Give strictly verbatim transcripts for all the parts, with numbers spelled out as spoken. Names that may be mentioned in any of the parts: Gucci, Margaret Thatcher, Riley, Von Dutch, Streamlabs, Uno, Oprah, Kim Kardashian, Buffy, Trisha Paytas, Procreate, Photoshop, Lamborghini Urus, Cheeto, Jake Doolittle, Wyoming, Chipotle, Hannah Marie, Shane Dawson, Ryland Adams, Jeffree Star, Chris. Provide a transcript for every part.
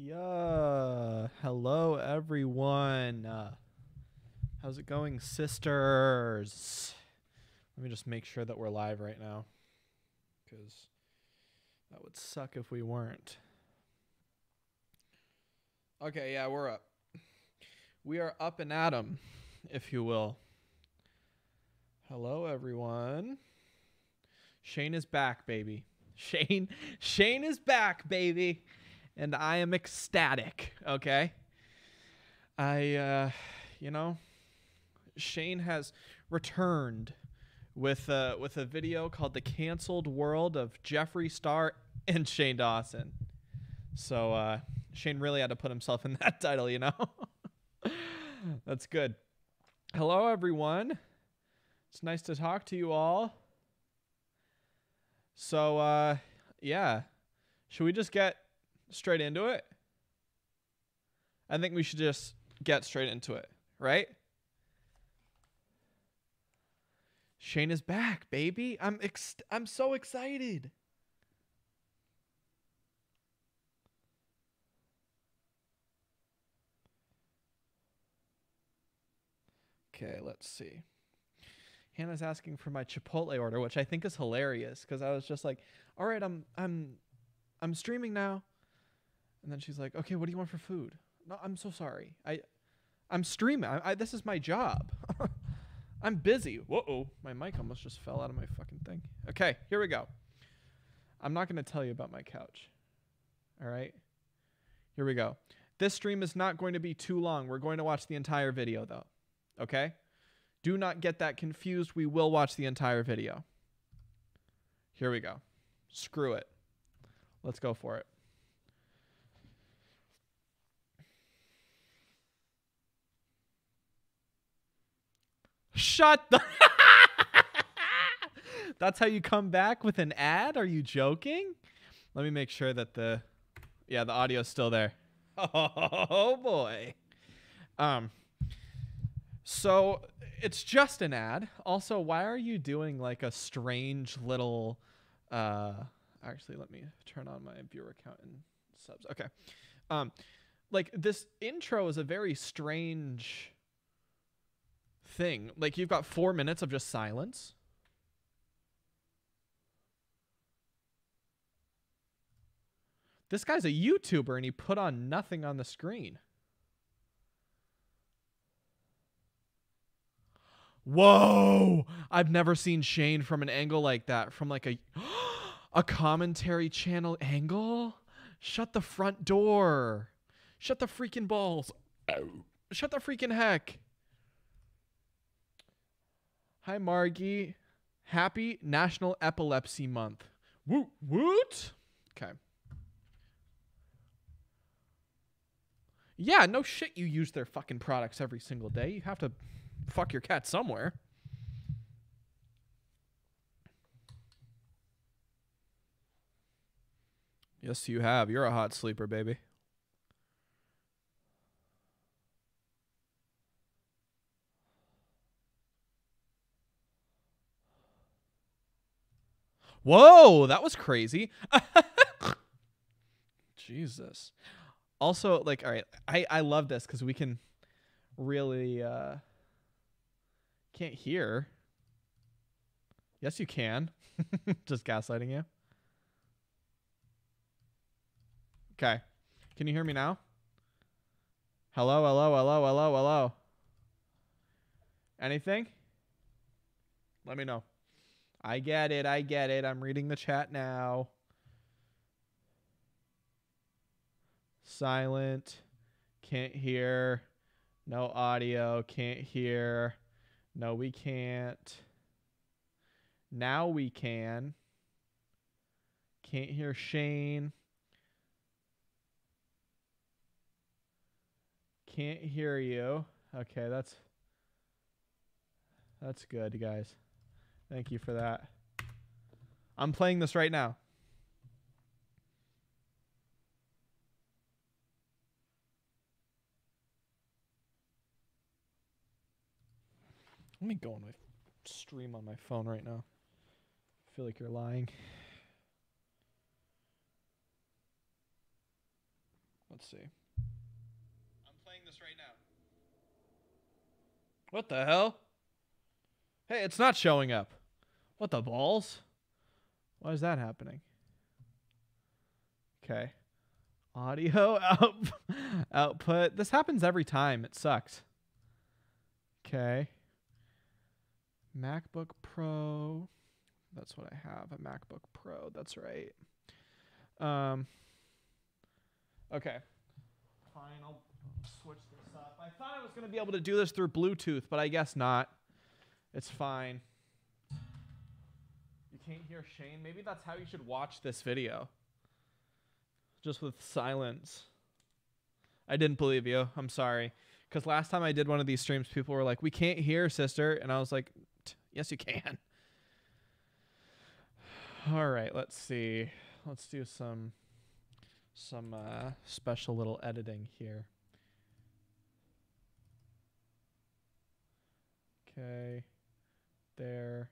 Yeah. Hello, everyone. Uh, how's it going, sisters? Let me just make sure that we're live right now, because that would suck if we weren't. Okay, yeah, we're up. We are up and at 'em, if you will. Hello, everyone. Shane is back, baby. Shane, Shane is back, baby. And I am ecstatic, okay? I, uh, you know, Shane has returned with, uh, with a video called The Canceled World of Jeffree Star and Shane Dawson. So uh, Shane really had to put himself in that title, you know? That's good. Hello, everyone. It's nice to talk to you all. So, uh, yeah. Should we just get straight into it? I think we should just get straight into it, right? Shane is back, baby. I'm ex- I'm so excited. Okay, let's see. Hannah's asking for my Chipotle order, which I think is hilarious because I was just like, "All right, I'm I'm I'm streaming now." And then she's like, okay, what do you want for food? No, I'm so sorry. I, I'm streaming. I, I, this is my job. I'm busy. Whoa, my mic almost just fell out of my fucking thing. Okay, here we go. I'm not going to tell you about my couch. All right, here we go. This stream is not going to be too long. We're going to watch the entire video, though. Okay? Do not get that confused. We will watch the entire video. Here we go. Screw it. Let's go for it. Shut the... That's how you come back with an ad? Are you joking? Let me make sure that the... Yeah, the audio's still there. Oh, boy. Um. So, it's just an ad. Also, why are you doing, like, a strange little... Uh, actually, let me turn on my viewer count and subs. Okay. Um, like, this intro is a very strange... thing. Like, you've got four minutes of just silence. This guy's a YouTuber and he put on nothing on the screen. Whoa! I've never seen Shane from an angle like that. From like a a commentary channel angle? Shut the front door. Shut the freaking balls. Shut the freaking heck. Hi, Margie. Happy National Epilepsy Month. Woot, woot. Okay. Yeah, no shit you use their fucking products every single day. You have to fuck your cat somewhere. Yes, you have. You're a hot sleeper, baby. Whoa, that was crazy. Jesus. Also, like, all right, I, I love this because we can really uh, can't hear. Yes, you can. Just gaslighting you. Okay. Can you hear me now? Hello, hello, hello, hello, hello. Anything? Let me know. I get it. I get it. I'm reading the chat now. Silent. Can't hear. No audio. Can't hear. No, we can't. Now we can. Can't hear Shane. Can't hear you. Okay, that's that's good, guys. Thank you for that. I'm playing this right now. Let me go on my stream on my phone right now. I feel like you're lying. Let's see. I'm playing this right now. What the hell? Hey, it's not showing up. What the balls? Why is that happening? Okay. Audio out output. This happens every time. It sucks. Okay. MacBook Pro. That's what I have. A MacBook Pro. That's right. Um. Okay. Fine. I'll switch this up. I thought I was going to be able to do this through Bluetooth, but I guess not. It's fine. You can't hear Shane? Maybe that's how you should watch this video. Just with silence. I didn't believe you. I'm sorry. Because last time I did one of these streams, people were like, we can't hear, sister. And I was like, yes, you can. All right, let's see. Let's do some some uh, special little editing here. Okay. There.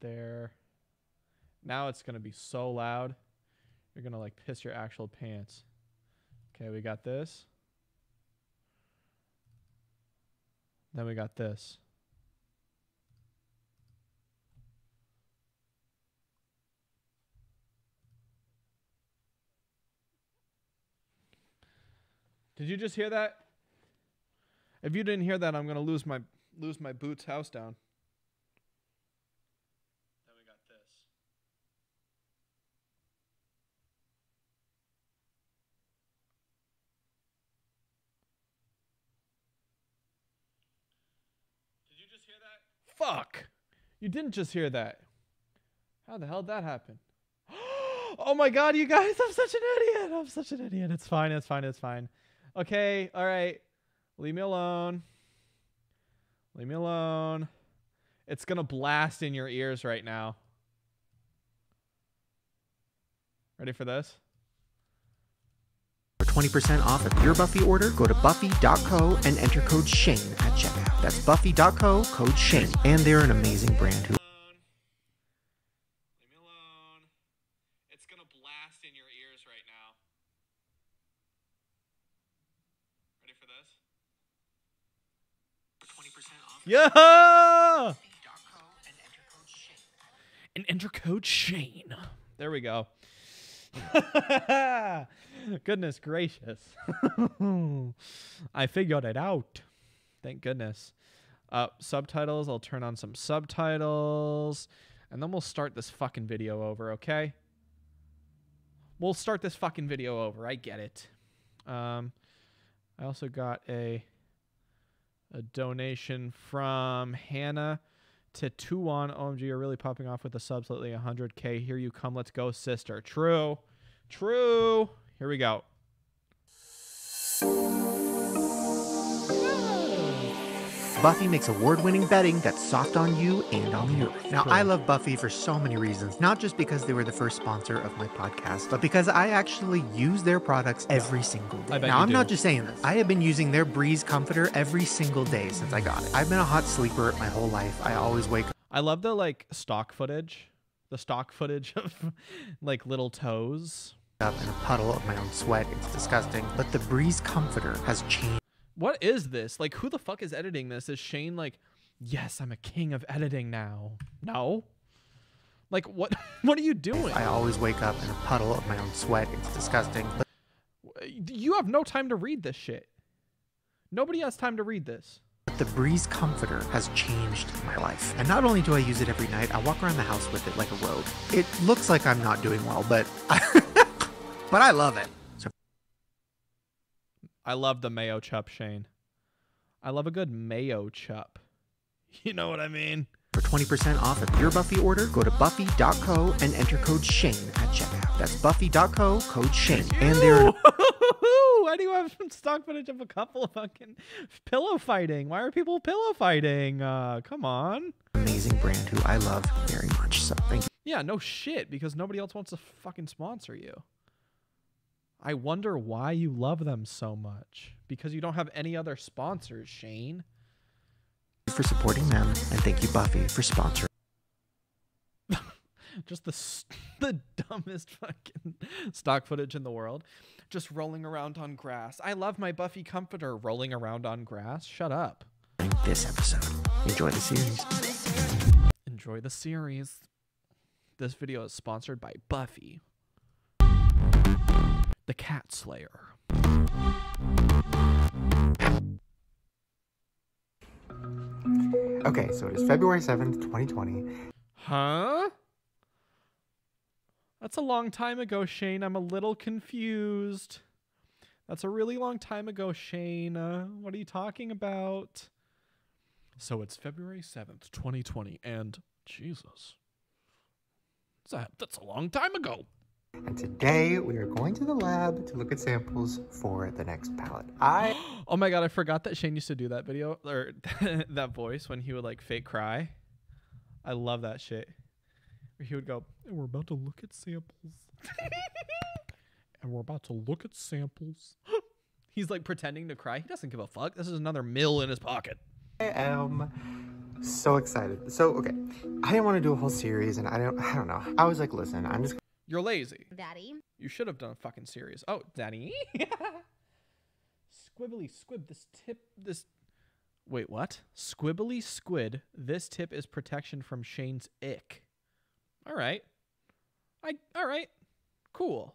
There. Now it's going to be so loud. You're going to like piss your actual pants. Okay, we got this. Then we got this. Did you just hear that? If you didn't hear that, I'm going to lose my lose my boots house down. Then we got this. Did you just hear that? Fuck. You didn't just hear that. How the hell did that happen? Oh my God, you guys, I'm such an idiot. I'm such an idiot. It's fine. It's fine. It's fine. Okay, all right. Leave me alone. Leave me alone. It's going to blast in your ears right now. Ready for this? For twenty percent off of your Buffy order, go to buffy dot co and enter code Shane at checkout. That's buffy dot co, code Shane. And they're an amazing brand who... Yeah! And enter code Shane. There we go. Goodness gracious. I figured it out. Thank goodness. Uh, subtitles. I'll turn on some subtitles. And then we'll start this fucking video over, okay? We'll start this fucking video over. I get it. Um, I also got a... A donation from Hannah to Tuan. O M G, you're really popping off with the subs lately. one hundred K. Here you come. Let's go, sister. True. True. Here we go. Buffy makes award-winning bedding that's soft on you and on the earth. Now, I love Buffy for so many reasons, not just because they were the first sponsor of my podcast, but because I actually use their products every single day. Now, I'm do. not just saying this. I have been using their Breeze comforter every single day since I got it. I've been a hot sleeper my whole life. I always wake up. I love the, like, stock footage, the stock footage of, like, little toes. Up in a puddle of my own sweat. It's disgusting. But the Breeze comforter has changed. What is this? Like, who the fuck is editing this? Is Shane like, yes, I'm a king of editing now? No. Like, what What are you doing? I always wake up in a puddle of my own sweat. It's disgusting. You have no time to read this shit. Nobody has time to read this. But the Breeze comforter has changed my life. And not only do I use it every night, I walk around the house with it like a robe. It looks like I'm not doing well, but I, but I love it. I love the mayo chup, Shane. I love a good mayo chup. You know what I mean? For twenty percent off of your Buffy order, go to buffy dot co and enter code Shane at checkout. That's buffy dot co, code Shane. And they're... Why do you have some stock footage of a couple of fucking pillow fighting? Why are people pillow fighting? Uh, come on. Amazing brand who I love very much, so thank you. Yeah, no shit, because nobody else wants to fucking sponsor you. I wonder why you love them so much. Because you don't have any other sponsors, Shane. For supporting them, and thank you, Buffy, for sponsoring. Just the the dumbest fucking stock footage in the world. Just rolling around on grass. I love my Buffy comforter rolling around on grass. Shut up. This episode. Enjoy the series. Enjoy the series. This video is sponsored by Buffy, the Cat Slayer. Okay, so it is February seventh, twenty twenty. Huh? That's a long time ago, Shane. I'm a little confused. That's a really long time ago, Shane. Uh, what are you talking about? So it's February seventh, twenty twenty, and Jesus. That, that's a long time ago. And today we are going to the lab to look at samples for the next palette. I Oh my god, I forgot that Shane used to do that video, or that voice when he would like fake cry. I love that shit. He would go, and we're about to look at samples. And we're about to look at samples. He's like pretending to cry. He doesn't give a fuck. This is another mill in his pocket. I am so excited. So, okay. I didn't want to do a whole series, and I don't I don't know. I was like, listen, I'm just... You're lazy. Daddy. You should have done a fucking series. Oh, Daddy. Squibbly squib, this tip, this... Wait, what? Squibbly squid, this tip is protection from Shane's ick. All right. I, all right. Cool.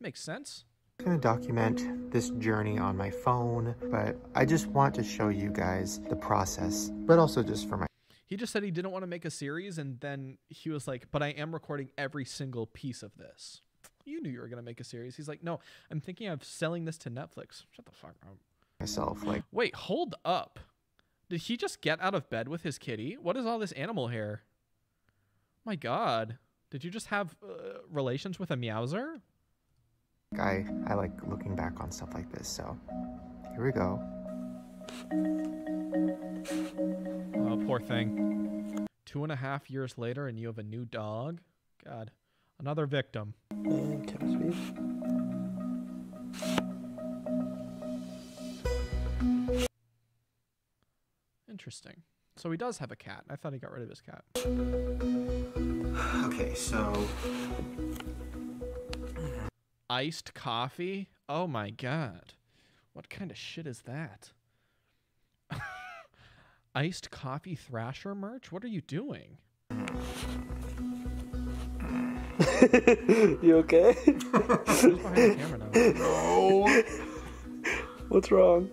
Makes sense. I'm going to document this journey on my phone, but I just want to show you guys the process, but also just for my... He just said he didn't want to make a series, and then he was like, but I am recording every single piece of this. You knew you were going to make a series. He's like, no, I'm thinking of selling this to Netflix. Shut the fuck up. Myself, like... Wait, hold up. Did he just get out of bed with his kitty? What is all this animal hair? My god, did you just have uh, relations with a meowser? I, I like looking back on stuff like this, so here we go. Oh, poor thing. Two and a half years later and you have a new dog? God, another victim. And tap speed. Interesting. So he does have a cat. I thought he got rid of his cat. Okay, so... Iced coffee? Oh my god. What kind of shit is that? Iced coffee thrasher merch? What are you doing? You okay? Who's behind the camera now? No! What's wrong?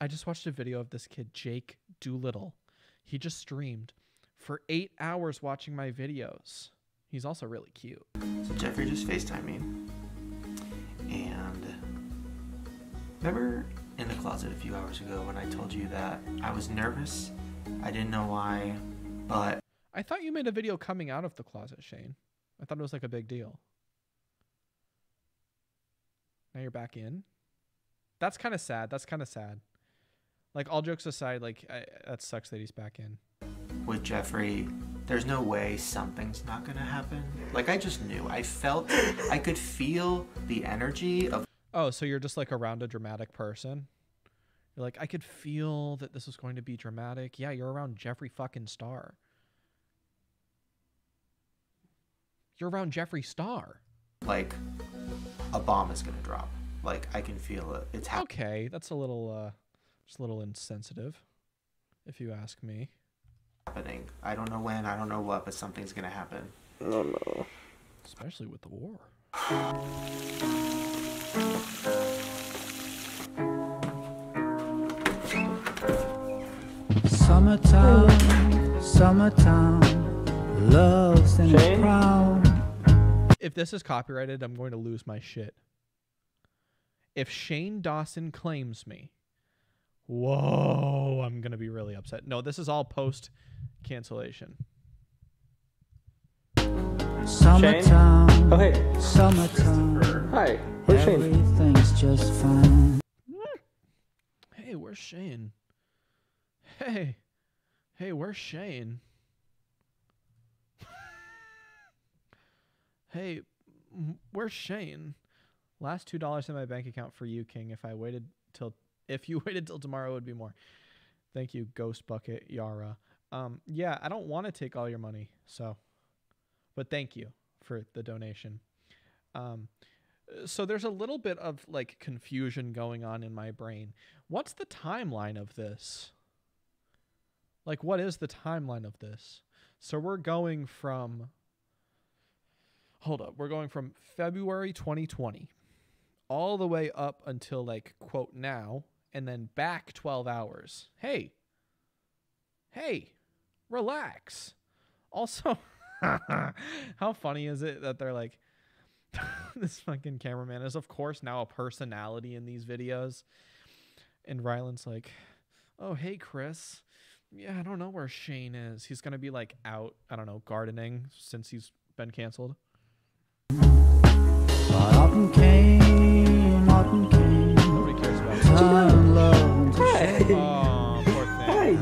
I just watched a video of this kid, Jake Doolittle. He just streamed for eight hours watching my videos. He's also really cute. So Jeffree just FaceTimed me. And remember in the closet a few hours ago when I told you that I was nervous? I didn't know why, but... I thought you made a video coming out of the closet, Shane. I thought it was like a big deal. Now you're back in? That's kind of sad. That's kind of sad. Like, all jokes aside, like, I, that sucks that he's back in. With Jeffree, there's no way something's not gonna happen. Like, I just knew. I felt, I could feel the energy of... Oh, so you're just, like, around a dramatic person? You're like, I could feel that this was going to be dramatic. Yeah, you're around Jeffree fucking Star. You're around Jeffree Star. Like, a bomb is gonna drop. Like, I can feel it. It's happening. Okay, that's a little, uh... It's a little insensitive, if you ask me. Happening. I don't know when, I don't know what, but something's gonna happen. No, no. Especially with the war. Summertime, summertime, love's in the ground. If this is copyrighted, I'm going to lose my shit. If Shane Dawson claims me, whoa, I'm going to be really upset. No, this is all post-cancellation. Summertime. Oh, hey. Summertime. Hi, where's Shane? Everything's just fine. Hey, where's Shane? Hey. Hey, where's Shane? Hey, where's Shane? Last two dollars in my bank account for you, King. If I waited till... If you waited till tomorrow, it would be more. Thank you, Ghost Bucket Yara. Um, yeah, I don't want to take all your money, so, but thank you for the donation. Um, so there's a little bit of like confusion going on in my brain. What's the timeline of this? Like, what is the timeline of this? So we're going from, hold up, we're going from February twenty twenty all the way up until like, quote, now, and then back twelve hours. Hey, hey, relax. Also, how funny is it that they're like, this fucking cameraman is, of course, now a personality in these videos. And Ryland's like, oh, hey, Chris. Yeah, I don't know where Shane is. He's going to be like out, I don't know, gardening since he's been canceled. Autumn came, autumn came. Nobody cares about it. Hey. Oh, poor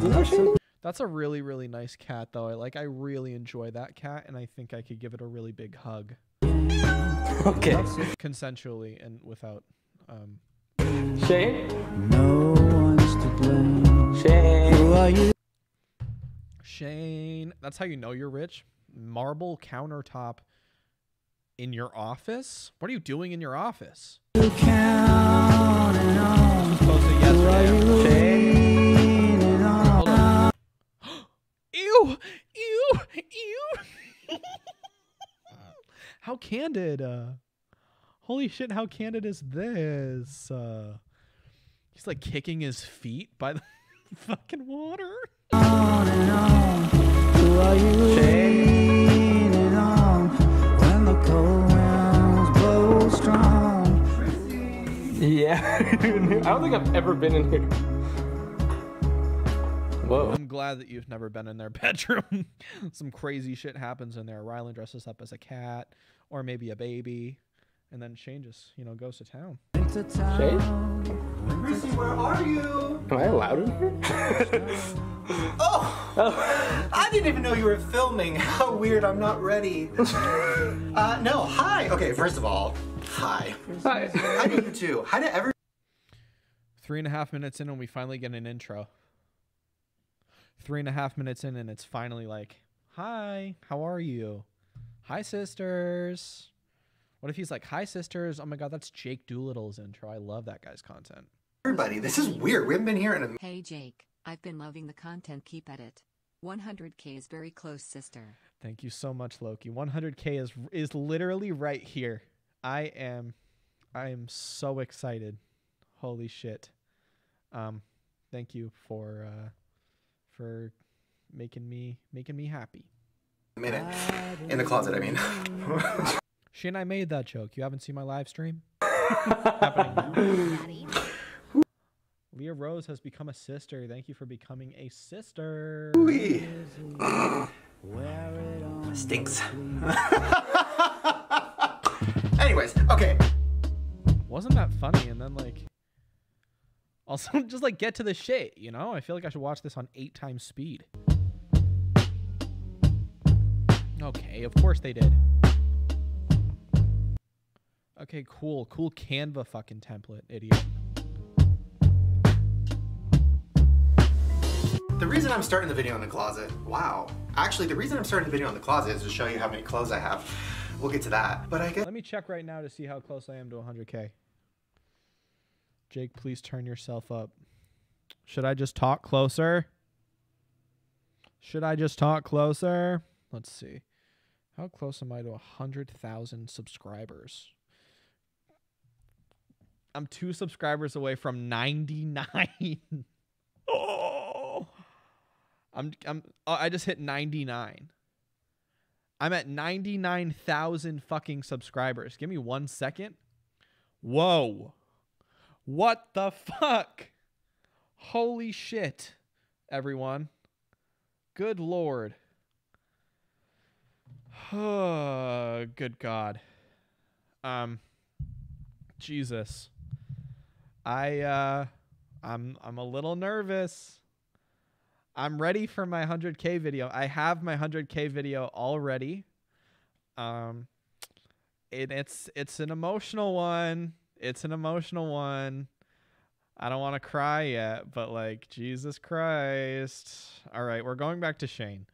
thing. Hey, Shane? That's a really, really nice cat, though. I like, I really enjoy that cat, and I think I could give it a really big hug. Okay. Consensually and without, um... Shane? No one's to blame. Shane, who are you? Shane. That's how you know you're rich. Marble countertop in your office? What are you doing in your office? You count it on. Supposed to yes, Shane. Hold on. Ew! Ew! Ew! How candid. Uh, holy shit, how candid is this? Uh, he's like kicking his feet by the fucking water. On and on. Who are you leaning on when the cold winds blow strong? Yeah. I don't think I've ever been in here. Whoa. I'm glad that you've never been in their bedroom. Some crazy shit happens in there. Ryland dresses up as a cat or maybe a baby, and then Shane just, you know, goes to town. To town. Shane? Chrissy, where are you? Am I allowed in here? Oh, oh! I didn't even know you were filming. How weird, I'm not ready. uh, no, hi! Okay, first of all, hi. Hi. Hi to you too. Hi to everyone. Three and a half minutes in and we finally get an intro. Three and a half minutes in and it's finally like, hi, how are you? Hi, sisters. What if he's like, hi, sisters? Oh my God, that's Jake Doolittle's intro. I love that guy's content. Everybody, this is weird. We haven't been here in a... Hey, Jake, I've been loving the content. Keep at it. one hundred K is very close, sister. Thank you so much, Loki. one hundred K is is literally right here. I am, I am so excited. Holy shit. Um, thank you for... Uh, for making me making me happy. A minute. In the closet, I mean. Shane, I made that joke. You haven't seen my live stream? Happening. Leah Rose has become a sister. Thank you for becoming a sister. Wee. Stinks. Anyways, okay. Wasn't that funny? And then like... Also, just like get to the shit, you know? I feel like I should watch this on eight times speed. Okay, of course they did. Okay, cool. Cool Canva fucking template, idiot. The reason I'm starting the video in the closet, wow. Actually, the reason I'm starting the video in the closet is to show you how many clothes I have. We'll get to that, but I guess- Let me check right now to see how close I am to one hundred K. Jake, please turn yourself up. Should I just talk closer? Should I just talk closer? Let's see. How close am I to one hundred thousand subscribers? I'm two subscribers away from ninety-nine. Oh, I'm, I'm, I just hit ninety-nine. I'm at ninety-nine thousand fucking subscribers. Give me one second. Whoa. What the fuck? Holy shit, everyone. Good Lord. Oh, good God. Um, Jesus. I, uh, I'm, I'm a little nervous. I'm ready for my one hundred K video. I have my one hundred K video already. Um, it, it's, it's an emotional one. It's an emotional one. I don't want to cry yet, but like, Jesus Christ. All right, we're going back to Shane.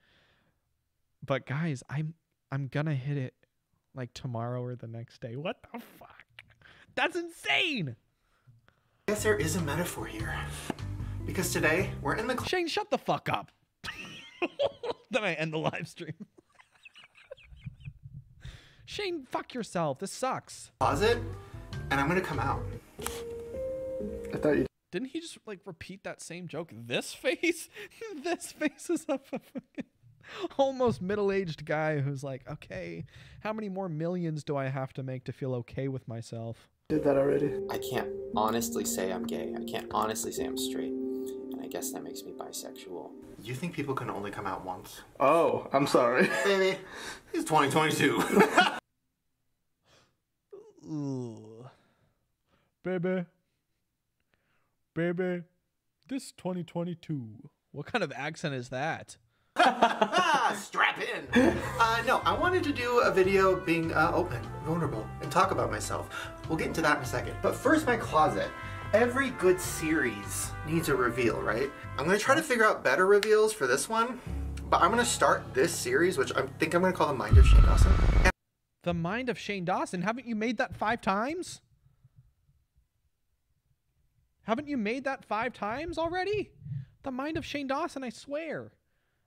But guys, I'm I'm gonna hit it like tomorrow or the next day. What the fuck? That's insane. I guess there is a metaphor here. Because today we're in the Shane, shut the fuck up. Then I end the live stream. Shane, fuck yourself. This sucks. Closet, and I'm gonna come out. I thought you didn't he just like repeat that same joke? This face? This face is up a fucking almost middle-aged guy who's like, okay, how many more millions do I have to make to feel okay with myself? Did that already. I can't honestly say I'm gay. I can't honestly say I'm straight. And I guess that makes me bisexual. You think people can only come out once? Oh, I'm sorry. Baby, it's twenty twenty-two. Ooh. Baby. Baby. This twenty twenty-two. What kind of accent is that? Strap in. Uh, no, I wanted to do a video being uh, open, vulnerable, and talk about myself. We'll get into that in a second. But first, my closet. Every good series needs a reveal, right? I'm going to try to figure out better reveals for this one, but I'm going to start this series, which I think I'm going to call The Mind of Shane Dawson. And The Mind of Shane Dawson? Haven't you made that five times? Haven't you made that five times already? The Mind of Shane Dawson, I swear.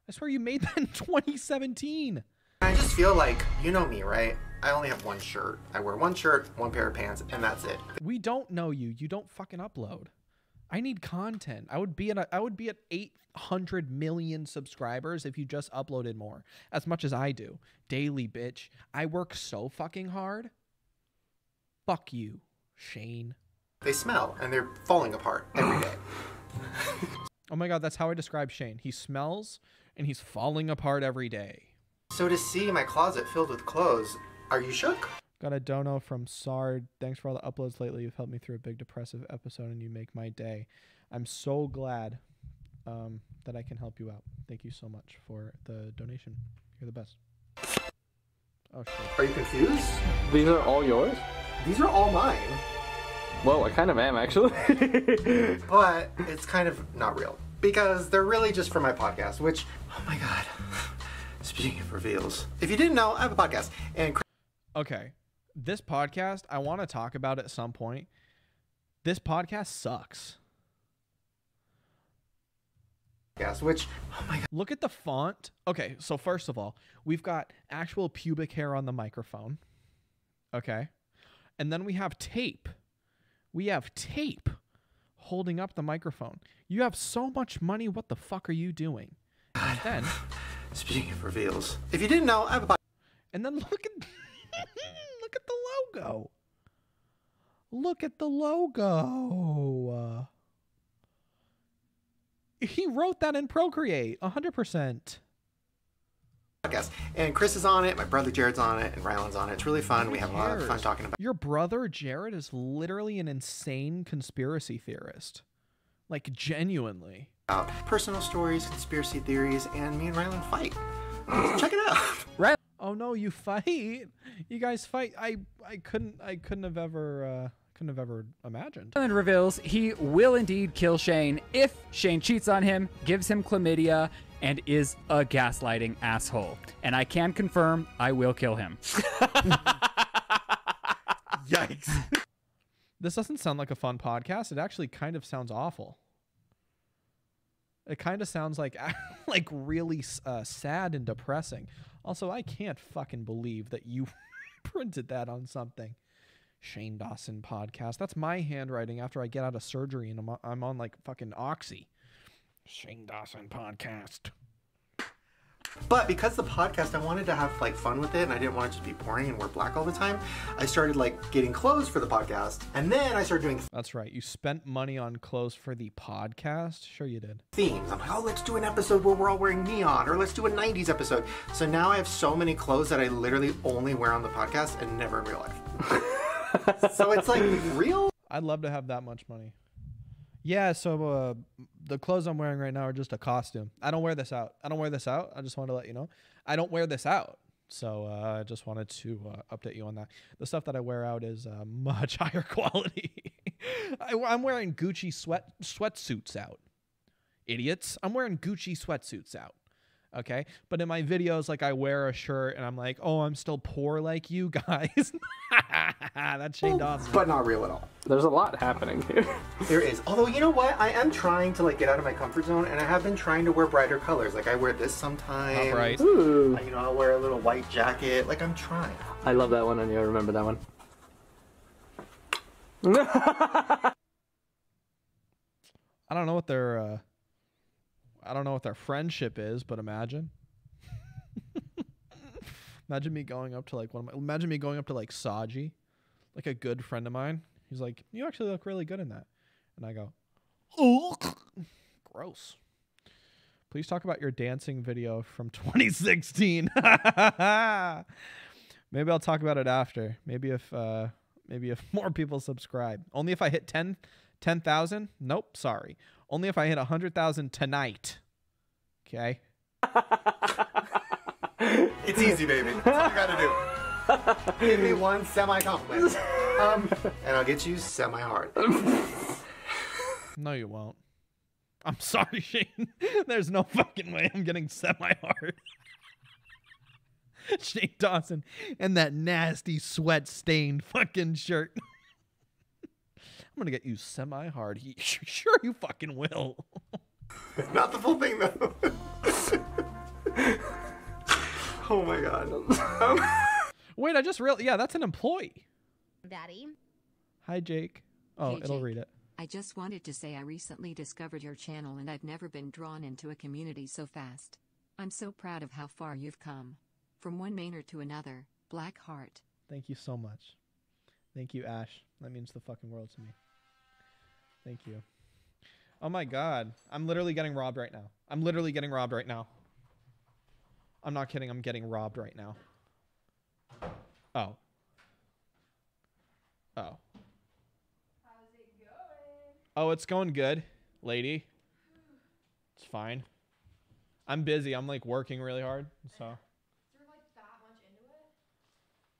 I swear you made that in twenty seventeen. I just feel like, you know me, right? I only have one shirt. I wear one shirt, one pair of pants, and that's it. We don't know you. You don't fucking upload. I need content. I would be at a, I would be at eight hundred million subscribers if you just uploaded more. As much as I do. Daily, bitch. I work so fucking hard. Fuck you, Shane. They smell, and they're falling apart every day. Oh my God, that's how I describe Shane. He smells... and he's falling apart every day. So to see my closet filled with clothes, are you shook? Got a dono from Sard. Thanks for all the uploads lately. You've helped me through a big depressive episode and you make my day. I'm so glad um, that I can help you out. Thank you so much for the donation. You're the best. Oh shit. Are you confused? These are all yours? These are all mine. Well, I kind of am actually. But it's kind of not real. Because they're really just for my podcast, which, oh my God, speaking of reveals. If you didn't know, I have a podcast. And okay, this podcast, I want to talk about at some point. This podcast sucks. Yes, which, oh my God. Look at the font. Okay, so first of all, we've got actual pubic hair on the microphone. Okay. And then we have tape. We have tape holding up the microphone. You have so much money. What the fuck are you doing? And then, speaking of reveals, if you didn't know, I have a. And then look at look at the logo. Look at the logo. Uh, he wrote that in Procreate, a hundred percent. Podcast, and Chris is on it. My brother Jared's on it, and Ryland's on it. It's really fun. Who we cares? Have a lot of fun talking about. Your brother Jared is literally an insane conspiracy theorist, like genuinely. About personal stories, conspiracy theories, and me and Ryland fight. Check it out. Right? Oh no, you fight? You guys fight? I I couldn't I couldn't have ever uh, couldn't have ever imagined. Ryland reveals he will indeed kill Shane if Shane cheats on him, gives him chlamydia, and is a gaslighting asshole. And I can confirm, I will kill him. Yikes. This doesn't sound like a fun podcast. It actually kind of sounds awful. It kind of sounds like like really uh, sad and depressing. Also, I can't fucking believe that you printed that on something. Shane Dawson podcast. That's my handwriting after I get out of surgery and I'm, I'm on like fucking Oxy. Shane Dawson podcast. But because the podcast, I wanted to have like fun with it and I didn't want it to be boring and wear black all the time. I started like getting clothes for the podcast and then I started doing. That's right. You spent money on clothes for the podcast. Sure you did. Themes. I'm like, oh, let's do an episode where we're all wearing neon or let's do a nineties episode. So now I have so many clothes that I literally only wear on the podcast and never in real life. So it's like real. I'd love to have that much money. Yeah, so uh, the clothes I'm wearing right now are just a costume. I don't wear this out. I don't wear this out. I just wanted to let you know. I don't wear this out. So uh, I just wanted to uh, update you on that. The stuff that I wear out is uh, much higher quality. I, I'm wearing Gucci sweat sweatsuits out. Idiots. I'm wearing Gucci sweatsuits out. Okay. But in my videos, like, I wear a shirt and I'm like, oh, I'm still poor like you guys. That's Shane Dawson. But not real at all. There's a lot happening here. There is. Although, you know what? I am trying to, like, get out of my comfort zone, and I have been trying to wear brighter colors. Like, I wear this sometimes. All right. Ooh. You know, I'll wear a little white jacket. Like, I'm trying. I love that one on you. I remember that one. I don't know what their, uh, I don't know what their friendship is, but imagine, imagine me going up to like one of my, imagine me going up to like Saji, like a good friend of mine. He's like, you actually look really good in that. And I go, oh, gross. Please talk about your dancing video from twenty sixteen. Maybe I'll talk about it after. Maybe if, uh, maybe if more people subscribe. Only if I hit ten thousand? Nope, sorry. Only if I hit one hundred thousand tonight. Okay? It's easy, baby. That's all you gotta do. Give me one semi-compliment. Um, and I'll get you semi-hard. No, you won't. I'm sorry, Shane. There's no fucking way I'm getting semi-hard. Shane Dawson and that nasty sweat-stained fucking shirt. I'm gonna get you semi-hard. He, sure you fucking will. Not the full thing though. Oh my god. Um. Wait, I just realized. Yeah, that's an employee. Daddy. Hi, Jake. Oh, hey, it'll Jake. Read it. I just wanted to say I recently discovered your channel and I've never been drawn into a community so fast. I'm so proud of how far you've come. From one Mainer to another, black heart. Thank you so much. Thank you, Ash. That means the fucking world to me. Thank you. Oh my god. I'm literally getting robbed right now. I'm literally getting robbed right now. I'm not kidding. I'm getting robbed right now. Oh. Oh. How's it going? Oh, it's going good, lady. It's fine. I'm busy. I'm like working really hard. So. You're like that much into it?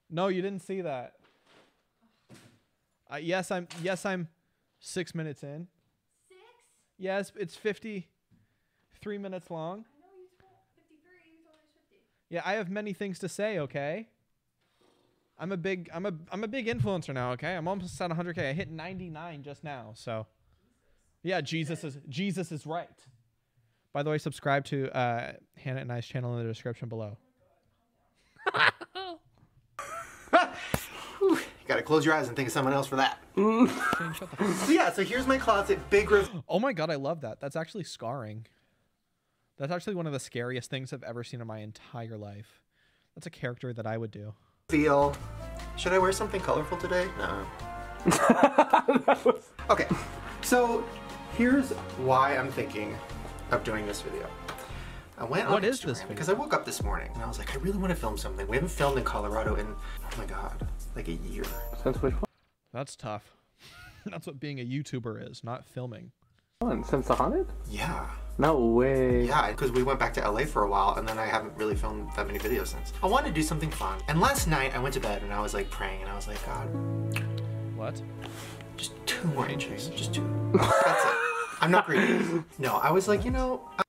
No, you didn't see that. Uh, yes, I'm. Yes, I'm. Six minutes in. Six. Yes, it's fifty-three minutes long. I know you told fifty-three. You told us fifty. Yeah, I have many things to say. Okay. I'm a big. I'm a. I'm a big influencer now. Okay. I'm almost at one hundred K. I hit ninety-nine just now. So. Yeah, Jesus is. Jesus is right. By the way, subscribe to uh, Hannah and I's channel in the description below. Gotta close your eyes and think of someone else for that. So yeah, so here's my closet, big riff. Oh my god, I love that. That's actually scarring. That's actually one of the scariest things I've ever seen in my entire life. That's a character that I would do. Feel. Should I wear something colorful today? No. was... Okay, so here's why I'm thinking of doing this video. I went what on is Instagram this? Because I woke up this morning and I was like, I really want to film something. We haven't filmed in Colorado in, oh my god, like a year. Since which one? That's tough. That's what being a YouTuber is, not filming. Since The Haunted? Yeah. No way. Yeah, because we went back to L A for a while and then I haven't really filmed that many videos since. I wanted to do something fun. And last night I went to bed and I was like praying and I was like, God. What? Just two more inches. Just two. That's it. I'm not greedy. No, I was like, you know. I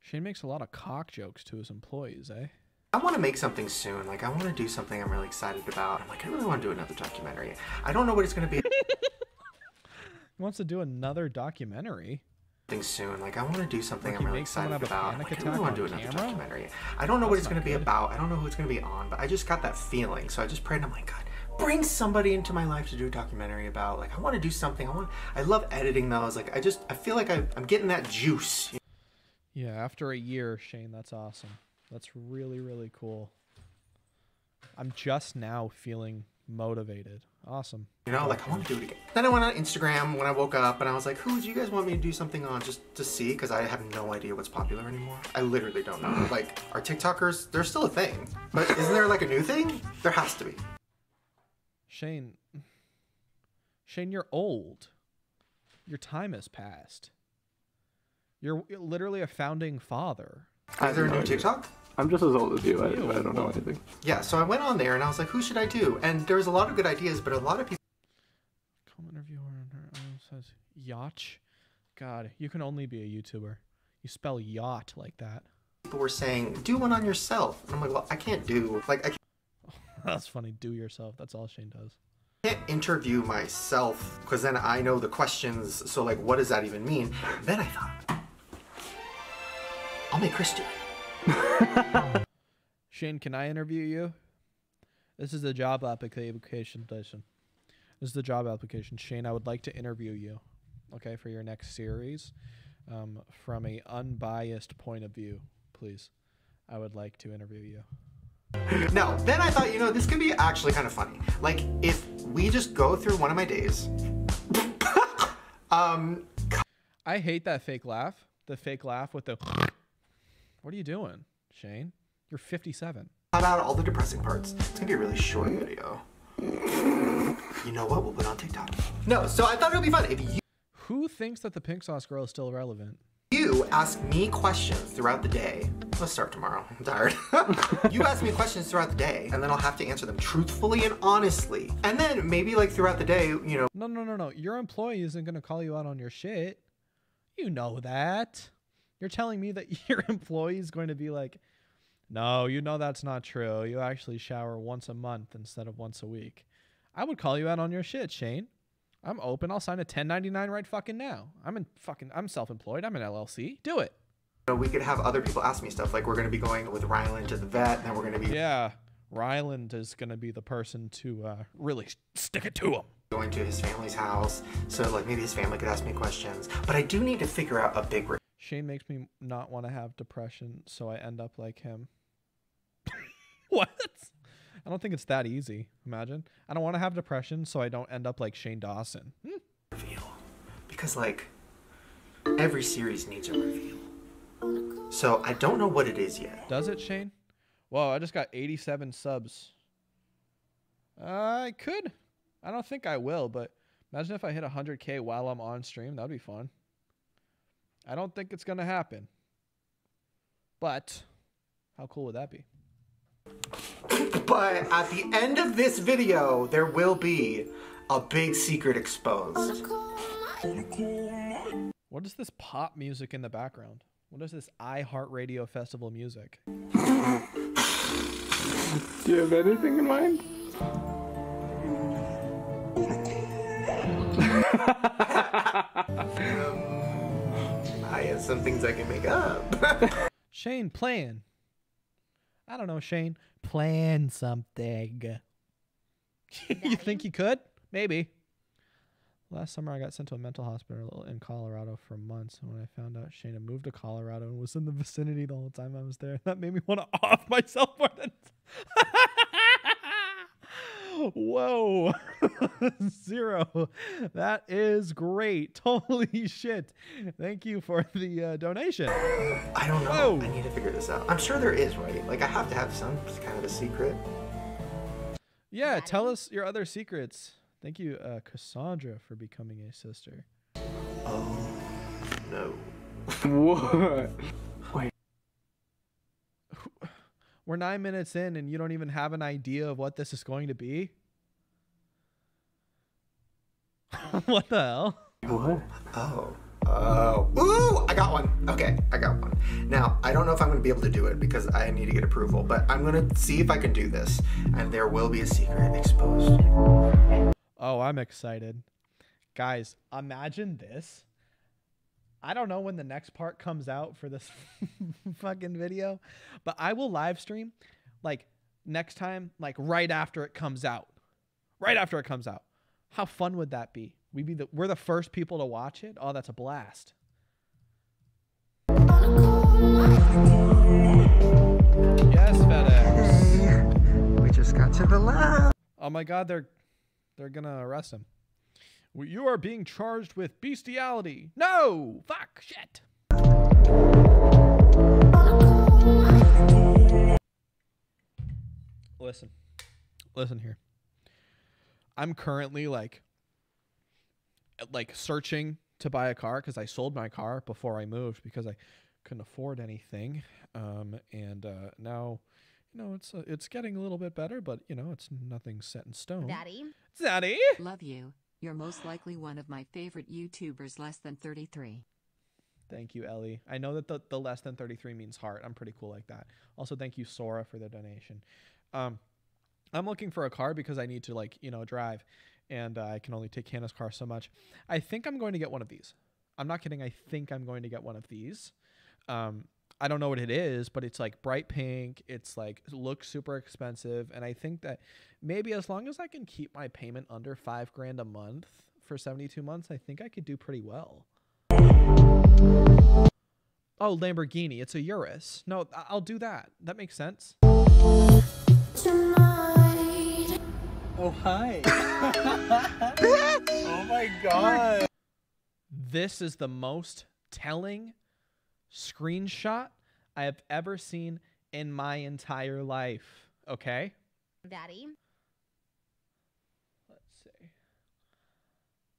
Shane makes a lot of cock jokes to his employees, eh? I want to make something soon. Like, I want to do something I'm really excited about. I'm like, I really want to do another documentary. I don't know what it's going to be. He wants to do another documentary? Something soon. Like, I want to do something like I'm really excited about. Like, I really want to do another camera? documentary. I don't know That's what it's going to be about. I don't know who it's going to be on, but I just got that feeling. So I just prayed and I'm like, God, bring somebody into my life to do a documentary about. Like, I want to do something. I want. I love editing those. Like, I just, I feel like I, I'm getting that juice. You know? Yeah, after a year, Shane, that's awesome. That's really, really cool. I'm just now feeling motivated. Awesome. You know, like, I want to do it again. Then I went on Instagram when I woke up, and I was like, who do you guys want me to do something on just to see? Because I have no idea what's popular anymore. I literally don't know. Like, are TikTokers, they're still a thing. But isn't there, like, a new thing? There has to be. Shane. Shane, you're old. Your time has passed. You're literally a founding father. Is there a new TikTok? I'm just as old as you. I, I don't know anything. Yeah, so I went on there and I was like, who should I do? And there's a lot of good ideas, but a lot of people... film interviewer on her own says yacht. God, you can only be a YouTuber. You spell yacht like that. People were saying, do one on yourself. And I'm like, well, I can't do, like, I can't. That's funny. Do yourself. That's all Shane does. I can't interview myself because then I know the questions. So, like, what does that even mean? Then I thought, I'll make Chris do it. Shane, can I interview you? This is the job application. This is the job application. Shane, I would like to interview you, okay, for your next series. Um, from a unbiased point of view, please. I would like to interview you. No, then I thought, you know, this could be actually kind of funny. Like, if we just go through one of my days. um, I hate that fake laugh. The fake laugh with the... What are you doing, Shane? You're fifty-seven. How about all the depressing parts? It's going to be a really short video. You know what? We'll put on TikTok. No, so I thought it would be fun if you... Who thinks that the pink sauce girl is still relevant? You ask me questions throughout the day. Let's start tomorrow. I'm tired. You ask me questions throughout the day, and then I'll have to answer them truthfully and honestly. And then maybe like throughout the day, you know. No, no, no, no. Your employee isn't going to call you out on your shit. You know that. You're telling me that your employee is going to be like, no, you know that's not true. You actually shower once a month instead of once a week. I would call you out on your shit, Shane. I'm open. I'll sign a ten ninety-nine right fucking now. I'm in fucking, I'm self-employed. I'm an L L C. Do it. You know, we could have other people ask me stuff. Like, we're going to be going with Ryland to the vet, and then we're going to be... Yeah, Ryland is going to be the person to uh, really stick it to him. Going to his family's house. So, like, maybe his family could ask me questions. But I do need to figure out a big... Shane makes me not want to have depression, so I end up like him. What? I don't think it's that easy. Imagine. I don't want to have depression, so I don't end up like Shane Dawson. Hmm? Reveal. Because, like, every series needs a reveal. So I don't know what it is yet. Does it, Shane? Whoa, I just got eighty-seven subs. Uh, I could. I don't think I will, but imagine if I hit one hundred K while I'm on stream. That would be fun. I don't think it's going to happen. But how cool would that be? But at the end of this video, there will be a big secret exposed. What is this pop music in the background? What is this iHeartRadio festival music? Do you have anything in mind? um, I have some things I can make up. Shane, plan. I don't know, Shane. Plan something. You think you could? Maybe. Last summer, I got sent to a mental hospital in Colorado for months. And when I found out Shane had moved to Colorado and was in the vicinity the whole time I was there, that made me want to off myself more than... Whoa. Zero. That is great. Holy shit. Thank you for the uh, donation. I don't know. Whoa. I need to figure this out. I'm sure there is, right? Like, I have to have some kind of a secret. Yeah, tell us your other secrets. Thank you, uh, Cassandra, for becoming a sister. Oh, no. What? Wait. We're nine minutes in and you don't even have an idea of what this is going to be? What the hell? What? Oh. Oh. Ooh! I got one. Okay, I got one. Now, I don't know if I'm going to be able to do it because I need to get approval, but I'm going to see if I can do this. And there will be a secret exposed. Oh, I'm excited. Guys, imagine this. I don't know when the next part comes out for this fucking video, but I will live stream like next time, like right after it comes out, right after it comes out. How fun would that be? We be the, we're the first people to watch it. Oh, that's a blast. Yes, FedEx. We just got to the lab. Oh my God. They're, they're gonna arrest him. You are being charged with bestiality. No! Fuck! Shit! Listen. Listen here. I'm currently, like, like searching to buy a car because I sold my car before I moved because I couldn't afford anything. Um, and uh, now... No, it's uh, it's getting a little bit better, but, you know, it's nothing set in stone. Daddy. Daddy. Love you. You're most likely one of my favorite YouTubers, less than thirty-three. Thank you, Ellie. I know that the, the less than thirty-three means heart. I'm pretty cool like that. Also, thank you, Sora, for the donation. Um, I'm looking for a car because I need to, like, you know, drive. And uh, I can only take Hannah's car so much. I think I'm going to get one of these. I'm not kidding. I think I'm going to get one of these. Um, I don't know what it is, but it's like bright pink. It's like looks super expensive. And I think that maybe as long as I can keep my payment under five grand a month for seventy-two months, I think I could do pretty well. Oh, Lamborghini. It's a Urus. No, I'll do that. That makes sense. Tonight. Oh, hi. Oh, my God. This is the most telling screenshot I have ever seen in my entire life. Okay? Daddy. Let's see.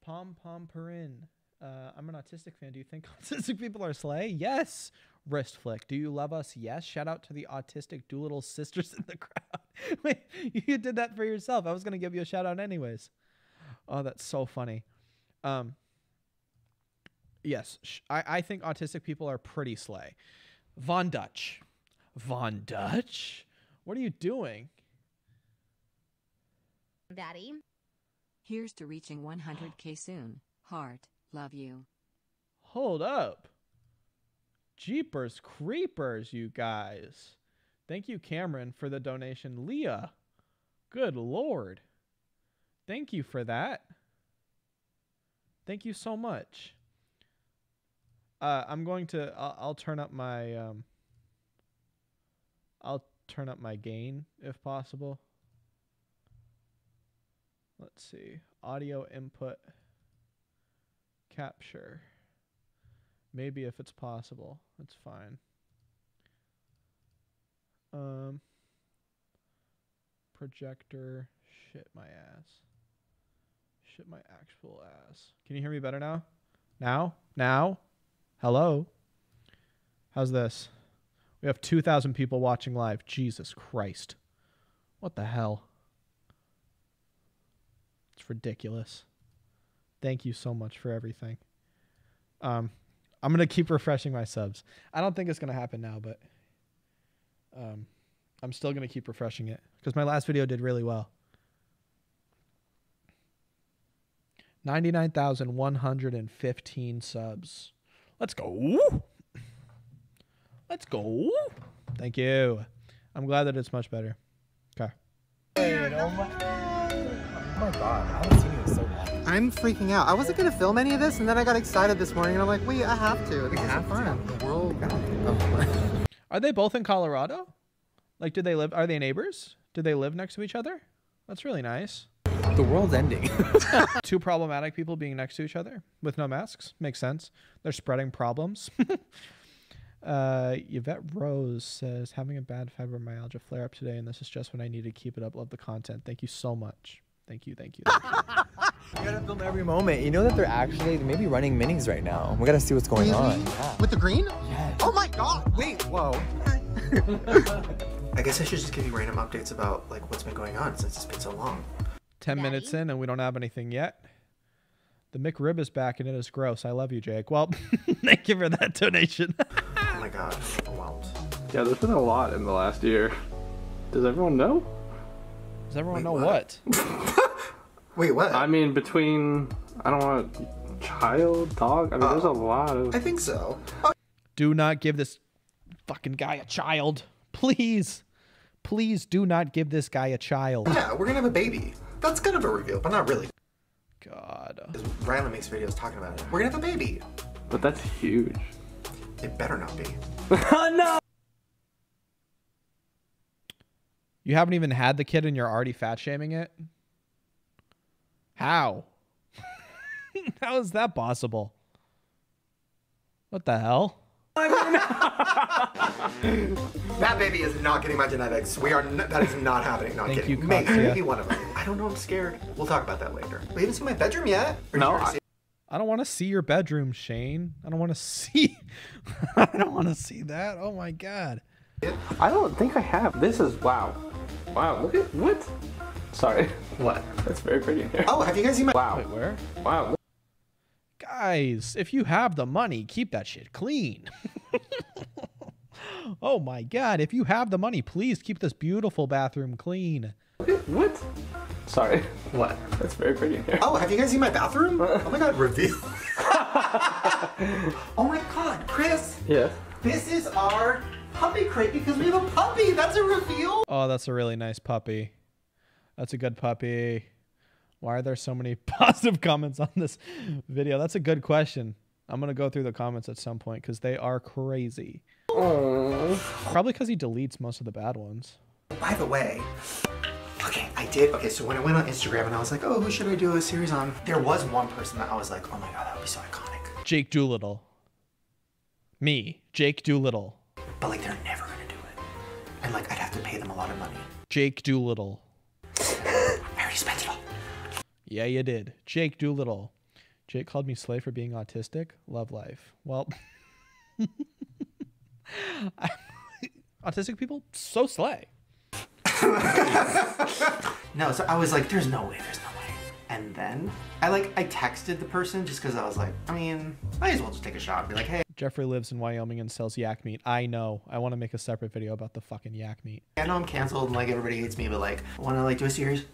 Pom Pom Perrin. Uh, I'm an autistic fan. Do you think autistic people are slay? Yes. Wrist flick. Do you love us? Yes. Shout out to the autistic Doolittle sisters in the crowd. Wait, you did that for yourself. I was going to give you a shout out anyways. Oh, that's so funny. Um, yes. I, I think autistic people are pretty slay. Von Dutch. Von Dutch? What are you doing? Daddy. Here's to reaching one hundred K soon. Heart. Love you. Hold up. Jeepers creepers, you guys. Thank you, Cameron, for the donation. Leah, good Lord. Thank you for that. Thank you so much. Uh, I'm going to, I'll, I'll turn up my, um, I'll turn up my gain if possible. Let's see. Audio input. Capture. Maybe if it's possible. It's fine. Um, projector. Shit my ass. Shit my actual ass. Can you hear me better now? Now? Now? Hello? How's this? We have two thousand people watching live. Jesus Christ. What the hell? It's ridiculous. Thank you so much for everything. Um, I'm going to keep refreshing my subs. I don't think it's going to happen now, but um, I'm still going to keep refreshing it because my last video did really well. ninety-nine thousand one hundred fifteen subs. Let's go. Let's go. Thank you. I'm glad that it's much better. Okay. Oh my God. I haven't seen you in so long. I'm freaking out. I wasn't going to film any of this, and then I got excited this morning, and I'm like, wait, I have to. This is fun. World. Are they both in Colorado? Like, do they live? Are they neighbors? Do they live next to each other? That's really nice. The world's ending. Two problematic people being next to each other with no masks. Makes sense. They're spreading problems. uh, Yvette Rose says, having a bad fibromyalgia flare-up today, and this is just when I need to keep it up. Love the content. Thank you so much. Thank you, thank you. Thank you. You gotta film every moment. You know that they're actually they maybe running minis right now. We gotta see what's going really? on. Yeah. With the green? Yes. Oh my God! Wait, whoa. I guess I should just give you random updates about like what's been going on since it's been so long. Ten Daddy? minutes in and we don't have anything yet. The McRib is back and it is gross. I love you, Jake. Well, thank you for that donation. Oh my God, I'm overwhelmed. Yeah, there's been a lot in the last year. Does everyone know? Does everyone Wait, know what? what? Wait, what? I mean, between, I don't want child, dog. I mean, uh, there's a lot of. I think so. Oh. Do not give this fucking guy a child. Please. Please do not give this guy a child. Yeah, we're going to have a baby. That's kind of a reveal, but not really. God. Because Ryland makes videos talking about it. We're going to have a baby. But that's huge. It better not be. Oh, no. You haven't even had the kid and you're already fat shaming it? How? How is that possible? What the hell? That baby is not getting my genetics. We are not, that is not happening. Not Thank kidding. You, Maybe yeah. one of them. I don't know. I'm scared. We'll talk about that later. We haven't seen my bedroom yet. Or no. I, I don't want to see your bedroom, Shane. I don't want to see. I don't want to see that. Oh my God. I don't think I have. This is wow. Wow, look at what? Sorry. What? That's very pretty in here. Oh, have you guys seen my... Wow. Wait, where? Wow. Guys, if you have the money, keep that shit clean. Oh my God, if you have the money, please keep this beautiful bathroom clean. What? Sorry. What? That's very pretty in here. Oh, have you guys seen my bathroom? Oh my God, reveal. Oh my God, Chris. Yeah? This is our puppy crate because we have a puppy. That's a reveal. Oh, that's a really nice puppy. That's a good puppy. Why are there so many positive comments on this video? That's a good question. I'm going to go through the comments at some point because they are crazy. Aww. Probably because he deletes most of the bad ones. By the way, okay, I did. Okay, so when I went on Instagram and I was like, oh, who should I do a series on? There was one person that I was like, oh my God, that would be so iconic. Jake Doolittle. Me, Jake Doolittle. But like, they're never going to do it. And like, I'd have to pay them a lot of money. Jake Doolittle. I already spent it all. Yeah, you did. Jake Doolittle. Jake called me slay for being autistic. Love life. Well, I, autistic people, so slay. No, so I was like, there's no way, there's no way. And then I like, I texted the person just because I was like, I mean, might as well just take a shot and be like, hey. Jeffrey lives in Wyoming and sells yak meat. I know. I want to make a separate video about the fucking yak meat. I know I'm canceled and like everybody hates me, but like, I want to like do a series.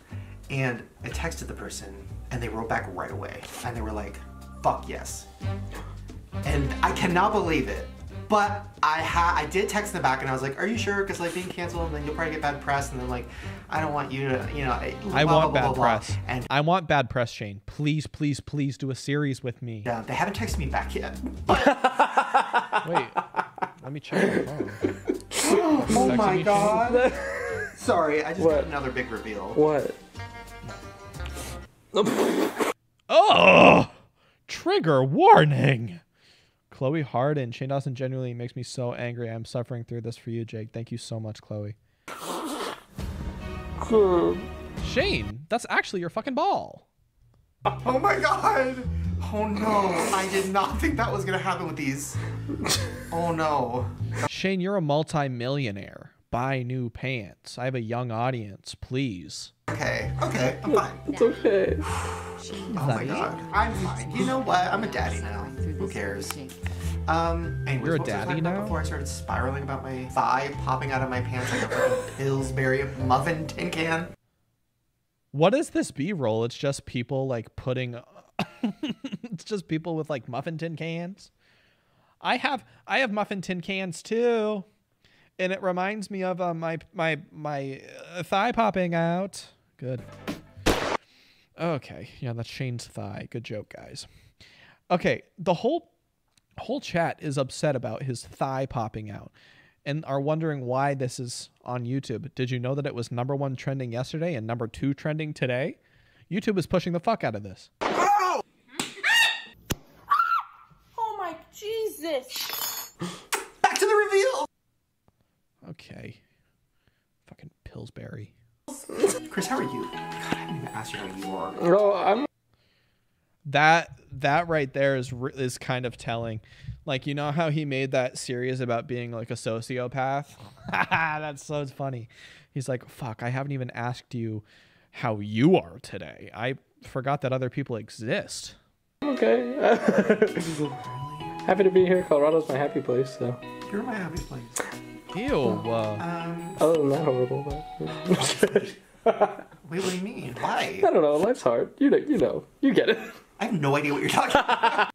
And I texted the person and they wrote back right away. And they were like, fuck yes. And I cannot believe it. But I ha I did text them back and I was like, are you sure? Because like being canceled and then you'll probably get bad press. And then like, I don't want you to, you know, blah, I want blah, blah, bad blah, blah, press. Blah. And I want bad press, Shane. Please, please, please do a series with me. Yeah, they haven't texted me back yet. Wait, let me check my phone. Oh my God. Sorry, I just what? got another big reveal. What? Oh, trigger warning. Chloe Harden. Shane Dawson genuinely makes me so angry. I'm suffering through this for you, Jake. Thank you so much, Chloe. Shane, that's actually your fucking ball. Oh my God. Oh no. I did not think that was going to happen with these. Oh no. Shane, you're a multi-millionaire. Buy new pants. I have a young audience, please. Okay, okay, I'm fine. It's okay. Oh my God, I'm fine. You know what? I'm a daddy now. Who cares? Um, anyways, You're a daddy now? Before I started spiraling about my thigh popping out of my pants like a Pillsbury muffin tin can. What is this B-roll? It's just people like putting, it's just people with like muffin tin cans. I have, I have muffin tin cans too. And it reminds me of uh, my my my uh, thigh popping out. Good. Okay, yeah, that's Shane's thigh. Good joke, guys. Okay, the whole whole chat is upset about his thigh popping out, and are wondering why this is on YouTube. Did you know that it was number one trending yesterday and number two trending today? YouTube is pushing the fuck out of this. Oh, oh my Jesus! Back to the reveal. Okay. Fucking Pillsbury. Chris, how are you? God, I didn't even ask you how you are. No, I'm... That, that right there is, is kind of telling. Like, you know how he made that series about being like a sociopath? That's so funny. He's like, fuck, I haven't even asked you how you are today. I forgot that other people exist. Okay. Happy to be here. Colorado's my happy place, so. You're my happy place. Ew. Um, oh, not horrible. But... Wait, what do you mean? Why? I don't know. Life's hard. You know. You know. You get it. I have no idea what you're talking about.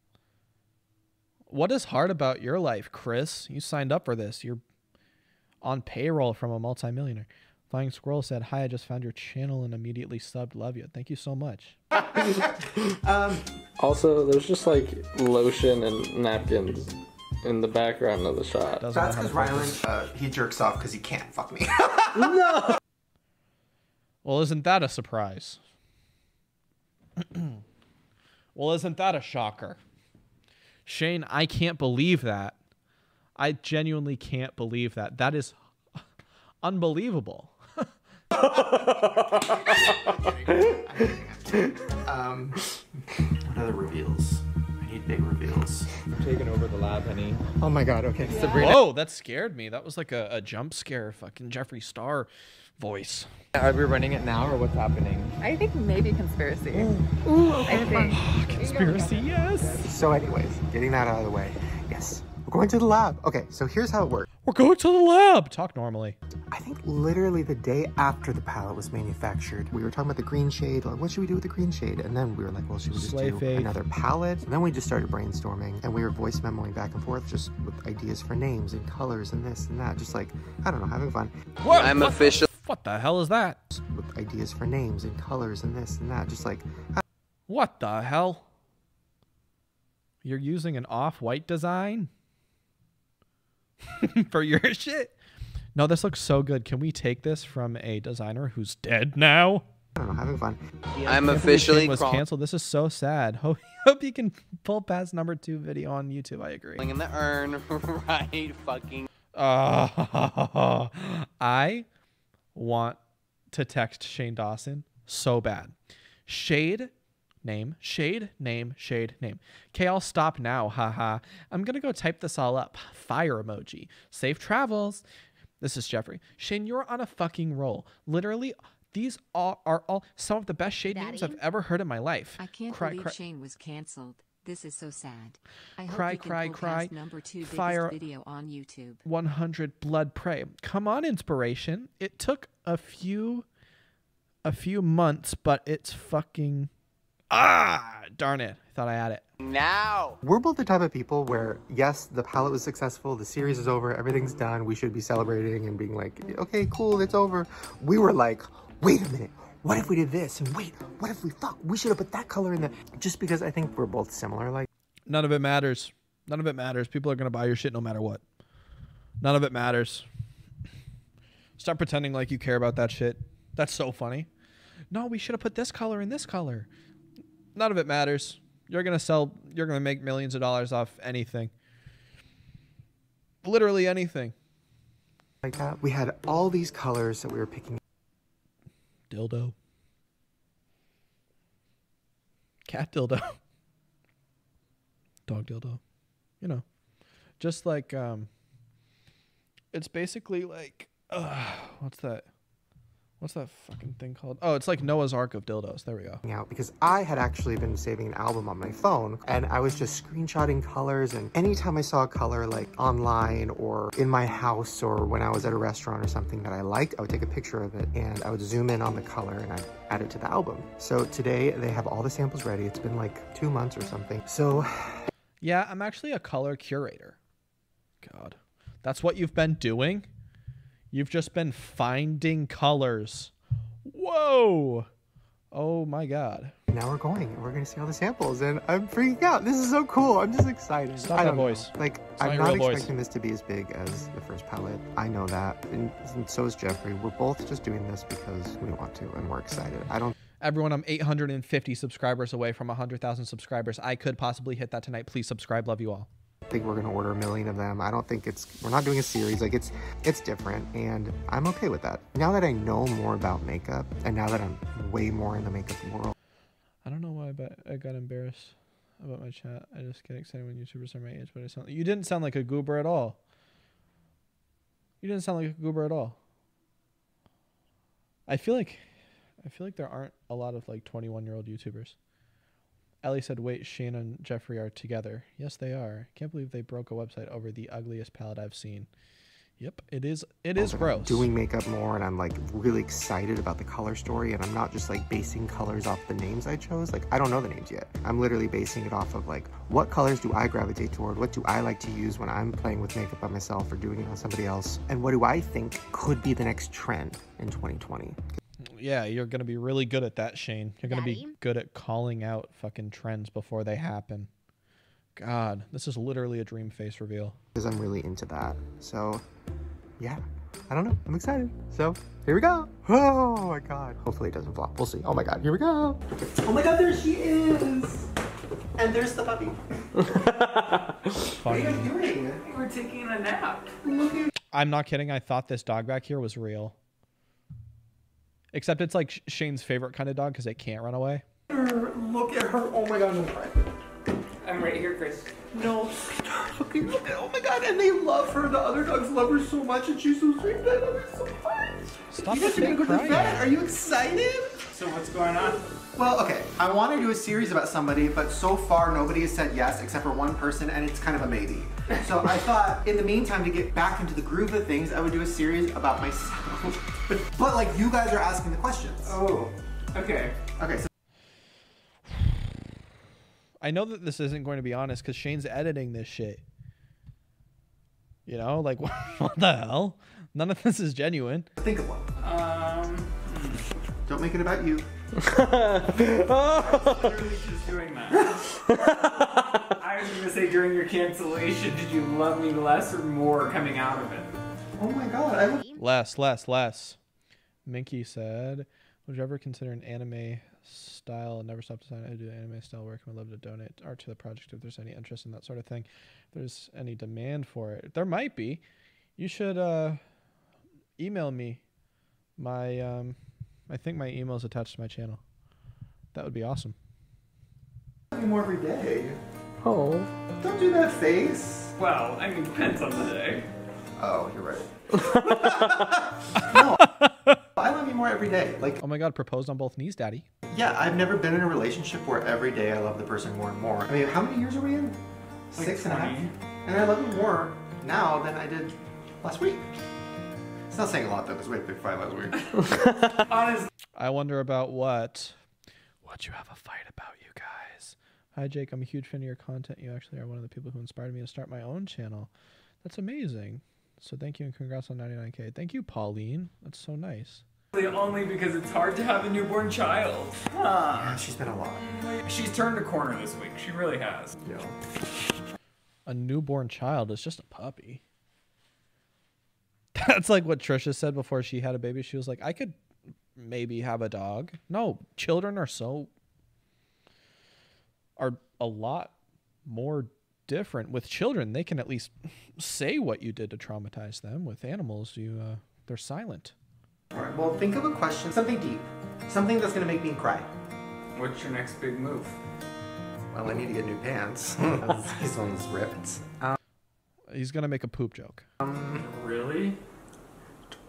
What is hard about your life, Chris? You signed up for this. You're on payroll from a multimillionaire. Flying Squirrel said, hi, I just found your channel and immediately subbed. Love you. Thank you so much. um, also, there's just like lotion and napkins in the background of the shot. That's because Ryland, uh, he jerks off because he can't fuck me. No! Well, isn't that a surprise? Well, isn't that a shocker? Shane, I can't believe that. I genuinely can't believe that. That is unbelievable. Um, what other reveals? I need big reveals. taking over the lab, honey. Oh my God. Okay. Yeah. Sabrina. Whoa, that scared me. That was like a, a jump scare. Fucking Jeffree Star voice. Are we running it now or what's happening? I think maybe conspiracy. Ooh, Ooh I think. Oh, conspiracy, yes. So anyways, getting that out of the way. Yes, we're going to the lab. Okay, so here's how it works. We're going to the lab. Talk normally. I think literally the day after the palette was manufactured, we were talking about the green shade, like what should we do with the green shade? And then we were like, well, should we just Slay do fake. another palette? And then we just started brainstorming and we were voice memoing back and forth just with ideas for names and colors and this and that. Just like, I don't know, having fun. What? I'm what? official. What the hell is that? With ideas for names and colors and this and that, just like... What the hell? You're using an off-white design? For your shit? No, this looks so good. Can we take this from a designer who's dead now? I don't know, having fun. Yeah, I'm officially... was canceled. This is so sad. Hope, hope you can pull past number two video on YouTube. I agree. In the urn, right? Fucking... Uh, I... want to text Shane Dawson so bad. Shade name, shade name, shade name. Okay, I'll stop now. Haha. I'm gonna go type this all up. Fire emoji. Safe travels. This is Jeffrey. Shane, you're on a fucking roll. Literally, these all are all some of the best shade Daddy? names I've ever heard in my life. I can't cry, believe cry. Shane was canceled. This is so sad. I hope cry, you can cry, cry. Number two Fire video on YouTube. one hundred blood prey. Come on, inspiration. It took a few, a few months, but it's fucking. Ah, darn it. I thought I had it. Now we're both the type of people where yes, the palette was successful. The series is over. Everything's done. We should be celebrating and being like, okay, cool, it's over. We were like, wait a minute. What if we did this? And wait, what if we fuck? We should have put that color in there. Just because I think we're both similar. Like, none of it matters. None of it matters. People are going to buy your shit no matter what. None of it matters. Stop pretending like you care about that shit. That's so funny. No, we should have put this color in this color. None of it matters. You're going to sell. You're going to make millions of dollars off anything. Literally anything. Like that. We had all these colors that we were picking. Dildo. Cat dildo. Dog dildo. You know. Just like, um, it's basically like, uh, what's that? What's that fucking thing called? Oh, it's like Noah's Ark of dildos. There we go. Yeah, because I had actually been saving an album on my phone and I was just screenshotting colors, and anytime I saw a color like online or in my house or when I was at a restaurant or something that I liked, I would take a picture of it and I would zoom in on the color and I'd add it to the album. So today they have all the samples ready. It's been like two months or something. So yeah, I'm actually a color curator. God, that's what you've been doing? You've just been finding colors. Whoa. Oh my God. Now we're going and we're going to see all the samples and I'm freaking out. This is so cool. I'm just excited. Stop that voice. Like, I'm not expecting this to be as big as the first palette. I know that. And, and so is Jeffrey. We're both just doing this because we want to and we're excited. I don't. Everyone, I'm eight hundred fifty subscribers away from one hundred thousand subscribers. I could possibly hit that tonight. Please subscribe. Love you all. Think we're gonna order a million of them. I don't think it's we're not doing a series. Like, it's it's different and I'm okay with that. Now that I know more about makeup and now that I'm way more in the makeup world. I don't know why, but I got embarrassed about my chat. I just get excited when YouTubers are my age, but I sound you didn't sound like a goober at all. You didn't sound like a goober at all. I feel like I feel like there aren't a lot of like twenty-one year old YouTubers. Ellie said, wait, Shane and Jeffrey are together. Yes, they are. Can't believe they broke a website over the ugliest palette I've seen. Yep, it is It is gross. I'm doing makeup more and I'm like really excited about the color story and I'm not just like basing colors off the names I chose. Like, I don't know the names yet. I'm literally basing it off of like, what colors do I gravitate toward? What do I like to use when I'm playing with makeup by myself or doing it on somebody else? And what do I think could be the next trend in twenty twenty? Yeah, you're going to be really good at that, Shane. You're going to be good at calling out fucking trends before they happen. God, this is literally a dream face reveal. Because I'm really into that. So, yeah. I don't know. I'm excited. So, here we go. Oh, my God. Hopefully it doesn't flop. We'll see. Oh, my God. Here we go. Oh, my God. There she is. And there's the puppy. What are you doing? We're taking a nap. I'm not kidding. I thought this dog back here was real. Except it's like Shane's favorite kind of dog because they can't run away. Look at her. Oh my God. I'm right here, Chris. No, okay, okay, oh my god, and they love her. The other dogs love her so much, and she's so sweet. I love her so much. Stop you guys are gonna go to the vet. Are you excited? So what's going on? Well, okay, I want to do a series about somebody, but so far nobody has said yes except for one person, and it's kind of a maybe. So I thought, in the meantime, to get back into the groove of things, I would do a series about myself. But, but like, you guys are asking the questions. Oh, okay. Okay, so I know that this isn't going to be honest because Shane's editing this shit. You know, like, what, what the hell? None of this is genuine. Think of one. Um, Don't make it about you. I was literally just doing that. I was going to say, during your cancellation, did you love me less or more coming out of it? Oh my god. I less, less, less. Minky said, would you ever consider an anime style and never stop design? I do anime style work and would love to donate art to the project if there's any interest in that sort of thing. If there's any demand for it. There might be. You should uh, email me. My, um, I think my email is attached to my channel. That would be awesome. I do more every day. Oh. Don't do that face. Well, I mean, depends on the day. Oh, you're right. No. I love you more every day. Like, oh my god, proposed on both knees, daddy. Yeah, I've never been in a relationship where every day I love the person more and more. I mean, how many years are we in? Like Six twenty. And a half. And I love you more now than I did last week. It's not saying a lot though, because we had a big fight last week. Honestly. I wonder about what? What you have a fight about, you guys. Hi Jake, I'm a huge fan of your content. You actually are one of the people who inspired me to start my own channel. That's amazing. So thank you and congrats on ninety-nine K. Thank you, Pauline. That's so nice. Only because it's hard to have a newborn child. Huh. Yeah, she's been a lot. She's turned a corner this week. She really has. Yeah. A newborn child is just a puppy. That's like what Trisha said before she had a baby. She was like, I could maybe have a dog. No, children are so... are a lot more different. With children, they can at least say what you did to traumatize them. With animals, you uh, they're silent. All right, well, think of a question, something deep, something that's going to make me cry. What's your next big move? Well, I need to get new pants. This one's ripped. Um, He's going to make a poop joke. Um, really?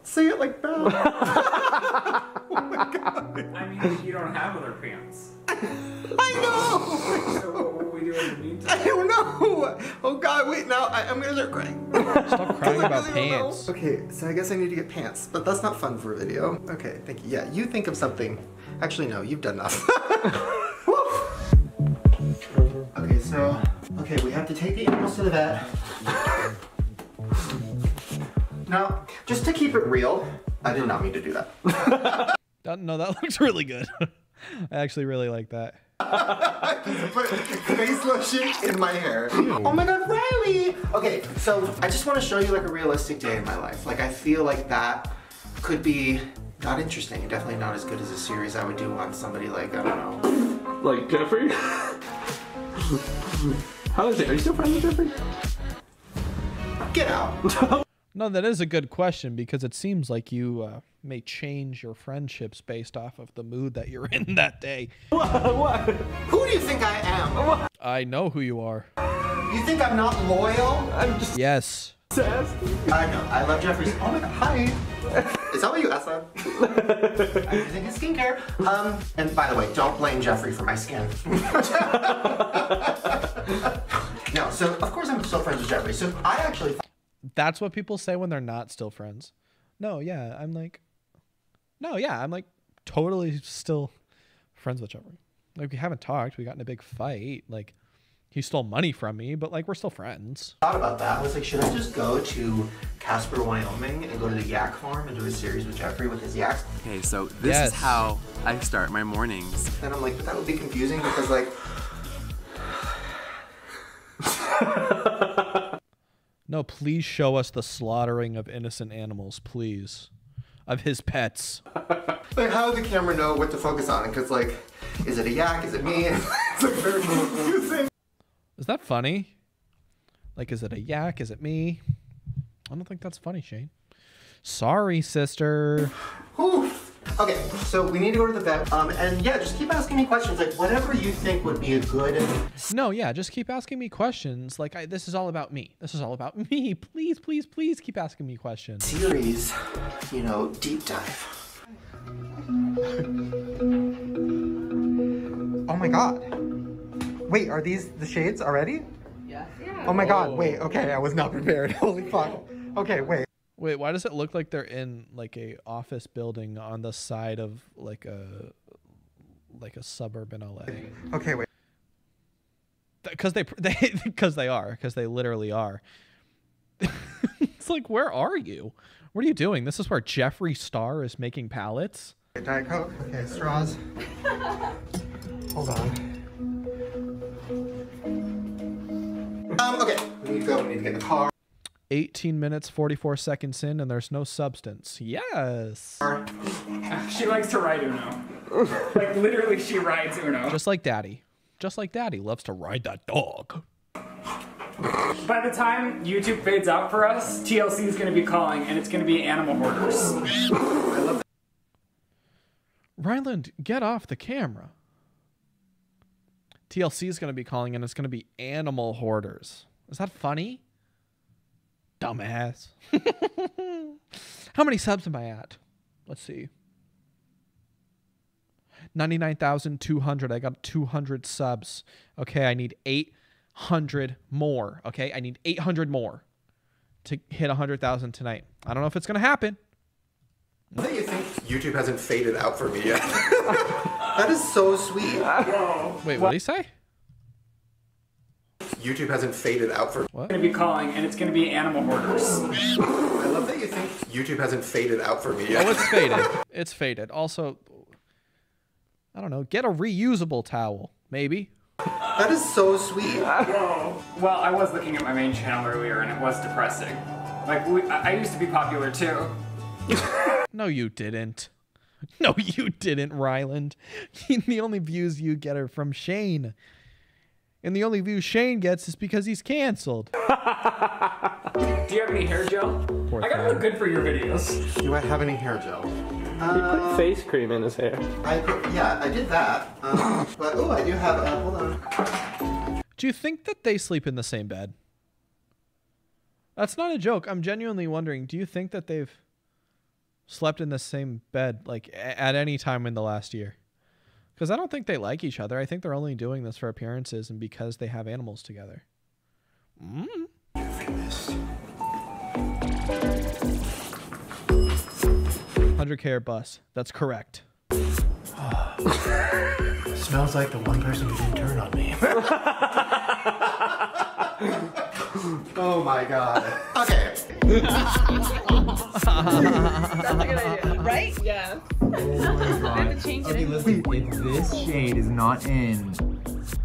Say it like that. Oh my god. I mean, you don't have other pants. I know! So what will we do in the meantime? I don't know! Oh god, wait, now I, I'm gonna start crying. Stop crying about really pants. Okay, so I guess I need to get pants, but that's not fun for a video. Okay, thank you. Yeah, you think of something. Actually, no, you've done enough. Okay, so, okay, we have to take the animals to the vet. Now, just to keep it real, I did not mean to do that. No, that looks really good. I actually really like that. I just put face lotion in my hair. Ew. Oh my god, Riley! Okay, so I just want to show you like a realistic day in my life. Like I feel like that could be not interesting and definitely not as good as a series I would do on somebody like, I don't know. Like Jeffrey? How is it? Are you still friends with Jeffrey? Get out. No, that is a good question because it seems like you uh, may change your friendships based off of the mood that you're in that day. What? What? Who do you think I am? What? I know who you are. You think I'm not loyal? I'm just... Yes. I know. I love Jeffrey's. Oh my god. Hi. Is that what you asked them? I'm using his skincare. Um, and by the way, don't blame Jeffrey for my skin. No, so of course I'm still friends with Jeffrey. So I actually... That's what people say when they're not still friends. No, yeah, I'm like, no, yeah, I'm like totally still friends with Jeffrey. Like, we haven't talked, we got in a big fight, like, he stole money from me, but like, we're still friends. I thought about that, I was like, should I just go to Casper, Wyoming and go to the yak farm and do a series with Jeffrey with his yaks? Okay, so this yes. is how I start my mornings. And I'm like, but that would be confusing because like, no, please show us the slaughtering of innocent animals, please. Of his pets. Like, how does the camera know what to focus on? Because, like, is it a yak? Is it me? It's like very confusing. Is that funny? Like, is it a yak? Is it me? I don't think that's funny, Shane. Sorry, sister. Oof. Okay, so we need to go to the vet. Um, and yeah, just keep asking me questions, like whatever you think would be a good. No, yeah, just keep asking me questions. Like I, this is all about me. This is all about me. Please, please, please keep asking me questions. Series, you know, deep dive. Oh my God. Wait, are these the shades already? Yeah. Yeah. Oh my oh. God. Wait. Okay, I was not prepared. Holy fuck. Okay, wait. Wait, why does it look like they're in like a office building on the side of like a like a suburb in L A? Okay, wait. Because they they because they are because they literally are. It's like, where are you? What are you doing? This is where Jeffree Star is making palettes. Diet Coke. Okay, straws. Hold on. Um. Okay. We need to go. We need to get the car. eighteen minutes, forty-four seconds in, and there's no substance. Yes. She likes to ride Uno. Like, literally, she rides Uno. Just like Daddy. Just like Daddy loves to ride that dog. By the time YouTube fades out for us, T L C is going to be calling, and it's going to be animal hoarders. I love that. Ryland, get off the camera. T L C is going to be calling, and it's going to be animal hoarders. Is that funny? Dumbass. How many subs am I at? Let's see. ninety-nine thousand two hundred. I got two hundred subs. Okay, I need eight hundred more. Okay, I need eight hundred more to hit one hundred thousand tonight. I don't know if it's going to happen. I think you think YouTube hasn't faded out for me yet. That is so sweet. Wait, what did he say? YouTube hasn't faded out for what? Gonna be calling, and it's gonna be animal hoarders. I love that you think YouTube hasn't faded out for me yet. Oh, it's faded. It's faded. Also, I don't know. Get a reusable towel, maybe. That is so sweet. Whoa. Well, I was looking at my main channel earlier, and it was depressing. Like, we, I used to be popular too. No, you didn't. No, you didn't, Ryland. The only views you get are from Shane. And the only view Shane gets is because he's canceled. Do you have any hair gel? Poor I gotta man. Look good for your videos. Do I have any hair gel? Uh, he put face cream in his hair. I put, yeah, I did that. Um, but oh, I do have. Uh, hold on. Do you think that they sleep in the same bed? That's not a joke. I'm genuinely wondering. Do you think that they've slept in the same bed, like at any time in the last year? Because I don't think they like each other. I think they're only doing this for appearances and because they have animals together. Mm. one hundred K or bus. That's correct. Smells like the one person who didn't turn on me. Oh my God. Okay. That's a good idea. Right? Yeah. Oh my God. Okay, listen, if this shade is not in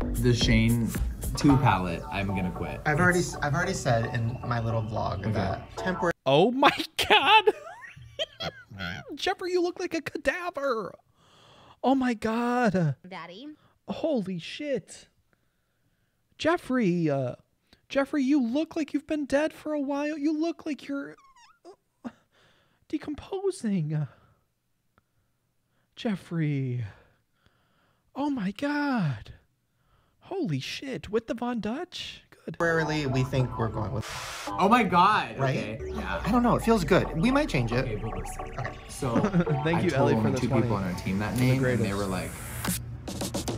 the Shane two palette, I'm gonna quit. I've already I've already said in my little vlog okay. that temporary. Oh my God. Jeffree, you look like a cadaver. Oh my God. Daddy. Holy shit. Jeffree, uh Jeffree, you look like you've been dead for a while. You look like you're decomposing. Jeffree. Oh my God. Holy shit. With the Von Dutch? Good. Temporarily, we think we're going with. Oh my God. Right? Okay. Yeah. I don't know. It feels good. We might change it. Okay. okay. So, thank I you, told Ellie, for the two people on our team that name, and they were like,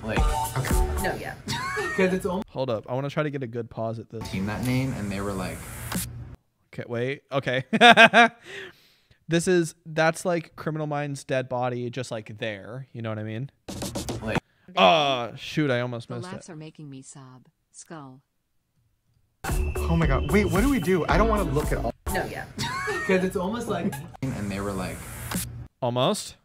like, okay. No, yeah. Because it's only. Hold up. I want to try to get a good pause at this. Team that name, and they were like, okay, wait. Okay. This is, that's like Criminal Minds' dead body, just like there. You know what I mean? Like, oh, shoot, I almost missed it. The laughs are making me sob. Skull. Oh my God. Wait, what do we do? I don't want to look at all. No, yeah. Because it's almost like. And they were like. Almost.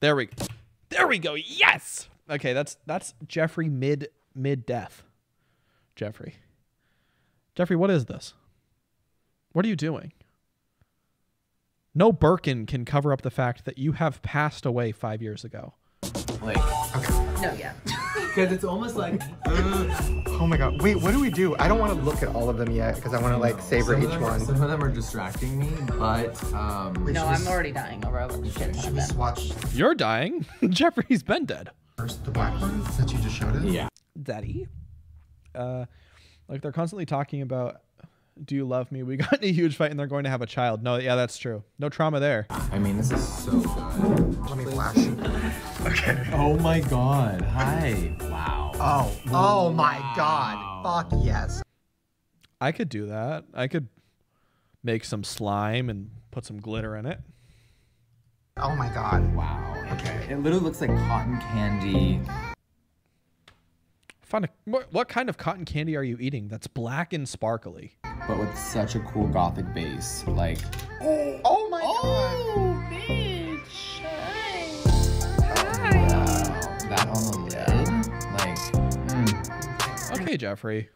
There we go. There we go. Yes. Okay, that's that's Jeffree mid mid death. Jeffree. Jeffree, what is this? What are you doing? No Birkin can cover up the fact that you have passed away five years ago. Like, okay. No, yeah. Because it's almost like... Uh, oh my god. Wait, what do we do? I don't want to look at all of them yet because I want to like savor each one. Some of them are distracting me, but... Um, no, I'm already dying over over. Should we swatch? You're dying? Jeffree's been dead. First, the black one since you just showed it? Yeah. Daddy? Uh, like they're constantly talking about... Do you love me? We got in a huge fight and they're going to have a child. No, yeah, that's true. No trauma there. I mean, this is so good. Let me flash. Okay. Oh my god. Hi. Wow. Oh. Oh my wow. god. Fuck yes. I could do that. I could make some slime and put some glitter in it. Oh my god. Wow. Okay. It literally looks like cotton candy. Find a, what kind of cotton candy are you eating that's black and sparkly? But with such a cool gothic base, like... Oh, oh my oh, god! Oh, bitch! Hi! Wow. That on the lid? Like, mm. Okay, Jeffree.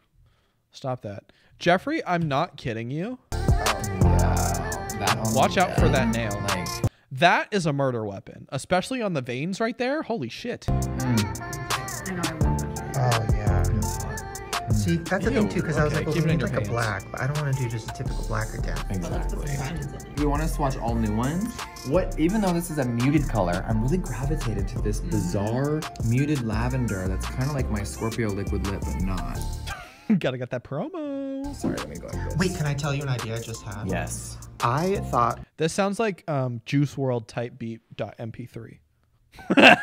Stop that. Jeffree, I'm not kidding you. Oh, wow. That on Watch the out lid? For that nail. Like, that is a murder weapon. Especially on the veins right there. Holy shit. Mm. I know I love Oh, yeah. See, that's the thing, too, because okay. I was like, well, we need like hands. a black, but I don't want to do just a typical black again. Exactly. You want to swatch all new ones? What? Even though this is a muted color, I'm really gravitated to this bizarre muted lavender that's kind of like my Scorpio liquid lip, but not. Gotta get that promo. Sorry, let me go like this. Wait, can I tell you an idea I just had? Yes. I thought... This sounds like um, Juice world type beat dot M P three. Lip,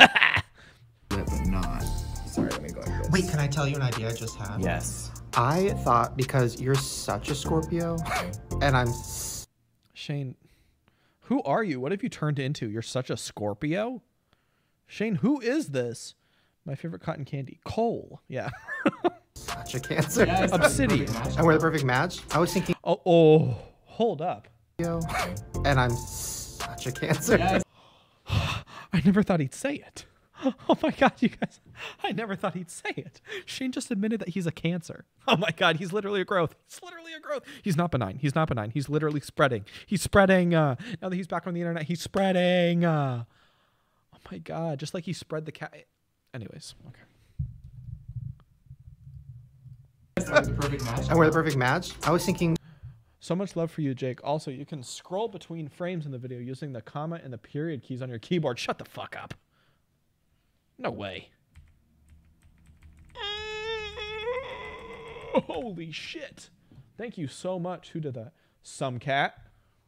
but not. Sorry, let me go like this. Wait, can I tell you an idea I just had? Yes. I thought because you're such a Scorpio, and I'm... Shane, who are you? What have you turned into? You're such a Scorpio? Shane, who is this? My favorite cotton candy. Coal. Yeah. Such a Cancer. Yeah, Obsidian. And we're the perfect match? I was thinking... Oh, oh hold up. And I'm such a Cancer. Yes. I never thought he'd say it. Oh my god, you guys, I never thought he'd say it. Shane just admitted that he's a Cancer. Oh my god, he's literally a growth. He's literally a growth. He's not benign. He's not benign. He's literally spreading. He's spreading. Uh, now that he's back on the internet, he's spreading. Uh, oh my god, just like he spread the cat. Anyways, okay. The perfect match. And we're the perfect match. I was thinking... So much love for you, Jake. Also, you can scroll between frames in the video using the comma and the period keys on your keyboard. Shut the fuck up. No way. Holy shit. Thank you so much. Who did that? Some cat.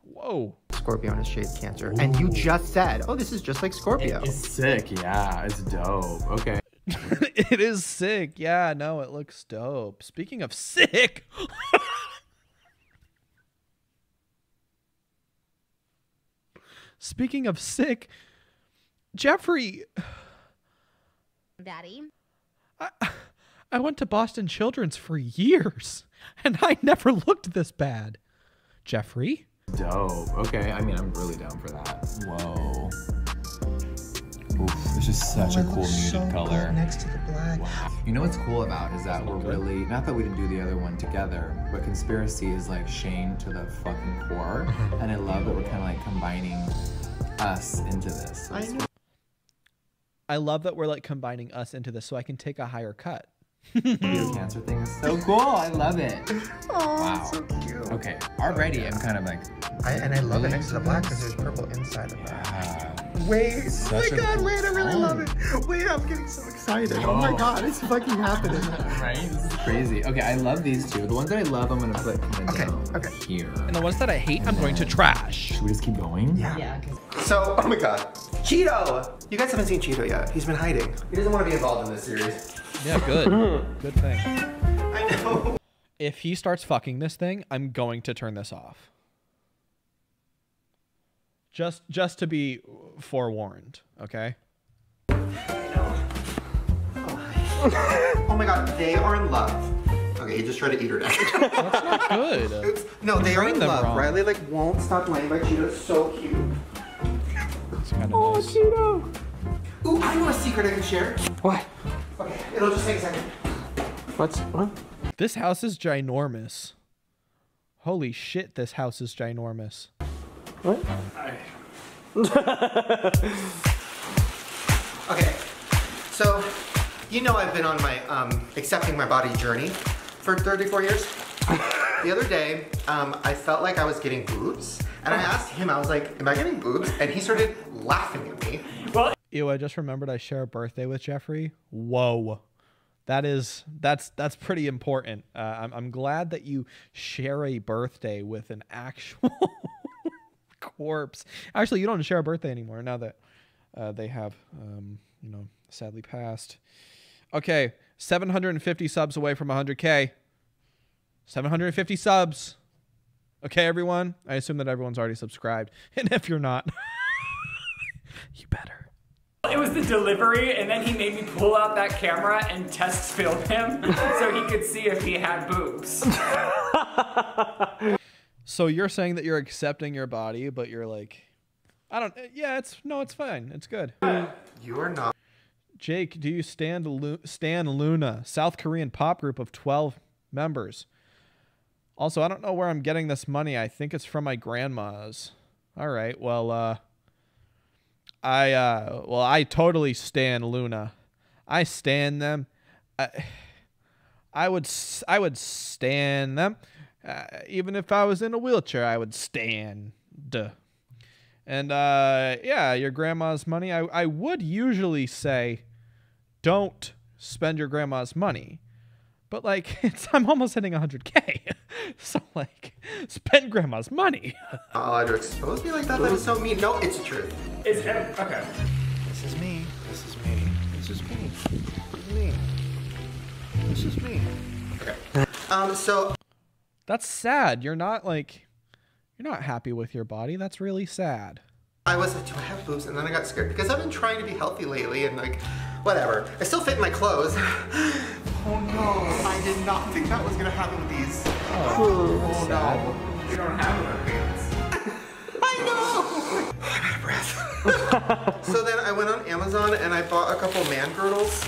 Whoa. Scorpio and a shade Cancer. Ooh. And you just said, oh, this is just like Scorpio. It's sick. Yeah, it's dope. Okay. It is sick. Yeah, no, it looks dope. Speaking of sick. Speaking of sick, Jeffree... Daddy, I, I went to Boston Children's for years, and I never looked this bad. Jeffree? Dope. Okay, I mean, I'm really down for that. Whoa. Oof, this is such oh, a cool so muted color. Cool next to the black. Wow. You know what's cool about is that we're really, not that we didn't do the other one together, but conspiracy is like Shane to the fucking core, and I love that we're kind of like combining us into this. So I know. I love that we're like combining us into this so I can take a higher cut. The Cancer thing is so cool. I love it. Oh, wow. So cute. Okay, already oh, yeah. I'm kind of like... I, and I love it next to the black because there's purple inside of that. Yeah. Wait, Such oh my god, wait, I really love it. Wait, I'm getting so excited. Oh, oh my god, it's fucking happening. Right? This is crazy. Okay, I love these two. The ones that I love, I'm going to put kind of okay, down okay. here. And the ones that I hate, and I'm then... going to trash. Should we just keep going? Yeah. yeah so, oh my god. Cheeto! You guys haven't seen Cheeto yet. He's been hiding. He doesn't want to be involved in this series. Yeah, good. Good thing. I know. If he starts fucking this thing, I'm going to turn this off. Just just to be forewarned, okay? I know. Oh. Oh my god, they are in love. Okay, he just tried to eat her down. That's not good. It's, no, I'm they are in love. Wrong. Riley like won't stop laying by Cheeto. It's so cute. It's kind of oh, nice. Cheeto. Ooh, I know a secret I can share. What? Okay, it'll just take a second. What's what? This house is ginormous. Holy shit, this house is ginormous. What? I... Okay, so You know I've been on my um, accepting my body journey for thirty-four years. The other day, um, I felt like I was getting boobs, and I asked him, I was like, am I getting boobs? And he started laughing at me. Well, ew, I just remembered I share a birthday with Jeffree. Whoa. That is, that's, that's pretty important. Uh, I'm, I'm glad that you share a birthday with an actual corpse. Actually, you don't share a birthday anymore now that uh, they have, um, you know, sadly passed. Okay, seven hundred fifty subs away from one hundred K. seven hundred fifty subs. Okay, everyone. I assume that everyone's already subscribed. And if you're not, you better. It was the delivery, and then he made me pull out that camera and test film him so he could see if he had boobs. So you're saying that you're accepting your body, but you're like, I don't, yeah, it's, no, it's fine. It's good. You are not. Jake, do you stand, Lu stand Luna, South Korean pop group of twelve members? Also, I don't know where I'm getting this money. I think it's from my grandma's. All right, well, uh. I, uh, well, I totally stan Luna. I stan them. I, I would, I would stan them. Uh, even if I was in a wheelchair, I would stan. Duh. And, uh, yeah, your grandma's money. I, I would usually say, don't spend your grandma's money. But, like, it's, I'm almost hitting one hundred K. So, like, spend grandma's money. Oh, to expose me like that? That is so mean. No, it's the truth. It's true. Okay. This is me. This is me. This is me. This is me. This is me. Okay. Um, so. That's sad. You're not, like, you're not happy with your body. That's really sad. I was like, do I have boobs? And then I got scared because I've been trying to be healthy lately and, like, whatever. I still fit my clothes. Oh no, I did not think that was gonna happen with these. Oh, oh no. You don't have enough pants. I know! I'm out of breath. So then I went on Amazon and I bought a couple man girdles.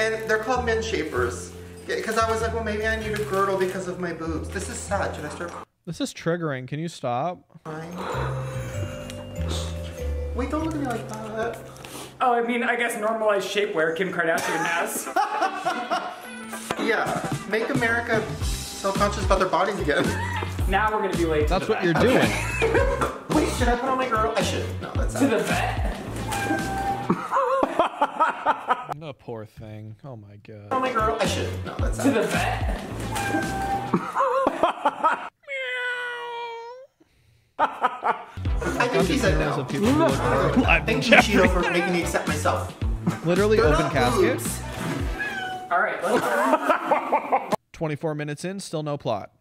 And they're called men shapers. Because I was like, well, maybe I need a girdle because of my boobs. This is sad. Should I start? This is triggering. Can you stop? Wait, don't look at me like that. Oh, I mean, I guess normalized shapewear Kim Kardashian has. Yeah, make America self-conscious about their bodies again. Now we're gonna be late. That's to the what vet. You're doing. Okay. Wait, should I put on my girdle? I should. No, that's not. To the vet. The poor thing. Oh my god. Oh my girl. I should. No, that's not. To the vet. I think she said no. Thank you, Cheeto, for making me accept myself. Literally they're open caskets. All right, let's go. twenty-four minutes in, still no plot.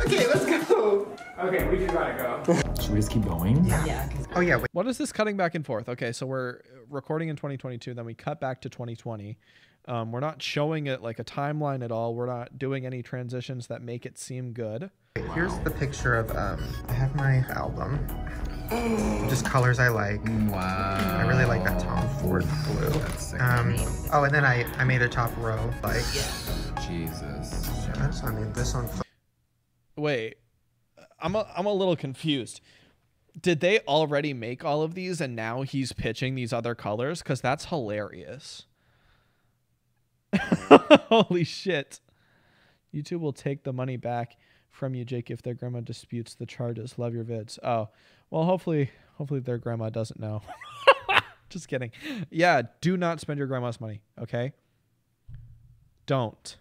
Okay, let's go. Okay, we just gotta go. Should we just keep going? Yeah. yeah oh yeah. Wait. What is this cutting back and forth? Okay, so we're recording in twenty twenty-two, then we cut back to twenty twenty. Um, we're not showing it like a timeline at all. We're not doing any transitions that make it seem good. Wow. Here's the picture of, um, I have my album. Just colors I like. Wow. I really like that Tom Ford blue. That's sick. Um, oh, and then I, I made a top row. Like, yeah. Jesus. That's, I mean, this one. Wait, I'm a, I'm a little confused. Did they already make all of these and now he's pitching these other colors? Because that's hilarious. Holy shit. YouTube will take the money back from you, Jake, if their grandma disputes the charges. Love your vids. Oh, well, hopefully, hopefully their grandma doesn't know. Just kidding. Yeah, do not spend your grandma's money, okay? Don't,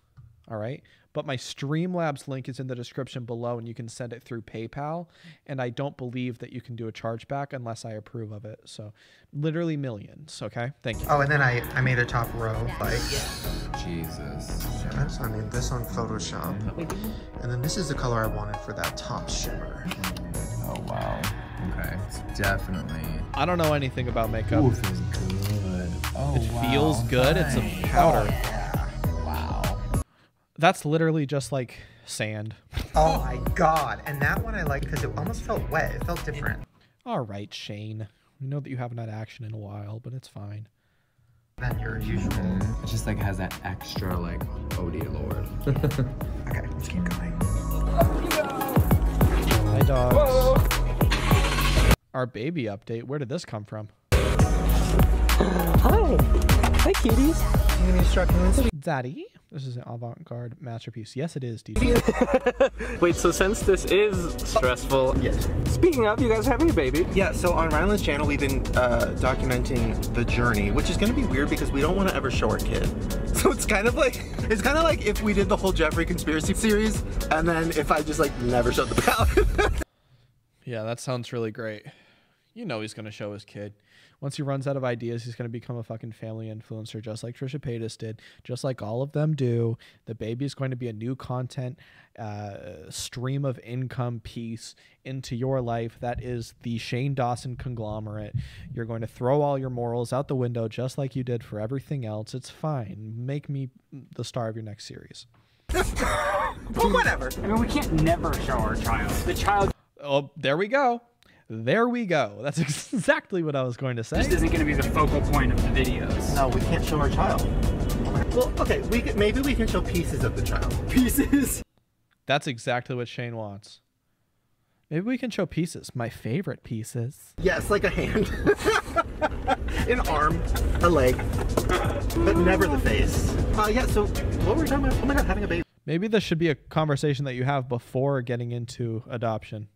all right? But my Streamlabs link is in the description below, and you can send it through PayPal, and I don't believe that you can do a chargeback unless I approve of it. So literally millions, okay? Thank you. Oh, and then I, I made a top row, like. Yeah. Jesus. That's, I made this on Photoshop. Wait. And then this is the color I wanted for that top shimmer. Oh, wow. Okay, it's definitely. I don't know anything about makeup. Ooh, it feels good. Oh, it wow. feels good. Nice. It's a powder. Oh, yeah. That's literally just like sand. Oh my god. And that one I like because it almost felt wet. It felt different. All right, Shane. We know that you haven't had action in a while, but it's fine. Than your usual. It just like has that extra like, oh dear lord. Okay, let's keep going. Hi dogs. Whoa. Our baby update. Where did this come from? Hi. Hi kitties. Daddy, this is an avant-garde masterpiece. Yes, it is, D J. Wait, so since this is stressful, yes. Speaking of, you guys are having a baby. Yeah, so on Ryland's channel, we've been uh, documenting the journey, which is going to be weird because we don't want to ever show our kid. So it's kind of like, it's kind of like if we did the whole Jeffree conspiracy series, and then if I just like never showed the palette. Yeah, that sounds really great. You know he's going to show his kid. Once he runs out of ideas, he's going to become a fucking family influencer, just like Trisha Paytas did, just like all of them do. The baby is going to be a new content uh, stream of income piece into your life. That is the Shane Dawson conglomerate. You're going to throw all your morals out the window, just like you did for everything else. It's fine. Make me the star of your next series. Well, whatever. I mean, we can't never show our child. The child... Oh, there we go. There we go. That's exactly what I was going to say. This isn't going to be the focal point of the videos. No, we can't show our child. Well, okay, we could, maybe we can show pieces of the child. Pieces? That's exactly what Shane wants. Maybe we can show pieces. My favorite pieces. Yes, like a hand. An arm. A leg. But never the face. Uh, yeah, so what were we talking about? Oh my god, having a baby. Maybe this should be a conversation that you have before getting into adoption.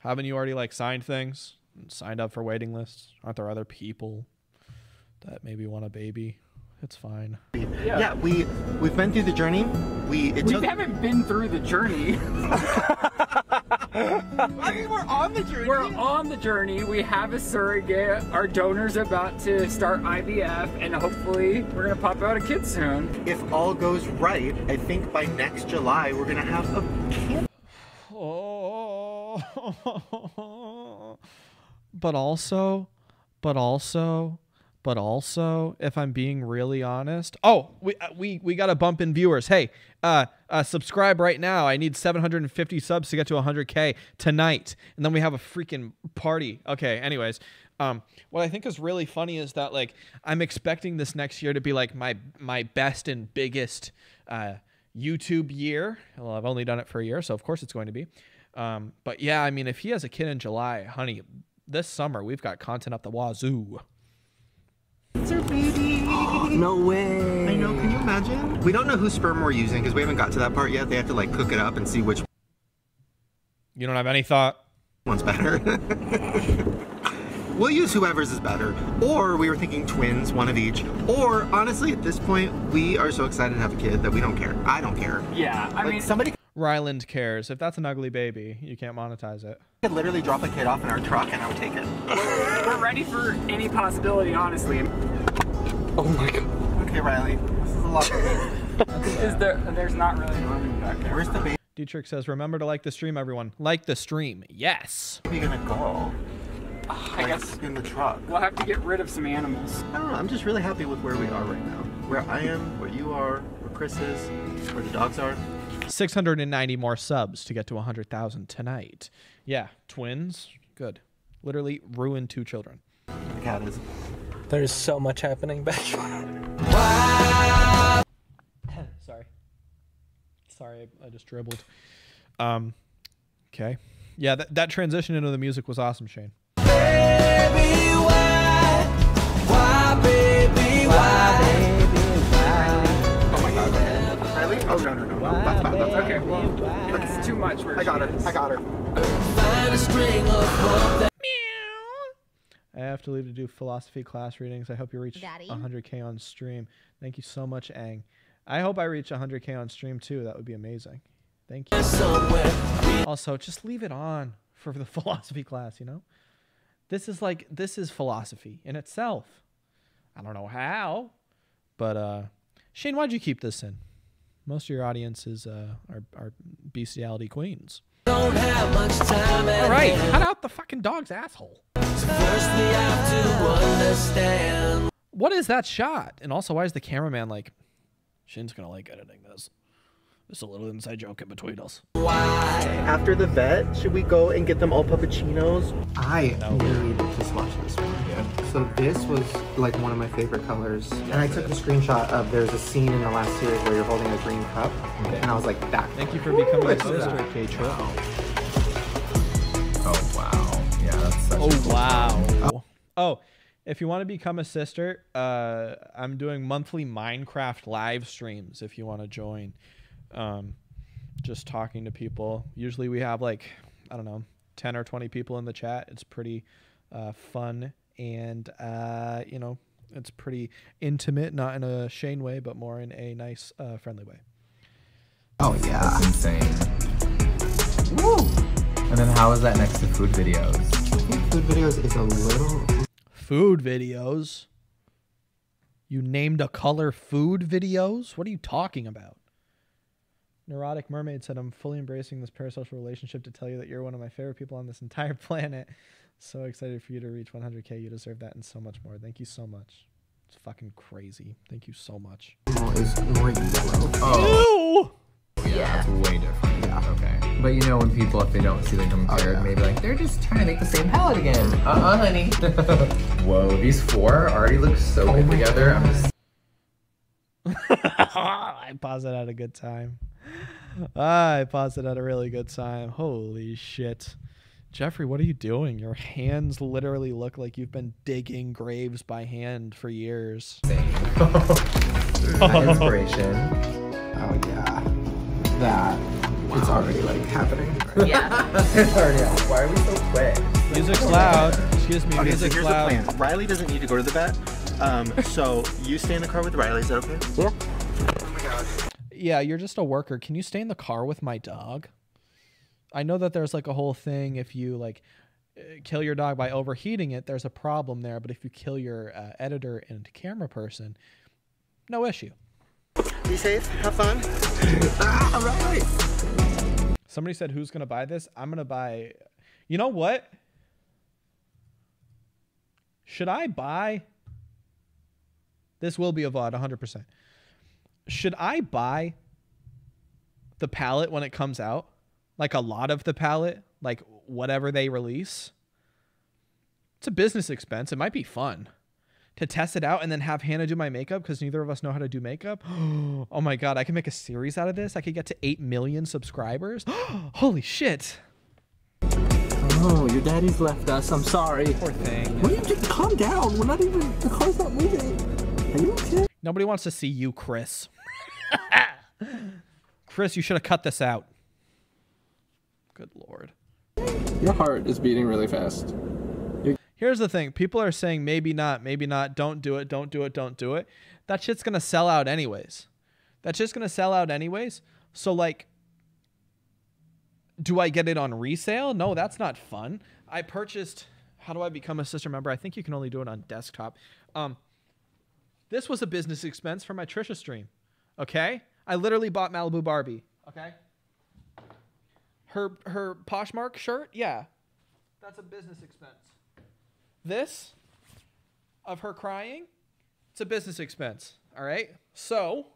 Haven't you already like signed things and signed up for waiting lists? Aren't there other people that maybe want a baby? It's fine. Yeah, yeah we we've been through the journey. We it we took... haven't been through the journey. I mean, we're on the journey. We're on the journey. We have a surrogate. Our donor's about to start I V F, and hopefully we're gonna pop out a kid soon. If all goes right, I think by next July we're gonna have a kid. But also, but also, but also, if I'm being really honest, oh, we we we got a bump in viewers. Hey, uh, uh, subscribe right now. I need seven hundred fifty subs to get to one hundred K tonight, and then we have a freaking party. Okay, anyways. Um, what I think is really funny is that like I'm expecting this next year to be like my my best and biggest uh, YouTube year. Well, I've only done it for a year, so of course it's going to be. Um, but yeah, I mean, if he has a kid in July, honey, this summer we've got content up the wazoo. It's her baby. No way. I know. Can you imagine? We don't know whose sperm we're using because we haven't got to that part yet. They have to like cook it up and see which. You don't have any thought. One's better. We'll use whoever's is better. Or we were thinking twins, one of each. Or honestly, at this point, we are so excited to have a kid that we don't care. I don't care. Yeah, I like, mean, somebody. Ryland cares. If that's an ugly baby, you can't monetize it. I could literally drop a kid off in our truck and I would take it. We're, we're ready for any possibility, honestly. Oh my god. Okay, Riley. This is a lot of Is there there's not really a room back there. Where's the baby? Dietrich says, remember to like the stream, everyone. Like the stream. Yes. Where are you gonna go? Uh, I like, guess in the truck. We'll have to get rid of some animals. I don't know, I'm just really happy with where we are right now. Where I am, where you are, where Chris is, where the dogs are. six hundred ninety more subs to get to one hundred thousand tonight. Yeah, twins, good. Literally ruined two children. The cat is. There is so much happening back. Sorry. Sorry, I just dribbled. Um, okay. Yeah, that, that transition into the music was awesome, Shane. Baby, why? Why, baby, why? Oh, no, no, no, no. That's bad. That's okay, well, look, it's too much. Where I got her. I got her. I have to leave to do philosophy class readings. I hope you reach Daddy? one hundred K on stream. Thank you so much, Aang. I hope I reach one hundred K on stream, too. That would be amazing. Thank you. Also, just leave it on for the philosophy class, you know? This is like, this is philosophy in itself. I don't know how, but uh, Shane, why'd you keep this in? Most of your audience is uh, our, our bestiality queens. Don't have much time. All right, cut out the fucking dog's asshole. So first we have to understand. What is that shot? And also, why is the cameraman like, Shin's gonna like editing this. Just a little inside joke in between us. Why? After the vet, should we go and get them all puppuccinos? I no. really just watched this one. So this was like one of my favorite colors. Yes, and I took is. a screenshot of there's a scene in the last series where you're holding a green cup. Okay. And I was like, that. Thank you for Ooh, becoming a sister, K-Trip. Wow. Oh, wow. Yeah, that's such oh, a cool wow. Thing. Oh, wow. Oh, If you want to become a sister, uh, I'm doing monthly Minecraft live streams if you want to join. Um, just talking to people. Usually we have like, I don't know, ten or twenty people in the chat. It's pretty uh, fun and, uh, you know, it's pretty intimate, not in a Shane way, but more in a nice, uh, friendly way. Oh, yeah. That's insane. Woo! And then how is that next to food videos? I think food videos is a little... Food videos? You named a color food videos? What are you talking about? Neurotic Mermaid said, I'm fully embracing this parasocial relationship to tell you that you're one of my favorite people on this entire planet. So excited for you to reach one hundred K. You deserve that and so much more. Thank you so much. It's fucking crazy. Thank you so much. Oh. Ew! Yeah, yeah, that's way different. Yeah. Okay. But you know when people, if they don't see them compared, oh, yeah. maybe like, they're just trying to make the same palette again. Uh-uh, honey. Whoa, these four already look so oh good together. God. I'm just... I paused it at a good time. I paused it at a really good time. Holy shit. Jeffrey, what are you doing? Your hands literally look like you've been digging graves by hand for years. Oh. Inspiration. Oh, yeah. That. Wow. It's already, like, happening. Yeah. It's already out. Why are we so quick? Music's loud. Excuse me, okay, music's so loud. Here's the plan. Riley doesn't need to go to the vet. Um, so you stay in the car with Riley. Is that okay? Yep. Oh, my God. Yeah, you're just a worker. Can you stay in the car with my dog? I know that there's like a whole thing if you like kill your dog by overheating it, there's a problem there. But if you kill your uh, editor and camera person, no issue. Be safe. Have fun. ah, all right. Somebody said, who's going to buy this? I'm going to buy. You know what? Should I buy? This will be a V O D, one hundred percent. Should I buy the palette when it comes out? Like a lot of the palette, like whatever they release. It's a business expense. It might be fun to test it out and then have Hannah do my makeup because neither of us know how to do makeup. Oh my God, I can make a series out of this. I could get to eight million subscribers. Holy shit. Oh, your daddy's left us. I'm sorry. Poor thing. What do you just calm down? We're not even, the car's not moving. Are you okay? Nobody wants to see you, Chris. Chris, you should have cut this out. Good Lord. Your heart is beating really fast. You're Here's the thing. People are saying, maybe not, maybe not. Don't do it. Don't do it. Don't do it. That shit's going to sell out anyways. That's just going to sell out anyways. So like, do I get it on resale? No, that's not fun. I purchased, how do I become a sister member? I think you can only do it on desktop. Um, this was a business expense for my Trisha stream. Okay. I literally bought Malibu Barbie. Okay. Her her Poshmark shirt, yeah. That's a business expense. This, of her crying, it's a business expense, all right? So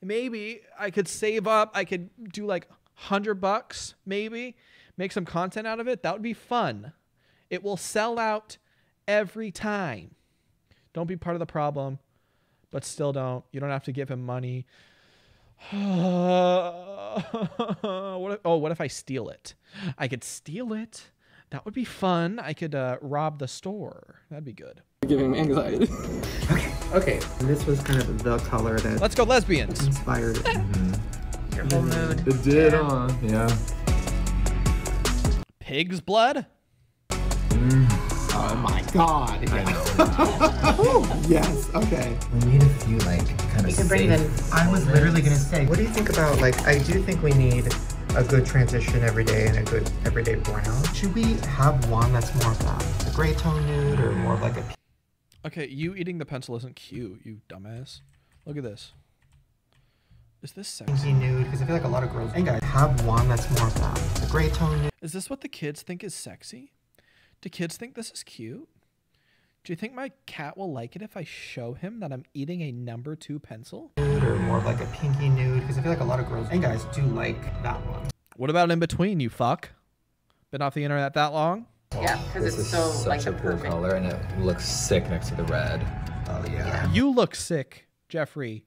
maybe I could save up. I could do like one hundred bucks maybe, make some content out of it. That would be fun. It will sell out every time. Don't be part of the problem, but still don't. You don't have to give him money. what if, oh, what if I steal it? I could steal it. That would be fun. I could uh, rob the store. That'd be good. Giving me anxiety. okay, okay. This was kind of the color that. Let's go, lesbians. Inspired mm-hmm. your whole mood. It did, yeah. huh? Yeah. Pig's blood. Mm. Oh my God. Yeah. oh, yes. Okay. We need a few like. You can bring them. I was literally gonna say, what do you think about like? I do think we need a good transition every day and a good everyday brown. Should we have one that's more of that, a gray tone nude or more of like a? Okay, you eating the pencil isn't cute, you dumbass. Look at this. Is this sexy nude? Because I feel like a lot of girls. And guys, have one that's more of that, a gray tone nude. Is this what the kids think is sexy? Do kids think this is cute? Do you think my cat will like it if I show him that I'm eating a number two pencil? Or more of like a pinky nude, because I feel like a lot of girls and guys do like that one. What about in between, you fuck? Been off the internet that long? Yeah, because it's so such like a cool color, and it looks sick next to the red. Oh yeah. yeah. You look sick, Jeffrey.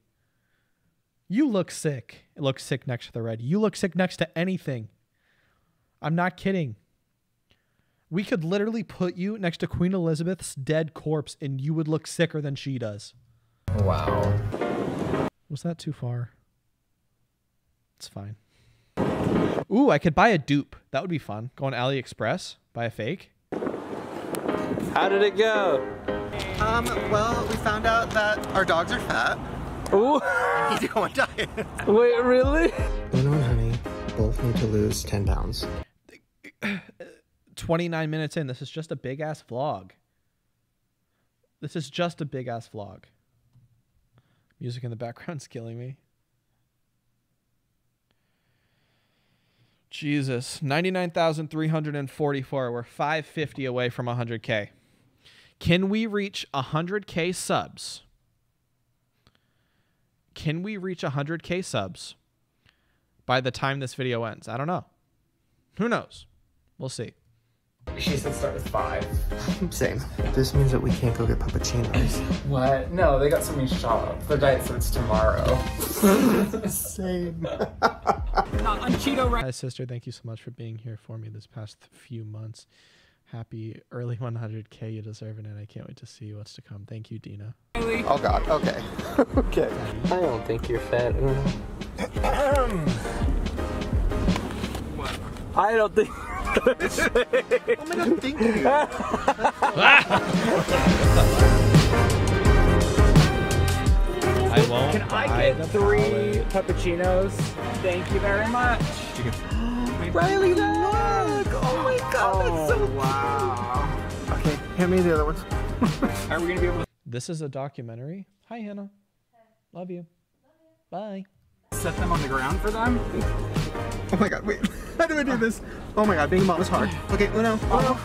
You look sick. It looks sick next to the red. You look sick next to anything. I'm not kidding. We could literally put you next to Queen Elizabeth's dead corpse and you would look sicker than she does. Wow. Was that too far? It's fine. Ooh, I could buy a dupe. That would be fun. Go on AliExpress, buy a fake. How did it go? Um, well, we found out that our dogs are fat. Ooh. I need to go on diet. Wait, really? Uno and Honey both need to lose ten pounds. twenty-nine minutes in, this is just a big-ass vlog. This is just a big-ass vlog. Music in the background's killing me. Jesus, ninety-nine thousand three hundred forty-four. We're five fifty away from one hundred K. Can we reach one hundred K subs? Can we reach one hundred K subs by the time this video ends? I don't know. Who knows? We'll see. She said start with five. Same. This means that we can't go get puppuccinos. What? No, they got something shopped. Their diet starts tomorrow. Same. Not on Cheeto, right? Hi, sister. Thank you so much for being here for me this past few months. Happy early one hundred K. You deserve it, and I can't wait to see what's to come. Thank you, Dina. Riley. Oh, God. Okay. Okay. I don't think you're fat. What? I don't think... Oh my God, thank you. I won't. Can I get three puppuccinos? Thank you very much. You can... Riley, look! Oh my God, oh, that's so wow. Cool. Okay, hand me the other ones. Are we gonna be able to? This is a documentary. Hi, Hannah. Hi. Love you. Love you. Bye. Set them on the ground for them. Oh my God, wait, how do I do this? Oh my God, being a mom is hard. Okay, Uno, Uno.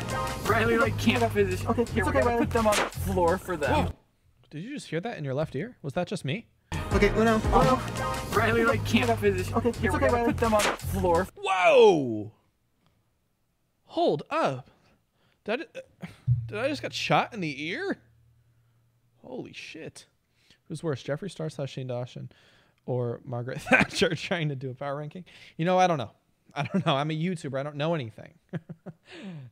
Riley, like, can't position. Okay, it's okay, Riley. Put them on the floor for them. Whoa. Did you just hear that in your left ear? Was that just me? Okay, Uno, Uno. Riley, like, can't position. Okay, it's okay, Riley. Put them on the floor. Whoa! Hold up. Did I, did I just got shot in the ear? Holy shit. Who's worse, Jeffree Star slash Shane Dawson? Or Margaret Thatcher trying to do a power ranking? You know, I don't know. I don't know. I'm a YouTuber. I don't know anything.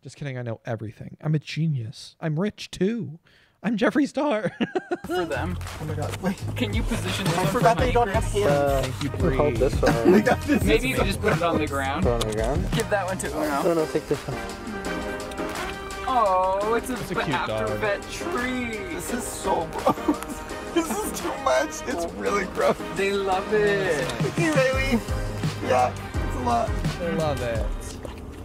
Just kidding. I know everything. I'm a genius. I'm rich, too. I'm Jeffree Star. For them. Oh, my God. Wait. Can you position them? I forgot they don't have hands. Uh, Thank you, Bree. Hold this one. Oh my God, this Maybe you can just put it on the ground. Put it on the ground. Give that one to Uno. Uno, take this one. Oh, it's a, it's a cute dog. That tree. This is so gross. This is too much. It's really gross. They love it. Okay, Riley. Yeah, it's a lot. They love it.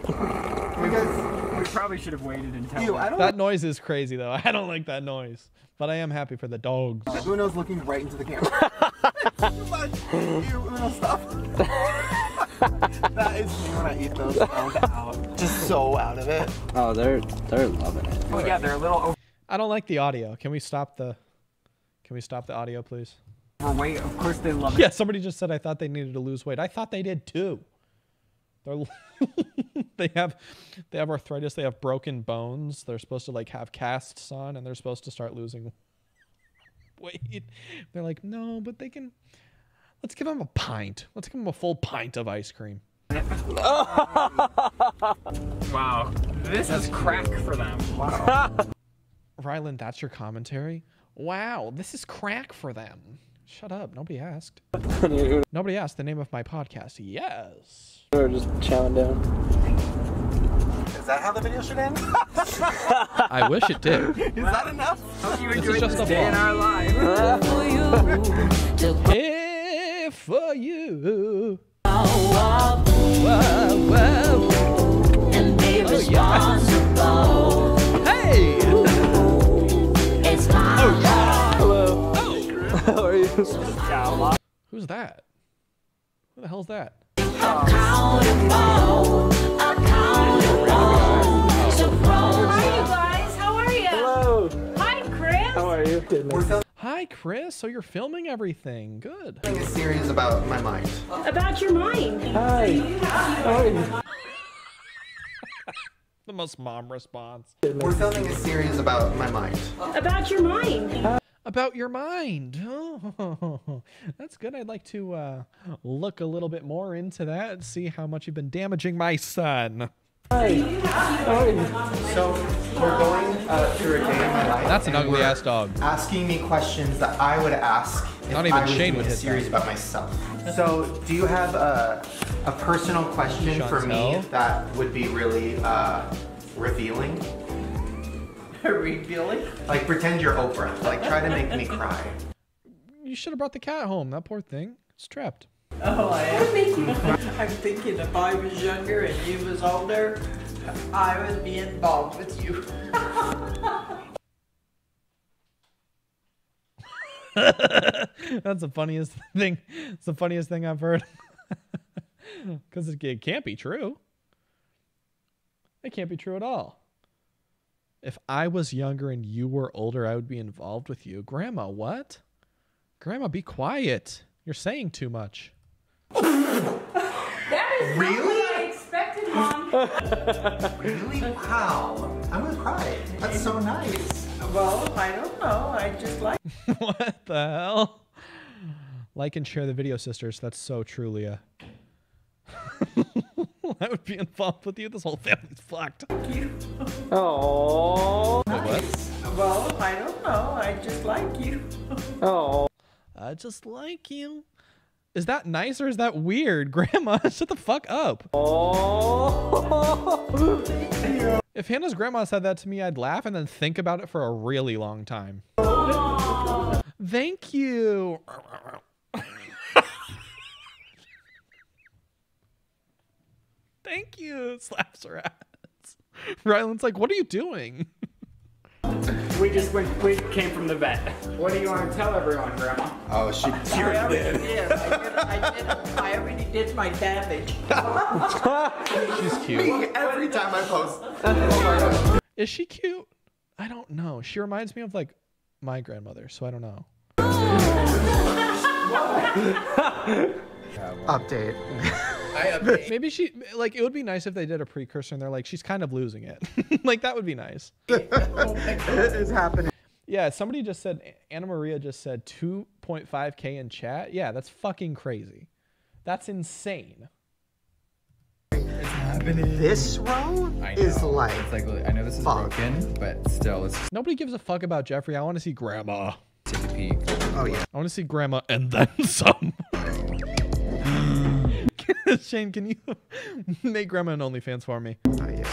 We guys, we probably should have waited until. Ew, I don't that like noise is crazy though. I don't like that noise, but I am happy for the dogs. Uno's looking right into the camera. Too much. Ew, Uno, stop. That is me when I eat those out. out. Just so out of it. Oh, they're they're loving it. Oh yeah, they're a little. Over I don't like the audio. Can we stop the? Can we stop the audio, please? Overweight, of course they love it. Yeah, somebody just said I thought they needed to lose weight. I thought they did too. They're they have they have arthritis. They have broken bones. They're supposed to like have casts on, and they're supposed to start losing weight. They're like, no, but they can. Let's give them a pint. Let's give them a full pint of ice cream. Wow, this That's is crack cool. for them. Wow. Ryland, that's your commentary. Wow, this is crack for them. Shut up, nobody asked. Nobody asked the name of my podcast. Yes. We're just chowing down. Is that how the video should end? I wish it did. Is that enough? Hope you enjoyed this day in our lives. Here for you. Whoa, whoa, whoa. And be responsible. Oh, yeah. Hey! Oh, hello. Oh. How are you? Who's that? Who the hell's that? Accountable, accountable. So hi, you guys. How are you? Hello. Hi, Chris. How are you? Goodness. Hi, Chris. So you're filming everything. Good. I'm doing a series about my mind. About your mind. Hi. Hi. The most mom response. We're filming a series about my mind. About your mind. About your mind. Oh, that's good. I'd like to uh, look a little bit more into that and see how much you've been damaging my son. Hi. Hi. So we're going uh, through a day in my life. That's an ugly ass dog. Asking me questions that I would ask if Not even I was Shane doing would a series about myself. So do you have a, a personal question Chantel? for me that would be really uh, revealing? Revealing? Like pretend you're Oprah. Like try to make me cry. You should have brought the cat home. That poor thing. It's trapped. Oh, I am. I'm thinking if I was younger and you was older, I would be involved with you. That's the funniest thing. It's the funniest thing I've heard. Because it, it can't be true. It can't be true at all. If I was younger and you were older, I would be involved with you. Grandma, what? Grandma, be quiet. You're saying too much. That is really what I expected, Mom. Really? Wow. I'm gonna cry. That's so nice. Well, I don't know. I just like. What the hell? Like and share the video, sisters. That's so true, Leah. I would be involved with you. This whole family's fucked. Thank you. Oh. Nice. Well, I don't know. I just like you. Oh. I just like you. Is that nice or is that weird? Grandma, shut the fuck up. Oh. If Hannah's grandma said that to me, I'd laugh and then think about it for a really long time. Oh. Thank you. Thank you. Slaps her ass. Ryland's like, what are you doing? We just went, we came from the vet. What do you want to tell everyone, Grandma? Oh, she, she I already did. did. I, did, I, did I already did my damage. She's cute. Me, every time I post. Oh, is she cute? I don't know. She reminds me of like my grandmother, so I don't know. Update. I update. Maybe she, like, it would be nice if they did a precursor and they're like, she's kind of losing it. Like, that would be nice. Oh my God. It is happening. Yeah, somebody just said, Anna Maria just said two point five K in chat. Yeah, that's fucking crazy. That's insane. It's happening. This row is like, it's like, I know this is fuck. broken, but still. It's nobody gives a fuck about Jeffrey. I want to see Grandma. Take a peek. Oh, yeah. I want to see Grandma and then some. Shane, can you make Grandma an OnlyFans for me? Oh, yeah.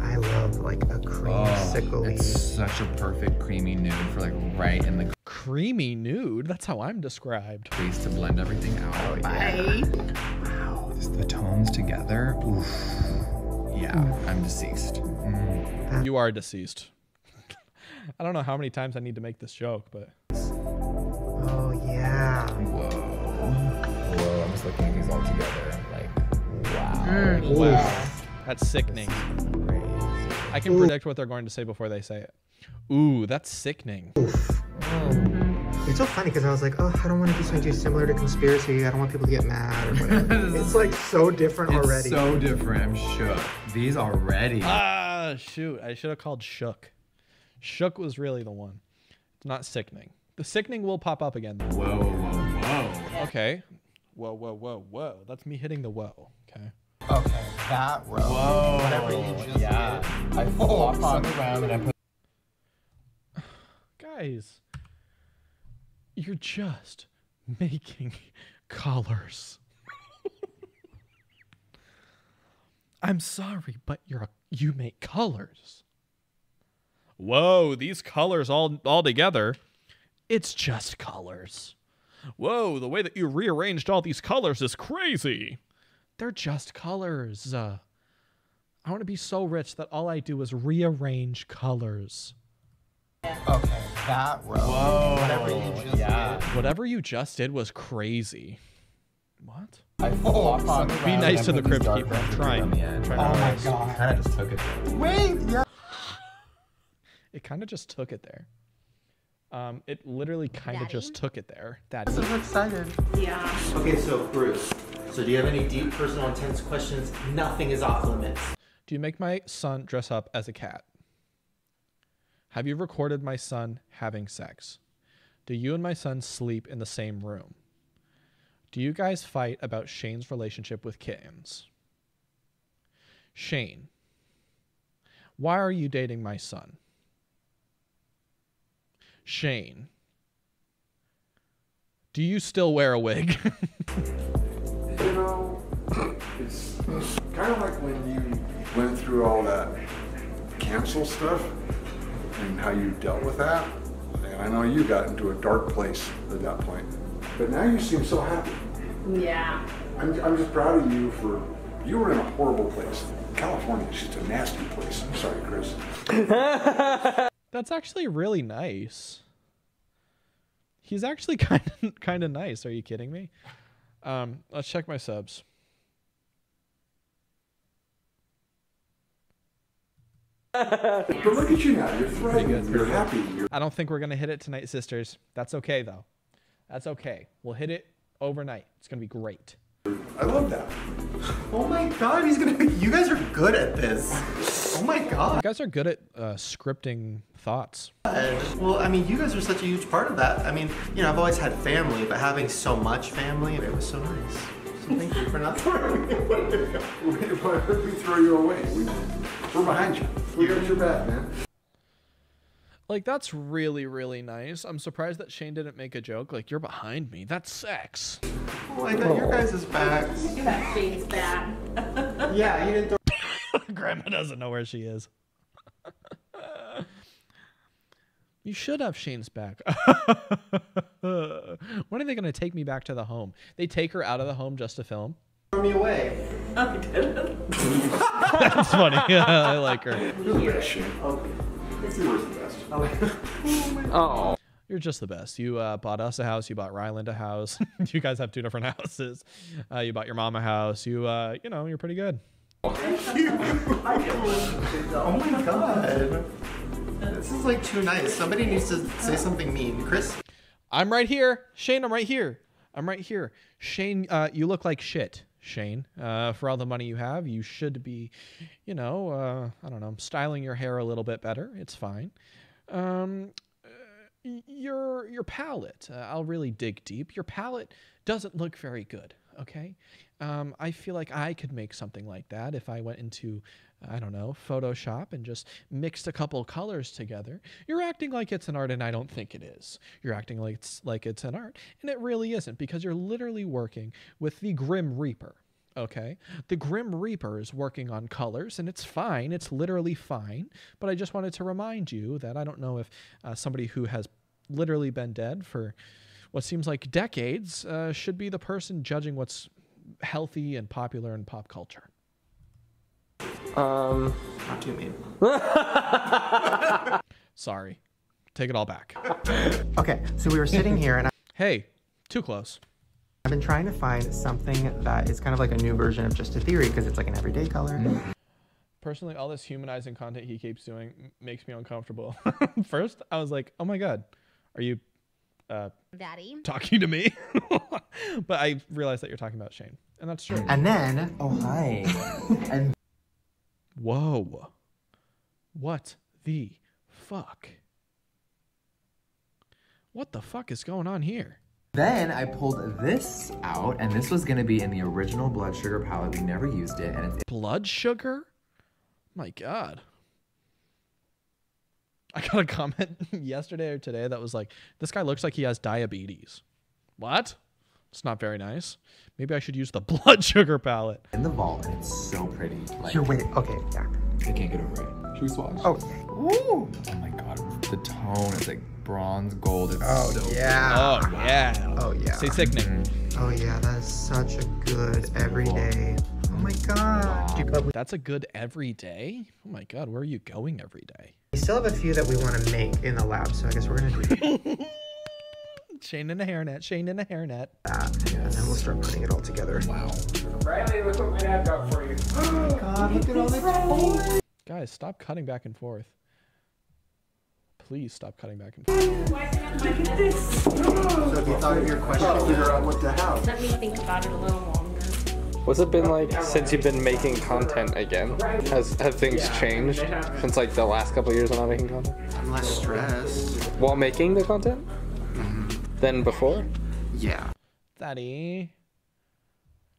I love like a creamsicle. Oh, it's such a perfect creamy nude for like right in the creamy nude. That's how I'm described. Please to blend everything out. Bye. Yeah. Wow, just the tones together. Oof. Yeah, mm. I'm deceased. Mm. You are deceased. I don't know how many times I need to make this joke, but. Oh yeah. Whoa. Looking at these all together, like wow, mm, wow. That's sickening. I can Ooh. predict what they're going to say before they say it. Ooh, that's sickening. Oof. Oh. It's so funny because I was like, oh, I don't want to do something too similar to conspiracy. I don't want people to get mad or whatever. It's like so different it's already. So different. I'm shook. These already. Ah, shoot! I should have called shook. Shook was really the one. It's not sickening. The sickening will pop up again. Though. Whoa, whoa, whoa. Okay. Whoa, whoa, whoa, whoa. That's me hitting the whoa, okay? Okay, that row. Whoa. Whatever you just yeah. did. I flopped on the ground and I put... Guys, you're just making collars. I'm sorry, but you're a, you make colors. Whoa, these colors all, all together. It's just colors. Whoa, the way that you rearranged all these colors is crazy. They're just colors. Uh, I want to be so rich that all I do is rearrange colors. Okay, that row. Whoa. Whatever you just yeah. did. Whatever you just did was crazy. What? I flopped on the ground. Be nice to the crypt keeper. I'm trying. I'm trying. Oh my God. It kind of just took it there. Wait, yeah. It kind of just took it there. Um, it literally kind of just took it there. Daddy. I'm so excited. Yeah. Okay, so Bruce, so do you have any deep, personal, intense questions? Nothing is off limits. Do you make my son dress up as a cat? Have you recorded my son having sex? Do you and my son sleep in the same room? Do you guys fight about Shane's relationship with kittens? Shane, why are you dating my son? Shane, do you still wear a wig? You know, it's, it's kind of like when you went through all that cancel stuff and how you dealt with that. And I know you got into a dark place at that point, but now you seem so happy. Yeah. I'm, I'm just proud of you for, you were in a horrible place. California is just a nasty place. I'm sorry, Chris. That's actually really nice. He's actually kind of, kind of nice. Are you kidding me? Um, let's check my subs. But look at you now. You're thriving. You're happy. You're I don't think we're going to hit it tonight, sisters. That's okay, though. That's okay. We'll hit it overnight. It's going to be great. I love that. Oh my god, he's gonna. You guys are good at this. Oh my god. You guys are good at uh, scripting thoughts. Well, I mean, you guys are such a huge part of that. I mean, you know, I've always had family, but having so much family, it was so nice. So thank you for not throwing me away. Why would we throw you away? We're behind you. We got your back, man. Like, that's really, really nice. I'm surprised that Shane didn't make a joke. Like, you're behind me. That's sex. Well, I got your guys' backs. You got Shane's back. Yeah, you didn't throw... Grandma doesn't know where she is. You should have Shane's back. When are they going to take me back to the home? They take her out of the home just to film. Throw me away. I didn't. That's funny. I like her. You're the Shane. Okay. It's yours the best. Oh, you're just the best. You uh, bought us a house. You bought Ryland a house. You guys have two different houses. Uh, you bought your mom a house. You, uh, you know, you're pretty good. Thank you. Oh my god, this is like too nice. Somebody needs to say something mean. Chris, I'm right here. Shane, I'm right here. I'm right here. Shane, uh, you look like shit. Shane, uh, for all the money you have, you should be, you know, uh, I don't know, styling your hair a little bit better. It's fine. Um, uh, your your palette, uh, I'll really dig deep. Your palette doesn't look very good. Okay, um, I feel like I could make something like that if I went into, I don't know, Photoshop and just mixed a couple colors together. You're acting like it's an art, and I don't think it is. You're acting like it's like it's an art, and it really isn't, because you're literally working with the Grim Reaper. Okay, the Grim Reaper is working on colors, and it's fine. It's literally fine. But I just wanted to remind you that I don't know if uh, somebody who has literally been dead for what seems like decades uh, should be the person judging what's healthy and popular in pop culture. Um, not too mean. Sorry, take it all back. Okay, so we were sitting here and I hey, too close. I've been trying to find something that is kind of like a new version of Just a Theory, because it's like an everyday color. Personally, all this humanizing content he keeps doing makes me uncomfortable. First, I was like, oh my god, are you uh, Daddy talking to me? But I realized that you're talking about Shane, and that's true. And then, oh hi, and. Whoa. What the fuck? What the fuck is going on here? Then I pulled this out, and this was going to be in the original blood sugar palette. We never used it. And it's blood sugar? My god. I got a comment yesterday or today that was like, this guy looks like he has diabetes. What? It's not very nice. Maybe I should use the blood sugar palette. In the vault, and it's so pretty. Like, You're wait, okay, yeah. I can't get over it. Should we swatch? Oh, ooh. Oh my god, the tone is like bronze gold. It's oh, so yeah. Pretty. Oh, yeah. Oh, yeah. Stay sickening. Mm-hmm. Oh, yeah, that is such a good everyday. Oh my god. That's a good everyday? Oh my god, where are you going every day? We still have a few that we want to make in the lab, so I guess we're going to do it. Shane in a hairnet, Shane in a hairnet. Ah, yes. And then we'll start putting it all together. Wow. Riley, look what my dad got for you. Oh my god, look at all the toys. Guys, stop cutting back and forth. Please stop cutting back and forth. Why can't I look at this? So if you thought of your question, I'll figure out what the hell. Let me think about it a little longer. What's it been like since you've been making content again? Has have things yeah, changed since like the last couple of years of not making content? I'm less stressed. While making the content? Than before? Yeah. Daddy.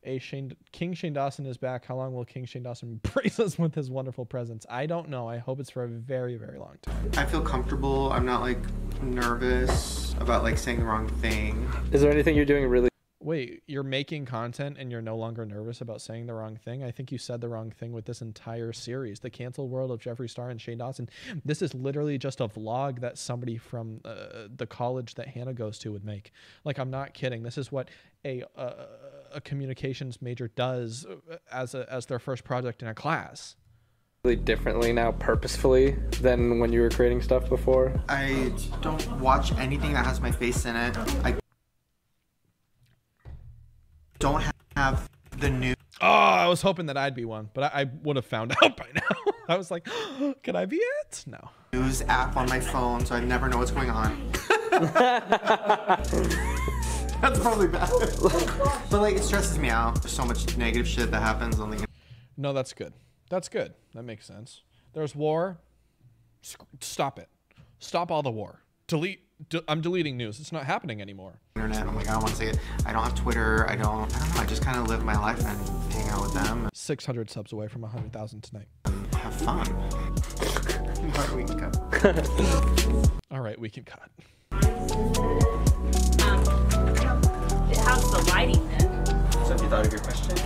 A Shane, King Shane Dawson is back. How long will King Shane Dawson brace us with his wonderful presence? I don't know. I hope it's for a very, very long time. I feel comfortable. I'm not like nervous about like saying the wrong thing. Is there anything you're doing really? Wait, you're making content and you're no longer nervous about saying the wrong thing? I think you said the wrong thing with this entire series. The cancel world of Jeffree Star and Shane Dawson. This is literally just a vlog that somebody from uh, the college that Hannah goes to would make. Like, I'm not kidding. This is what a uh, a communications major does as a, as their first project in a class. Differently now purposefully than when you were creating stuff before? I don't watch anything that has my face in it. I don't have the new. Oh, I was hoping that I'd be one, but I, I would have found out by now. I was like, oh, could I be it? No. News app on my phone, so I never know what's going on. That's probably bad. But like, it stresses me out. There's so much negative shit that happens on the. No, that's good. That's good. That makes sense. There's war. Stop it. Stop all the war. Delete. De I'm deleting news. It's not happening anymore. Internet. I'm like, I don't want to see it. I don't have Twitter. I don't. I don't know. I just kind of live my life and hang out with them. Six hundred subs away from a hundred thousand tonight. Have fun. All right, we can cut. All right, we can cut. Um, how's the lighting then? So, have you thought of your question?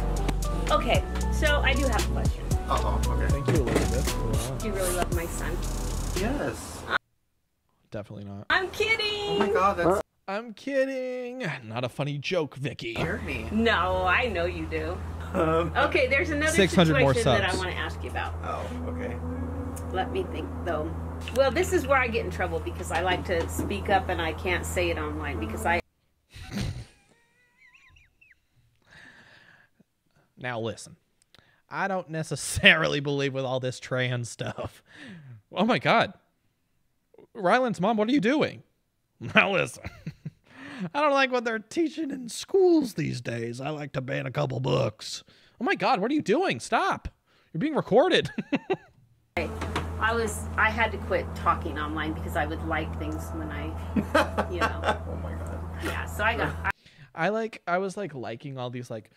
Okay, so I do have a question. Uh oh. Okay. Thank you, Elizabeth. Do you really love my son? Yes. Um, Definitely not. I'm kidding. Oh my god, that's. I'm kidding. Not a funny joke, Vicky. You heard me. No, I know you do. Um, okay, there's another situation more that I want to ask you about. Oh, okay. Let me think, though. Well, this is where I get in trouble because I like to speak up and I can't say it online because I. Now listen, I don't necessarily believe with all this trans stuff. Oh my god. Ryland's mom, what are you doing? Now listen, I don't like what they're teaching in schools these days. I like to ban a couple books. Oh my god, what are you doing? Stop. You're being recorded. I was, I had to quit talking online because I would like things when I, you know. Oh my god. Yeah, so I got. I, I like, I was like liking all these like,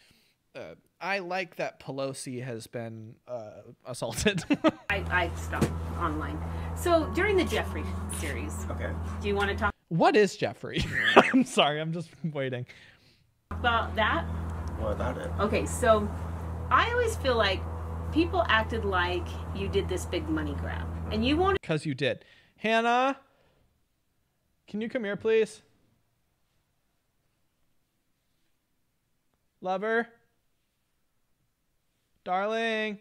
uh, I like that Pelosi has been uh, assaulted. I, I stopped online. So during the Jeffree series, okay. Do you want to talk? What is Jeffree? I'm sorry, I'm just waiting. About that? What about it? Okay, so I always feel like people acted like you did this big money grab, and you won't. Because you did. Hannah, can you come here, please? Lover. Darling,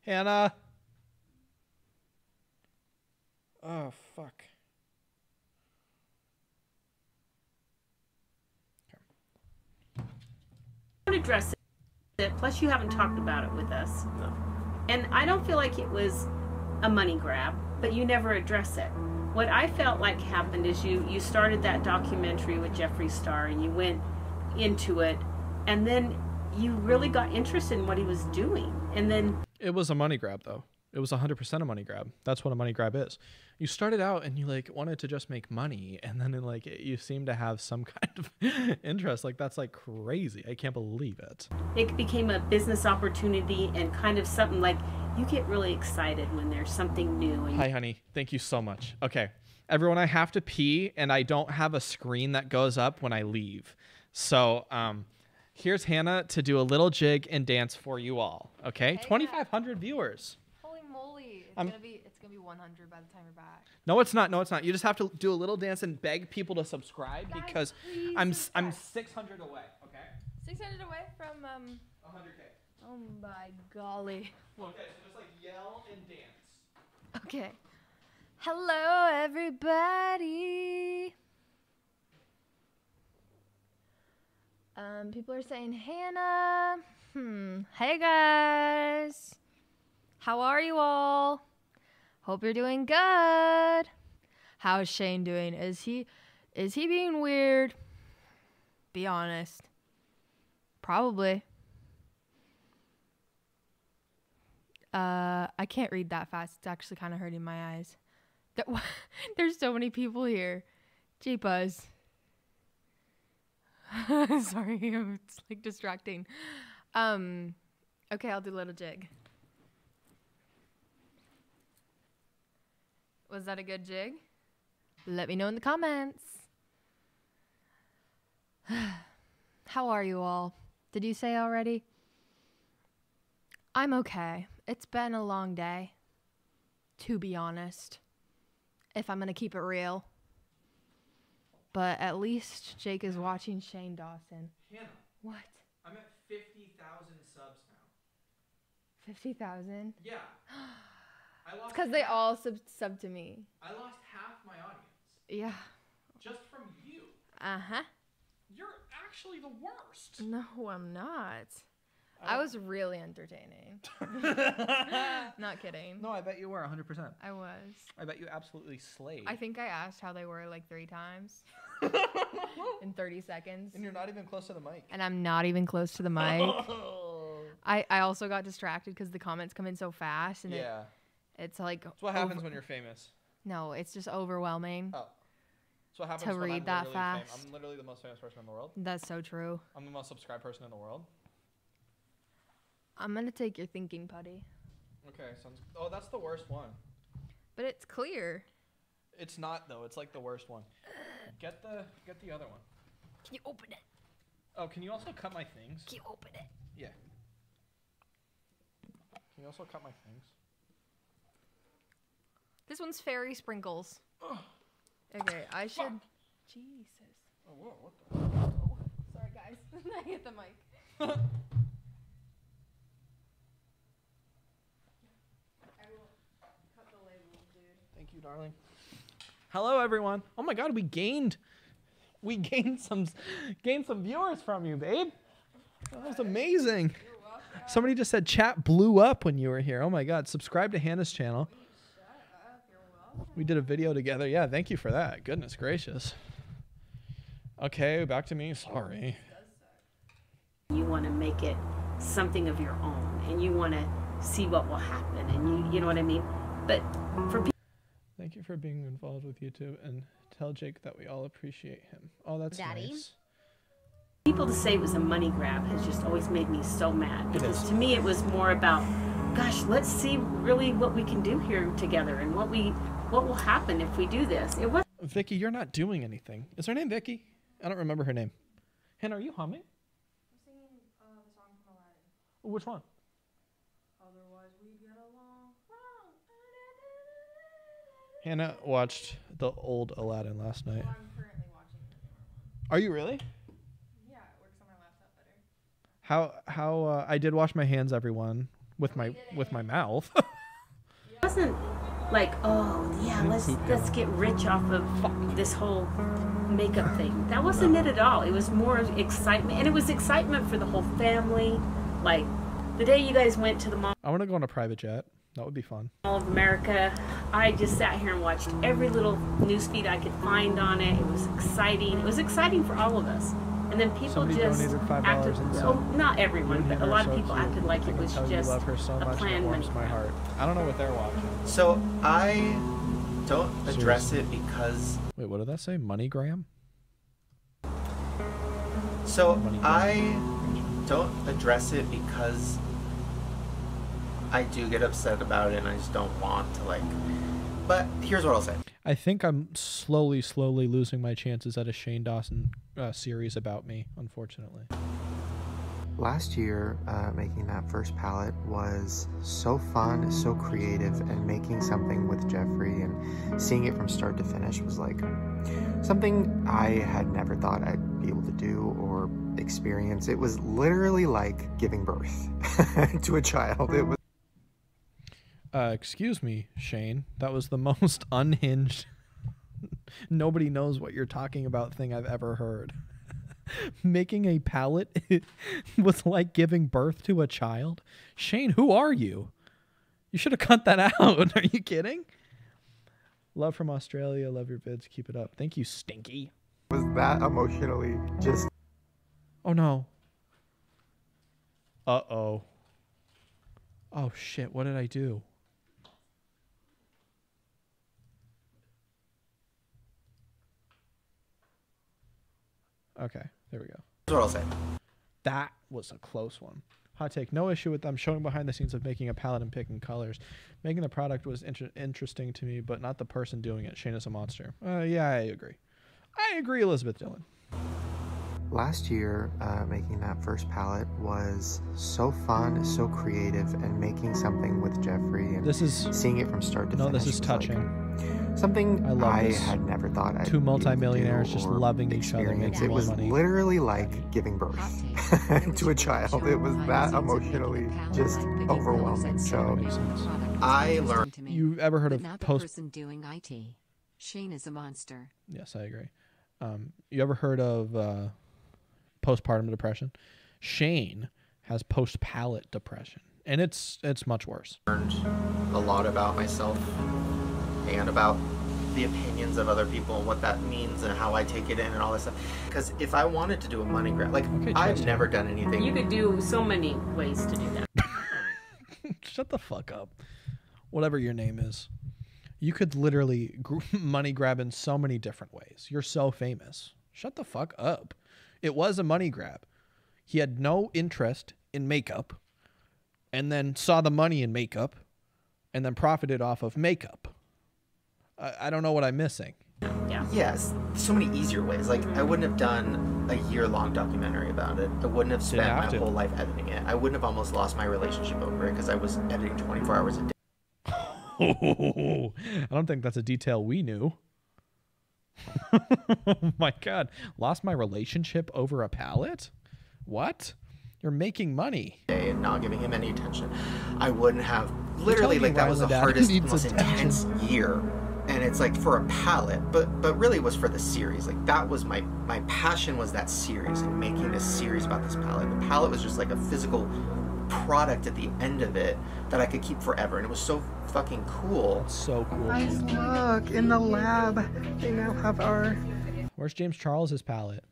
Hannah. Oh, fuck. I don't address it, plus you haven't talked about it with us. No. And I don't feel like it was a money grab, but you never address it. What I felt like happened is you, you started that documentary with Jeffree Star and you went into it, and then you really got interested in what he was doing. And then it was a money grab, though. It was one hundred percent a money grab. That's what a money grab is. You started out and you like wanted to just make money, and then in, like, you seem to have some kind of interest. Like, that's like crazy. I can't believe it. It became a business opportunity and kind of something like you get really excited when there's something new. And hi, honey. Thank you so much. Okay, everyone, I have to pee and I don't have a screen that goes up when I leave. So, um, here's Hannah to do a little jig and dance for you all. Okay, hey, twenty-five hundred viewers. Holy moly! It's I'm, gonna be it's gonna be one hundred by the time you're back. No, it's not. No, it's not. You just have to do a little dance and beg people to subscribe. Guys, because I'm subscribe. I'm six hundred away. Okay. six hundred away from um. one hundred K. Oh my golly. Okay, so just like yell and dance. Okay. Hello, everybody. Um, people are saying, Hannah, hmm, hey guys, how are you all? Hope you're doing good. How's Shane doing? Is he, is he being weird? Be honest. Probably. Uh, I can't read that fast. It's actually kind of hurting my eyes. There's so many people here. Jeepers. Sorry, it's like distracting. Um, okay, I'll do a little jig. Was that a good jig? Let me know in the comments. How are you all? Did you say already? I'm okay. It's been a long day, to be honest, if I'm gonna keep it real. But at least Jake is watching Shane Dawson. Hannah. What? I'm at fifty thousand subs now. fifty thousand? Yeah. It's because they all sub sub to me. I lost half my audience. Yeah. Just from you. Uh-huh. You're actually the worst. No, I'm not. I, I was really entertaining. Not kidding. No, I bet you were one hundred percent. I was. I bet you absolutely slayed. I think I asked how they were like three times in thirty seconds. And you're not even close to the mic. And I'm not even close to the mic. Oh. I, I also got distracted because the comments come in so fast. And yeah. It, It's like. It's what happens when you're famous. No, it's just overwhelming. Oh, it's what happens to when read I'm that fast. Fam I'm literally the most famous person in the world. That's so true. I'm the most subscribed person in the world. I'm gonna take your thinking putty. Okay, sounds. Oh, that's the worst one. But it's clear. It's not though. It's like the worst one. Get the get the other one. Can you open it? Oh, can you also cut my things? Can you open it? Yeah. Can you also cut my things? This one's fairy sprinkles. Ugh. Okay, I should. Fuck. Jesus. Oh, whoa, what the? Oh, sorry, guys. I hit the mic. I will cut the label, dude. Thank you, darling. Hello, everyone. Oh my God, we gained, we gained some, gained some viewers from you, babe. That was amazing. You're welcome. Somebody just said chat blew up when you were here. Oh my God, subscribe to Hannah's channel. We did a video together. Yeah, thank you for that. Goodness gracious. Okay, back to me. Sorry. You want to make it something of your own, and you want to see what will happen, and you, you know what I mean? But for people... Thank you for being involved with YouTube, and tell Jake that we all appreciate him. Oh, that's Daddy. Nice. People to say it was a money grab has just always made me so mad, because to me it was more about... Gosh, let's see really what we can do here together and what we what will happen if we do this. It was Vicky, you're not doing anything. Is her name Vicky? I don't remember her name. Hannah, are you humming? I'm singing uh, the song from Aladdin. Which one? Otherwise we'd get along wrong. Hannah watched the old Aladdin last night. Well, I'm currently watching the newer one. Are you really? Yeah, it works on my laptop better. How how uh, I did wash my hands, everyone. With my with my mouth. It wasn't like, oh yeah, let's let's get rich off of this whole makeup thing. That wasn't it at all. It was more excitement, and it was excitement for the whole family. Like the day you guys went to the mall. I want to go on a private jet. That would be fun. All of America. I just sat here and watched every little newsfeed I could find on it. It was exciting. It was exciting for all of us. And then people Somebody just acted, oh, not everyone, but a lot so of people cute. acted like I it was just love her so a much plan. It warms my heart. I don't know what they're watching. So I don't address Seriously. it because... Wait, what did that say? MoneyGram? So MoneyGram. I don't address it because I do get upset about it and I just don't want to like... But here's what I'll say. I think I'm slowly, slowly losing my chances at a Shane Dawson uh, series about me, unfortunately. Last year, uh, making that first palette was so fun, so creative, and making something with Jeffree and seeing it from start to finish was like something I had never thought I'd be able to do or experience. It was literally like giving birth to a child. It was. Uh, excuse me, Shane. That was the most unhinged, nobody knows what you're talking about thing I've ever heard. Making a palette was like giving birth to a child. Shane, who are you? You should have cut that out. Are you kidding? Love from Australia. Love your vids. Keep it up. Thank you, Stinky. Was that emotionally just... Oh, no. Uh-oh. Oh, shit. What did I do? Okay, there we go. That's what I'll say. That was a close one. Hot take. No issue with them showing behind the scenes of making a palette and picking colors. Making the product was inter interesting to me, but not the person doing it. Shane is a monster. Uh, yeah, I agree. I agree, Elizabeth Dillon. Last year, uh, making that first palette was so fun, so creative, and making something with Jeffree and this is, seeing it from start to no, finish. No, this is touching. Like something I, love I had never thought I'd Two multi-millionaires just loving each other, making It was money. literally like giving birth to a child. It was that emotionally just overwhelming. So I learned. You ever heard of post? Person doing I T. Shane is a monster. Yes, I agree. Um, you ever heard of? Uh, postpartum depression. Shane has post-palate depression, and it's it's much worse. I learned a lot about myself and about the opinions of other people and what that means and how I take it in and all this stuff. Because if I wanted to do a money grab, like okay, I've never done anything. You could do so many ways to do that. Shut the fuck up. Whatever your name is, you could literally money grab in so many different ways. You're so famous. Shut the fuck up. It was a money grab. He had no interest in makeup and then saw the money in makeup and then profited off of makeup. I, I don't know what I'm missing. Yeah. Yes. So many easier ways. Like I wouldn't have done a year long documentary about it. I wouldn't have spent Didn't have my to. whole life editing it. I wouldn't have almost lost my relationship over it because I was editing twenty-four hours a day. Oh, I don't think that's a detail we knew. Oh my god, lost my relationship over a palette? What? You're making money and not giving him any attention. I wouldn't have literally like that was the hardest, most intense year, and it's like for a palette, but but really it was for the series. Like that was my my passion, was that series and making this series about this palette. The palette was just like a physical product at the end of it that I could keep forever, and it was so fucking cool. That's so cool. Nice look in the lab. They now have our. Where's James Charles's palette?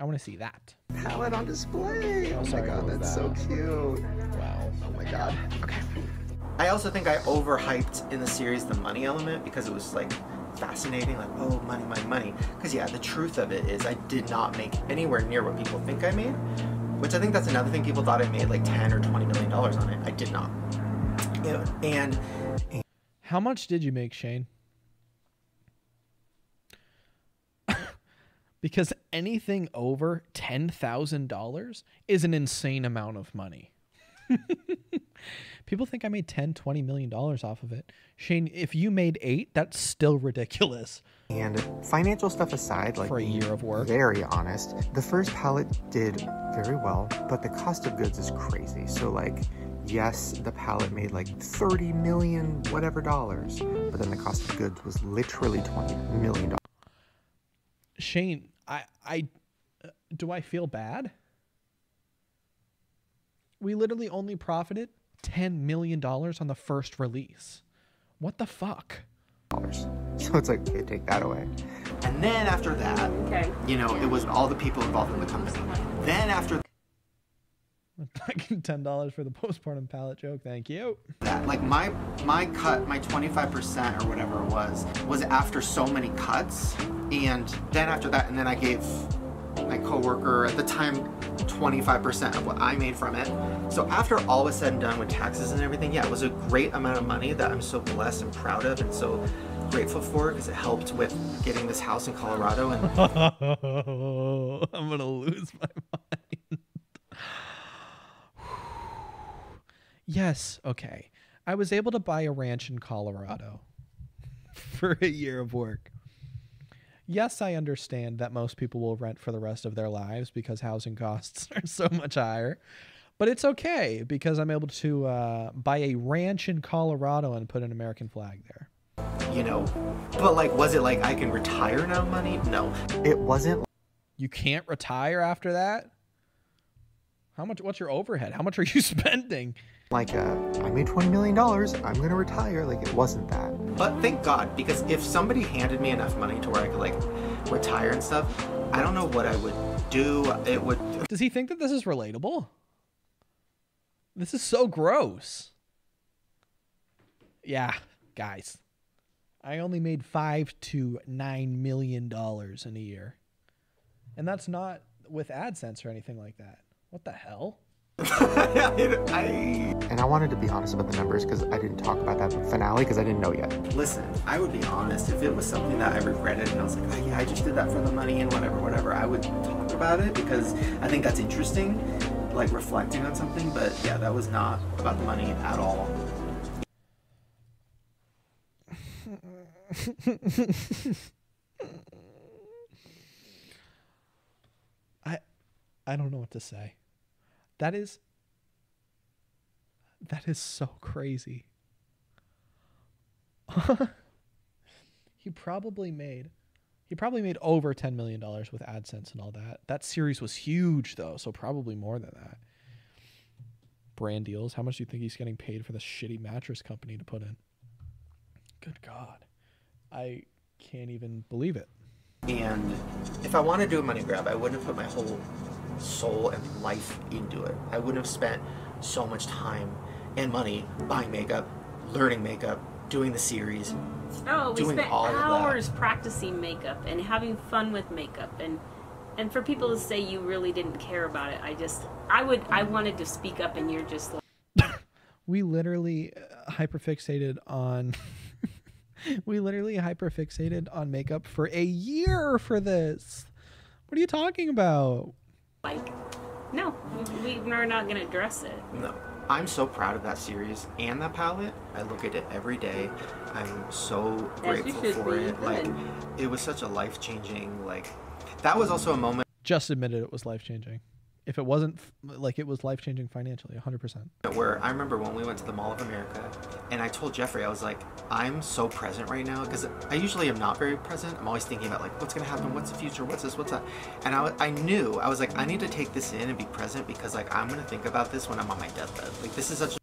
I want to see that palette on display. Oh, oh my god, that's that. so cute. Wow. Oh my god. Okay. I also think I overhyped in the series the money element because it was like fascinating, like oh money, money, money. Because yeah, the truth of it is I did not make anywhere near what people think I made. Which I think that's another thing, people thought I made like ten or twenty million dollars on it. I did not. And, and how much did you make, Shane? Because anything over ten thousand dollars is an insane amount of money. People think I made ten, twenty million dollars off of it. Shane, if you made eight, that's still ridiculous. And financial stuff aside, like for a year of work, very honest, the first palette did very well, but the cost of goods is crazy. So like, yes, the palette made like thirty million whatever dollars, but then the cost of goods was literally twenty million dollars. Shane, I, I, do I feel bad? We literally only profited ten million dollars on the first release. What the fuck? So it's like, okay, take that away. And then after that, okay. you know, it was all the people involved in the company. Then after ten dollars for the postpartum palette joke, thank you. That, like my my cut, my twenty-five percent or whatever it was, was after so many cuts. And then after that, and then I gave my coworker at the time twenty-five percent of what I made from it. So after all was said and done with taxes and everything, yeah, it was a great amount of money that I'm so blessed and proud of and so grateful for, because it helped with getting this house in Colorado. And oh, I'm gonna lose my mind. Yes, okay. I was able to buy a ranch in Colorado for a year of work. Yes, I understand that most people will rent for the rest of their lives because housing costs are so much higher. But it's okay because I'm able to uh, buy a ranch in Colorado and put an American flag there. You know, but like, was it like I can retire now money? No, it wasn't. You can't retire after that? How much? What's your overhead? How much are you spending? Like, uh, I made twenty million dollars, I'm going to retire. Like, it wasn't that. But thank God, because if somebody handed me enough money to where I could, like, retire and stuff, I don't know what I would do. It would. Does he think that this is relatable? This is so gross. Yeah, guys. I only made five to nine million dollars in a year. And that's not with AdSense or anything like that. What the hell? And I wanted to be honest about the numbers because I didn't talk about that finale because I didn't know yet. Listen, I would be honest if it was something that I regretted and I was like, oh yeah, I just did that for the money and whatever, whatever. I would talk about it because I think that's interesting, like reflecting on something. But yeah, that was not about the money at all. I, I don't know what to say. That is, that is so crazy. He probably made, he probably made over ten million dollars with AdSense and all that. That series was huge though, so probably more than that. Brand deals. How much do you think he's getting paid for this shitty mattress company to put in? Good God. I can't even believe it. And if I wanted to do a money grab, I wouldn't have put my whole soul and life into it. I wouldn't have spent so much time and money buying makeup, learning makeup, doing the series. Oh, we doing spent all hours practicing makeup and having fun with makeup, and and for people to say you really didn't care about it, I just I would I wanted to speak up, and you're just like we literally hyperfixated on we literally hyperfixated on makeup for a year for this. What are you talking about? Like, no, we, we're not going to address it. No. I'm so proud of that series and that palette. I look at it every day. I'm so As grateful for it. Good. Like, it was such a life-changing, like, that was also a moment. Just admitted it was life-changing. If it wasn't, like, it was life-changing financially, one hundred percent. Where I remember when we went to the Mall of America, and I told Jeffrey, I was like, I'm so present right now, because I usually am not very present. I'm always thinking about, like, what's going to happen? What's the future? What's this? What's that? And I, I knew, I was like, I need to take this in and be present, because, like, I'm going to think about this when I'm on my deathbed. Like, this is such a...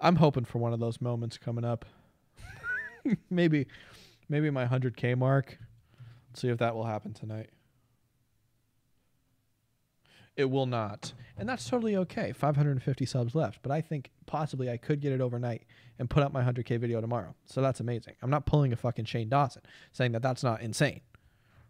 I'm hoping for one of those moments coming up. maybe, maybe my one hundred K mark. Let's see if that will happen tonight. It will not. And that's totally okay. five hundred fifty subs left. But I think possibly I could get it overnight and put up my one hundred K video tomorrow. So that's amazing. I'm not pulling a fucking Shane Dawson saying that that's not insane.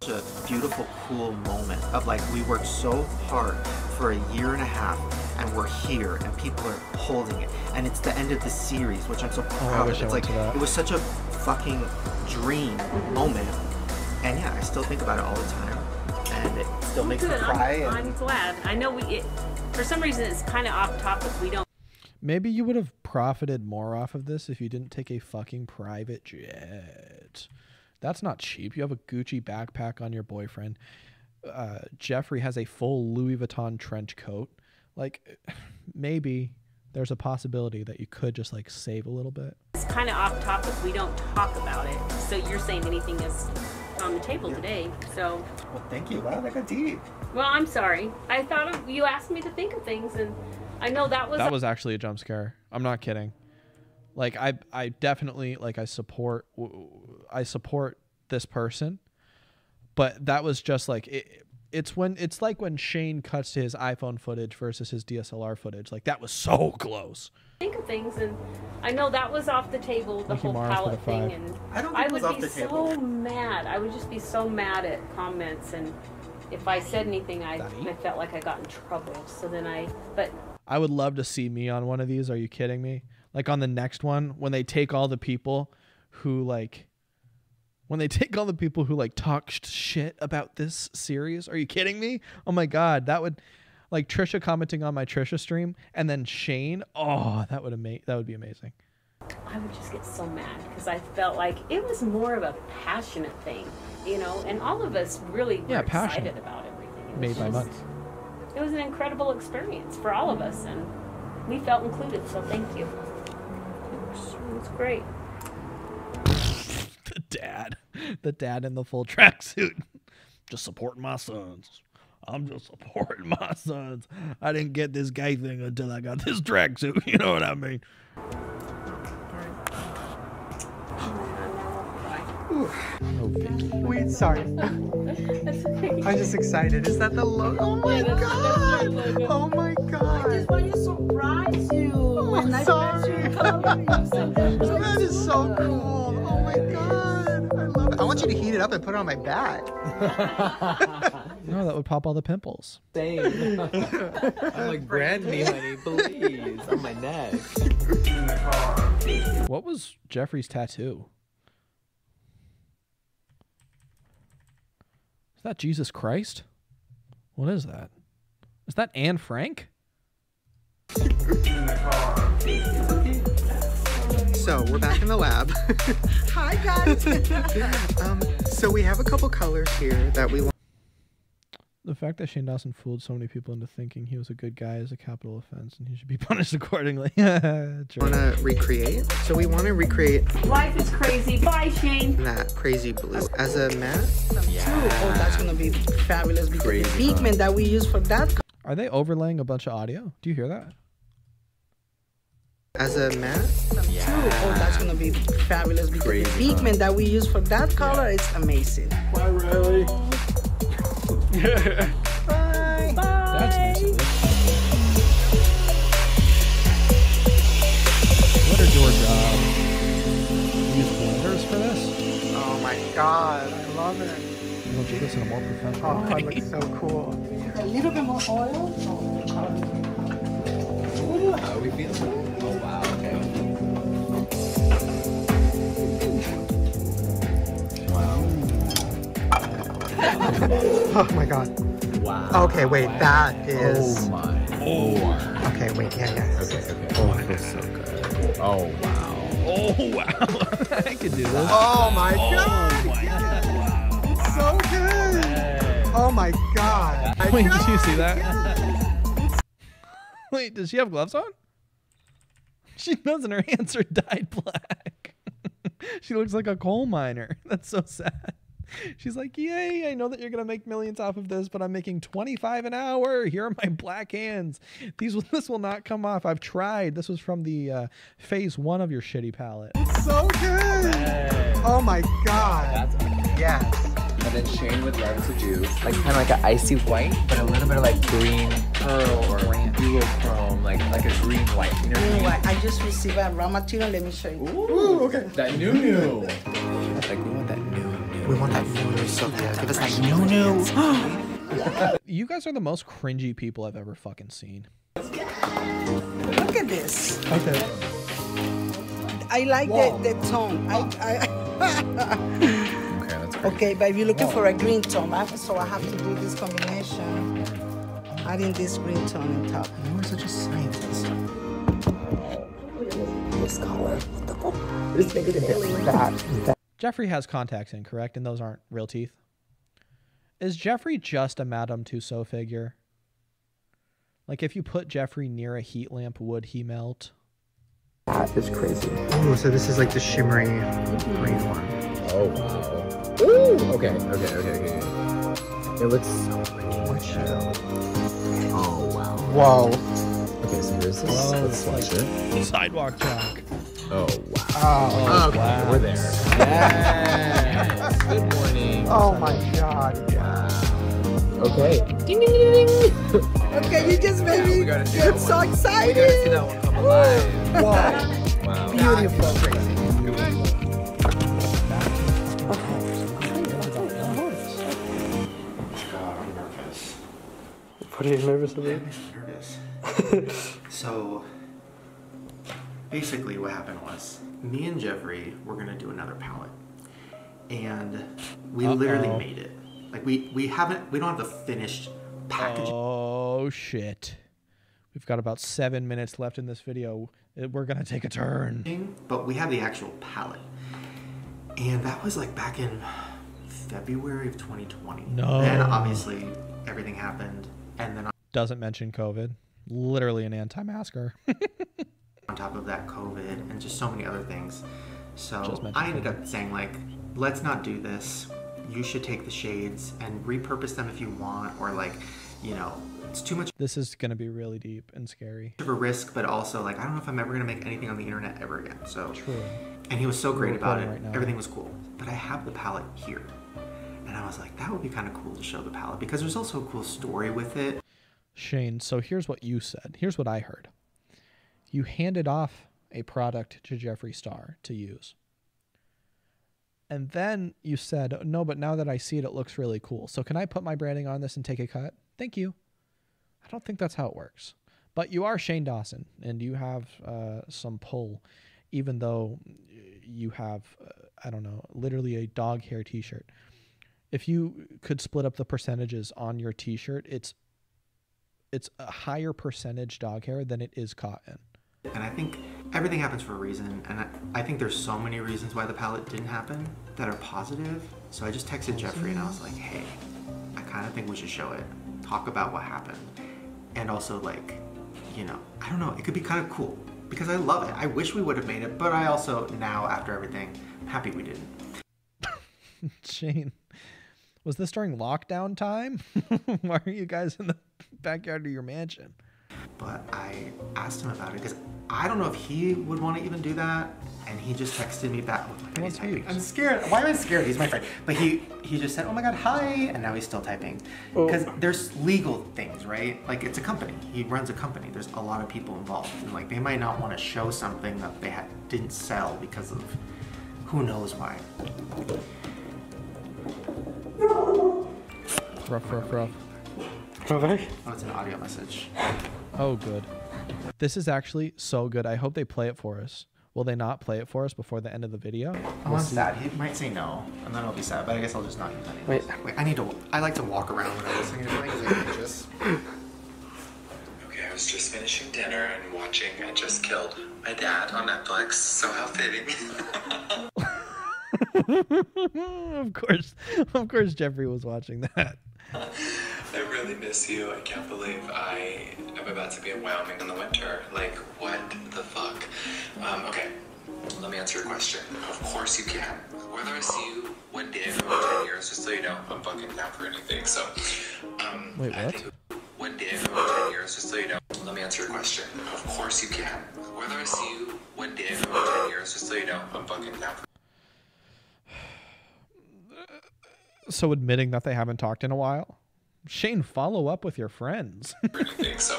It's a beautiful, cool moment of like, we worked so hard for a year and a half and we're here and people are holding it. And it's the end of the series, which I'm so proud oh, of. It's like, it was such a fucking dream moment. And yeah, I still think about it all the time. And it still makes me cry. I'm, and... I'm glad. I know we, it, for some reason, it's kind of off topic. We don't. Maybe you would have profited more off of this if you didn't take a fucking private jet. That's not cheap. You have a Gucci backpack on your boyfriend. Uh, Jeffrey has a full Louis Vuitton trench coat. Like, maybe there's a possibility that you could just like save a little bit. It's kind of off topic. We don't talk about it. So you're saying anything is on the table yeah. today, so. Well, thank you. Wow, that got deep. Well, I'm sorry. I thought of, you asked me to think of things, and I know that was. That was actually a jump scare. I'm not kidding. Like I, I definitely like I support, I support this person, but that was just like it. It's when it's like when Shane cuts to his iPhone footage versus his D S L R footage. Like that was so close. Think of things, and I know that was off the table, the Mickey whole Mars palette thing, and I, don't I would be so mad. I would just be so mad at comments, and if I said anything, I, I felt like I got in trouble. So then I, but I would love to see me on one of these. Are you kidding me? Like on the next one, when they take all the people who like. When they take all the people who like talk shit about this series, are you kidding me? Oh my God, that would like Trisha commenting on my Trisha stream and then Shane. Oh, that would ama- that would be amazing. I would just get so mad because I felt like it was more of a passionate thing, you know, and all of us really were yeah, excited about everything. It Made by money. It was an incredible experience for all of us and we felt included, so thank you. It was great. The dad, the dad in the full tracksuit, just supporting my sons. I'm just supporting my sons. I didn't get this gay thing until I got this tracksuit. You know what I mean? Wait, sorry. I'm just excited. Is that the logo? Oh my God! Oh my God! I just want to surprise you. Oh, I'm sorry. That is so cool. Oh my God, I love it. I want you to heat it up and put it on my back. No, that would pop all the pimples. Same. I'm like, brand me, honey, please. On my neck. What was Jeffree's tattoo? Is that Jesus Christ? What is that? Is that Anne Frank? So we're back in the lab. Hi guys. um, so we have a couple colors here that we want. The fact that Shane Dawson fooled so many people into thinking he was a good guy is a capital offense, and he should be punished accordingly. Want to recreate? So we want to recreate. Life is crazy. Bye, Shane. That crazy blue as a mask. Yeah. Oh, that's gonna be fabulous because crazy, the pigment huh? that we use for that. Are they overlaying a bunch of audio? Do you hear that? As a mask. Yeah. Oh, that's gonna be fabulous because crazy the pigment huh? that we use for that color yeah. is amazing. Bye, Riley. Bye. Bye. That's nice of this. What are Georgia um, use blenders for this? Oh my god, I love it. You know, do this in a more professional oh, way. Oh, it looks so cool. A little bit more oil. Oh, how are we feeling? Oh wow, okay. Wow. Oh my god. Wow. Okay, wait, wow. that is. Oh my. Oh. Okay, wait, yeah, yeah. Okay, okay. Oh, that is so good. Oh wow. Oh wow. I could do this. Oh my oh, god. My yes. god. Wow. It's wow. so good. Hey. Oh my god. Wait, did you see that? Yes. Wait, does she have gloves on? She doesn't. Her hands are dyed black. She looks like a coal miner. That's so sad. She's like, yay, I know that you're going to make millions off of this, but I'm making twenty-five an hour. Here are my black hands. These This will not come off. I've tried. This was from the uh, phase one of your shitty palette. It's so good. Hey. Oh, my God. That's awesome. Yes. And then Shane would love to do like kind of like an icy white, but a little bit of like green pearl or duochrome, like like a green white. You know what I mean? Like, I just received a raw material. Let me show you. Ooh, okay. That new new. Like we want that new new. We want that new so good. Give us that new new. You guys are the most cringy people I've ever fucking seen. Look at this. Okay. I like the, the tone. I. I Okay, but if you're looking Whoa. for a green tone, I, so I have to do this combination. Adding this green tone on top. You are such a scientist. This color, what the fuck? This bigger than that. Jeffree has contacts in, correct? And those aren't real teeth? Is Jeffree just a Madame Tussauds figure? Like, if you put Jeffree near a heat lamp, would he melt? That is crazy. Oh, so this is like the shimmering green one. Oh, wow. Ooh! Okay, okay, okay, okay. It looks so pretty. What shadow? Oh, wow. Whoa. Okay, so here's this. Whoa, let's watch it. Sidewalk chalk. Oh, wow. Oh, okay. Wow. We're there. Yes. Good morning. Oh, my God. Wow. Okay. Ding, ding, ding, ding. Okay, you just made me yeah, get so one. excited. We gotta see that one come alive. Wow. Wow. Beautiful. Crazy. What are you nervous about? I'm nervous. So, basically what happened was, me and Jeffree were going to do another palette. And we Uh-oh. literally made it. Like, we, we haven't, we don't have the finished packaging. Oh, shit. We've got about seven minutes left in this video. We're going to take a turn. But we have the actual palette. And that was like back in February of twenty twenty. No. And obviously, everything happened. And then doesn't mention COVID. Literally an anti-masker. On top of that, COVID and just so many other things. So I ended COVID. up saying, like, let's not do this. You should take the shades and repurpose them if you want, or like, you know, it's too much. This is going to be really deep and scary. Of a risk, but also like, I don't know if I'm ever going to make anything on the internet ever again. So true. And he was so great about it. Right, everything was cool. But I have the palette here. And I was like, that would be kind of cool to show the palette because there's also a cool story with it. Shane, so here's what you said. Here's what I heard. You handed off a product to Jeffree Star to use. And then you said, no, but now that I see it, it looks really cool. So can I put my branding on this and take a cut? Thank you. I don't think that's how it works. But you are Shane Dawson, and you have uh, some pull, even though you have, uh, I don't know, literally a dog hair t-shirt. If you could split up the percentages on your t-shirt, it's it's a higher percentage dog hair than it is cotton. And I think everything happens for a reason, and I, I think there's so many reasons why the palette didn't happen that are positive. So I just texted Jeffrey and I was like, hey, I kind of think we should show it, talk about what happened. And also, like, you know, I don't know, it could be kind of cool because I love it. I wish we would have made it, but I also now, after everything, I'm happy we didn't. Shane, was this during lockdown time? Why are you guys in the backyard of your mansion? But I asked him about it because I don't know if he would want to even do that. And he just texted me back. Oh my God, he's I'm scared. Why am I scared? He's my friend. But he, he just said, oh my God, hi. And now he's still typing. Because oh. There's legal things, right? Like, it's a company. He runs a company. There's a lot of people involved. And like, they might not want to show something that they had, didn't sell because of who knows why. Ruff, ruff, ruff. Oh, it's an audio message. Oh, good. This is actually so good. I hope they play it for us. Will they not play it for us before the end of the video? I'm sad. He might say no, and then I'll be sad, but I guess I'll just not use any of those. Wait, I need to, I like to walk around when I'm listening to things. I just... Okay, I was just finishing dinner and watching I Just Killed My Dad on Netflix, so how fitting. Of course, of course Jeffrey was watching that. I really miss you. I can't believe I am about to be in Wyoming in the winter. Like, what the fuck? Um, okay, let me answer your question. Of course you can. Whether I see you one day or ten years, just so you know, I'm fucking down for anything. So, um, wait, what? I think one day or ten years, just so you know. Let me answer your question. Of course you can. Whether I see you one day or ten years, just so you know, I'm fucking down for. So admitting that they haven't talked in a while. Shane, follow up with your friends. So,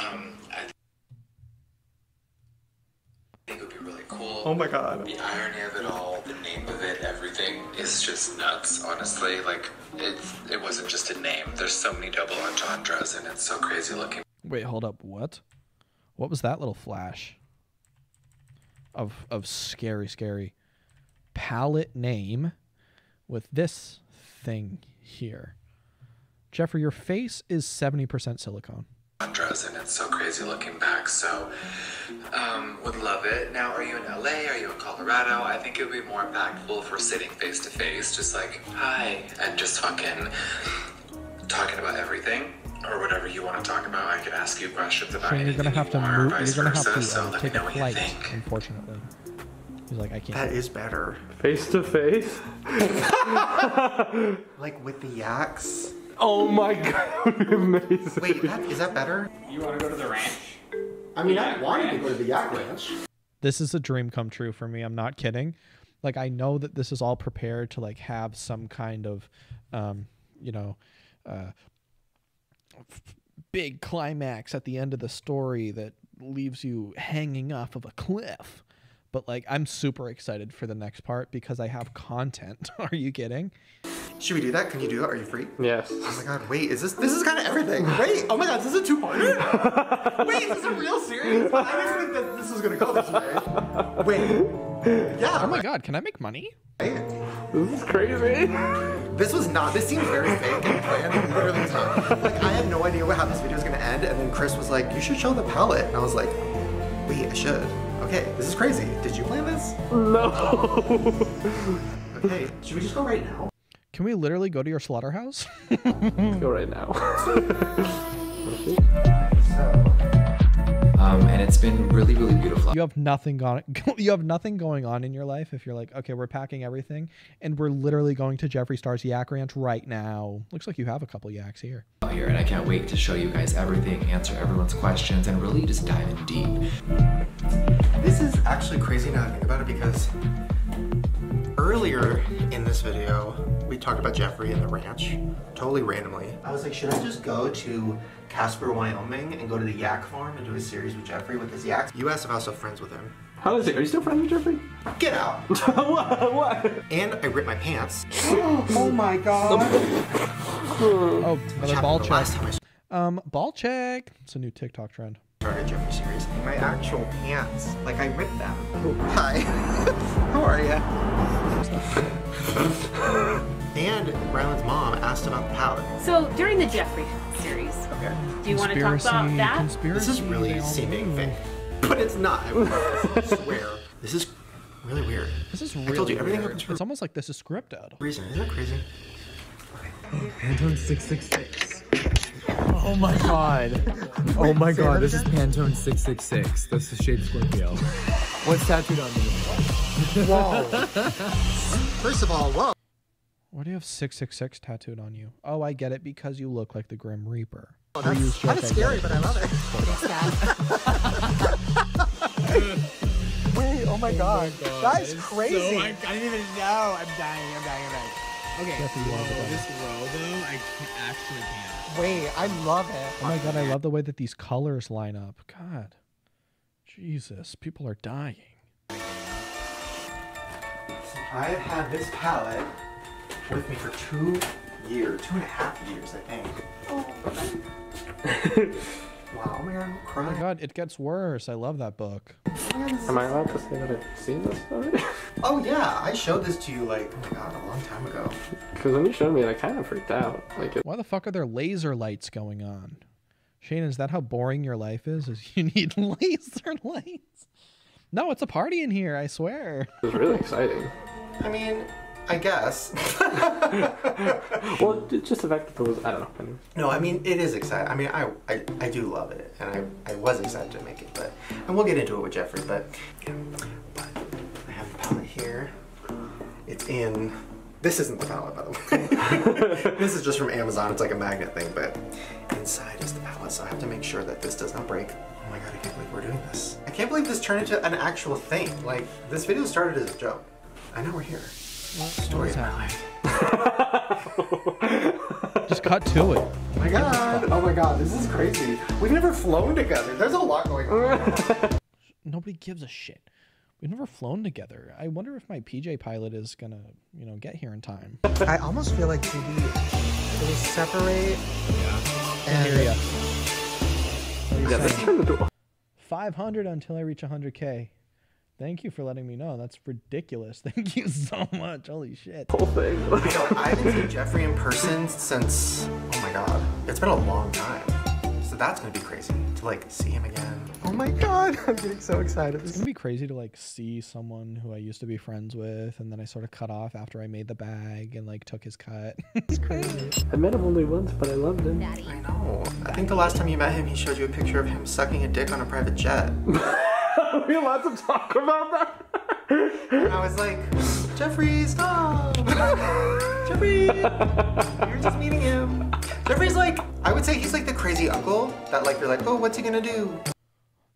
um, I think it would be really cool. Oh my God. The irony of it all, the name of it, everything is just nuts, honestly. Like, it's, it wasn't just a name. There's so many double entendres, and it's so crazy looking. Wait, hold up. What? What was that little flash of, of scary, scary palette name with this thing here? Jeffrey, your face is seventy percent silicone. And it's so crazy looking back, so um, would love it. Now, are you in L A? Are you in Colorado? I think it would be more impactful for sitting face to face, just like, hi, and just fucking talking about everything or whatever you want to talk about. I could ask you questions about Shane, anything you're gonna have you to want, move. Vice you're gonna versa, have to so uh, take a flight, unfortunately. He's like, I can't. That is better. Face to face? Like with the yaks? Oh my God, amazing. Wait, that, is that better? You want to go to the ranch? I mean, I wanted to go to the yak ranch. This is a dream come true for me. I'm not kidding. Like, I know that this is all prepared to, like, have some kind of, um, you know, uh, big climax at the end of the story that leaves you hanging off of a cliff. But, like, I'm super excited for the next part because I have content. Are you kidding? Should we do that? Can you do that? Are you free? Yes. Oh my God, wait, is this, this is kind of everything. Wait, oh my God, is this a two-parter? Wait, is this a real series? I didn't think that this was gonna go this way. Wait, yeah. Oh my God, can I make money? This is crazy. This was not, this seemed very fake and planned, literally not. Like, I had no idea what how this video was gonna end, and then Chris was like, you should show the palette. And I was like, wait, I should. Okay, this is crazy. Did you plan this? No. Okay, should we just go right now? Can we literally go to your slaughterhouse? Let's go right now. um, and it's been really, really beautiful. You have nothing going. You have nothing going on in your life if you're like, okay, we're packing everything, and we're literally going to Jeffree Star's Yak Ranch right now. Looks like you have a couple yaks here. Here, and I can't wait to show you guys everything, answer everyone's questions, and really just dive in deep. This is actually crazy now that I think about it because. Earlier in this video, we talked about Jeffrey and the ranch, totally randomly. I was like, should I just go to Casper, Wyoming and go to the yak farm and do a series with Jeffrey with his yaks? You asked if I was still friends with him. How is it? Are you still friends with Jeffrey? Get out! What? What? And I ripped my pants. Oh my god. Oh, another ball check. Um, ball check. It's a new TikTok trend. Started Jeffree series. My actual pants. Like, I ripped them. Oh. Hi. How are ya? And Ryland's mom asked about the powder. So, during the Jeffree series, okay. do you want to talk about that? Conspiracy. This is really seeming fake. But it's not. I swear. This is really weird. This is really I told you everything weird. It's almost like this is scripted. Reason. Isn't that crazy? Okay. Pantone six six six. Oh my god. Oh my god. This is Pantone six six six. This is Shade Scorpio. What's tattooed on me? Whoa. First of all, whoa. Why do you have six six six tattooed on you? Oh, I get it. Because you look like the Grim Reaper. Oh, that's kind of scary, but I love it. Wait, oh my god. Oh my god. That is crazy. So, I, I didn't even know. I'm dying, I'm dying, I'm dying. Okay, so this row though, I can't, actually can't. Wait, I love it. Oh my god, I love the way that these colors line up. God. Jesus, people are dying. I have had this palette with me for two year, two and a half years, I think. Oh. Wow, man, I'm crying. Oh my god, it gets worse. I love that book. Am I allowed to say that I've seen this already? Oh yeah, I showed this to you like, oh my god, a long time ago. Because when you showed me it, I kind of freaked out. Like, it... Why the fuck are there laser lights going on? Shane, is that how boring your life is? Is you need laser lights? No, it's a party in here, I swear. It was really exciting. I mean... I guess. Well, just the fact that those, I don't know. No, I mean, it is exciting. I mean, I, I, I do love it, and I, I was excited to make it, but, and we'll get into it with Jeffrey, but, yeah. But I have the palette here. It's in, this isn't the palette, by the way. This is just from Amazon. It's like a magnet thing, but inside is the palette, so I have to make sure that this does not break. Oh my god, I can't believe we're doing this. I can't believe this turned into an actual thing. Like, this video started as a joke. I know we're here. What story of my life. Just cut to it. Oh my god. Oh my god, this is crazy. We've never flown together. There's a lot going on. Nobody gives a shit. We've never flown together. I wonder if my P J pilot is gonna, you know, get here in time. I almost feel like T V will separate. Yeah. And here we go. Yeah, five hundred until I reach one hundred K. Thank you for letting me know. That's ridiculous. Thank you so much. Holy shit. Whole thing. I haven't seen Jeffrey in person since, oh my god, it's been a long time. So that's gonna be crazy to like see him again. Oh my god, I'm getting so excited. It's gonna be crazy to like see someone who I used to be friends with and then I sort of cut off after I made the bag and like took his cut. It's crazy. I met him only once, but I loved him. Daddy. I know. I think the last time you met him, he showed you a picture of him sucking a dick on a private jet. We are allowed to talk about that. And I was like, Jeffrey, stop! Jeffrey! You're just meeting him. Jeffrey's like, I would say he's like the crazy uncle that like you're like, oh, what's he gonna do?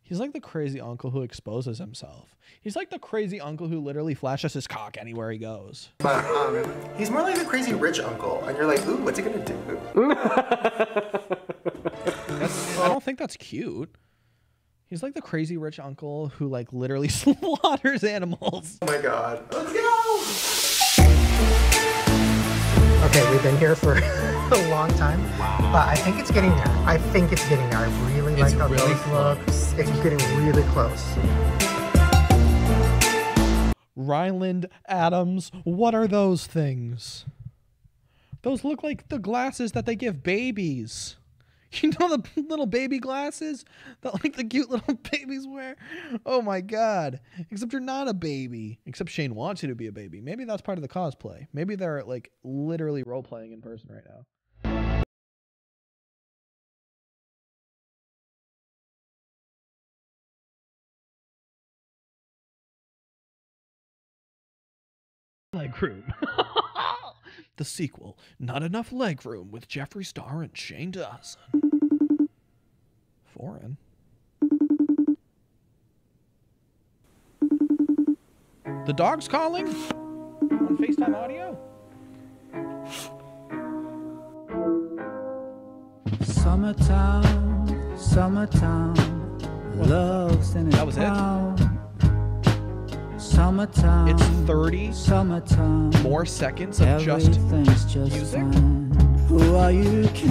He's like the crazy uncle who exposes himself. He's like the crazy uncle who literally flashes his cock anywhere he goes. But um, he's more like the crazy rich uncle, and you're like, ooh, what's he gonna do? That's, I don't think that's cute. He's like the crazy rich uncle who like literally slaughters animals. Oh my god. Let's go! Okay, we've been here for a long time. Wow. But I think it's getting there. I think it's getting there. I really it's like how really this looks. It's getting really close. Ryland Adams, what are those things? Those look like the glasses that they give babies. You know the little baby glasses that like the cute little babies wear? Oh my god. Except you're not a baby. Except Shane wants you to be a baby. Maybe that's part of the cosplay. Maybe they're like literally role-playing in person right now. Leg room. The sequel, Not Enough Leg Room with Jeffree Star and Shane Dawson. Foreign. The dog's calling on FaceTime audio. Summertime, summertime, love's in it. That was it? Summertime. It's thirty summertime. More seconds of just, just music. Fine. Who are you counting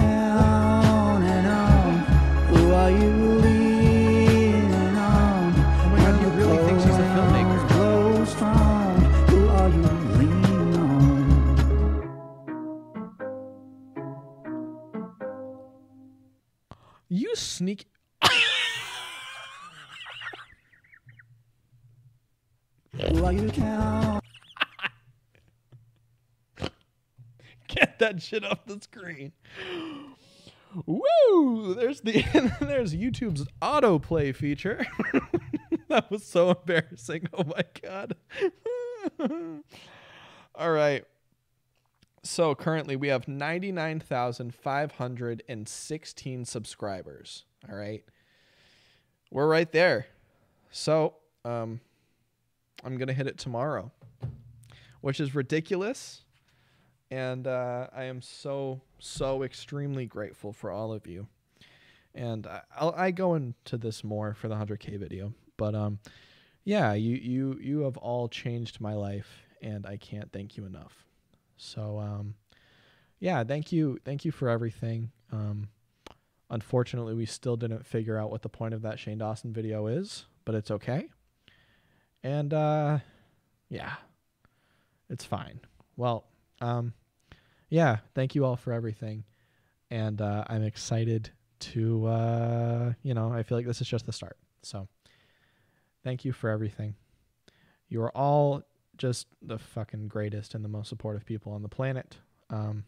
on? Who are you leaning on? Oh my God, you really think she's a filmmaker? Blow strong. Who are you leaning on? You sneak. Get that shit off the screen. Woo! There's the there's YouTube's autoplay feature. That was so embarrassing. Oh my God. All right. So currently we have ninety-nine thousand five hundred sixteen subscribers. All right. We're right there. So, um I'm going to hit it tomorrow, which is ridiculous. And uh, I am so, so extremely grateful for all of you. And I, I'll, I go into this more for the one hundred K video. But um, yeah, you, you, you have all changed my life, and I can't thank you enough. So um, yeah, thank you. Thank you for everything. Um, unfortunately, we still didn't figure out what the point of that Shane Dawson video is, but it's okay. And, uh, yeah, it's fine. Well, um, yeah, thank you all for everything. And, uh, I'm excited to, uh, you know, I feel like this is just the start. So thank you for everything. You are all just the fucking greatest and the most supportive people on the planet. Um,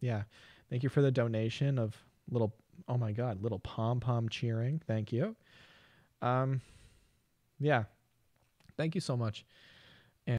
yeah. Thank you for the donation of little, oh my God, little pom-pom cheering. Thank you. Um, yeah. Thank you so much.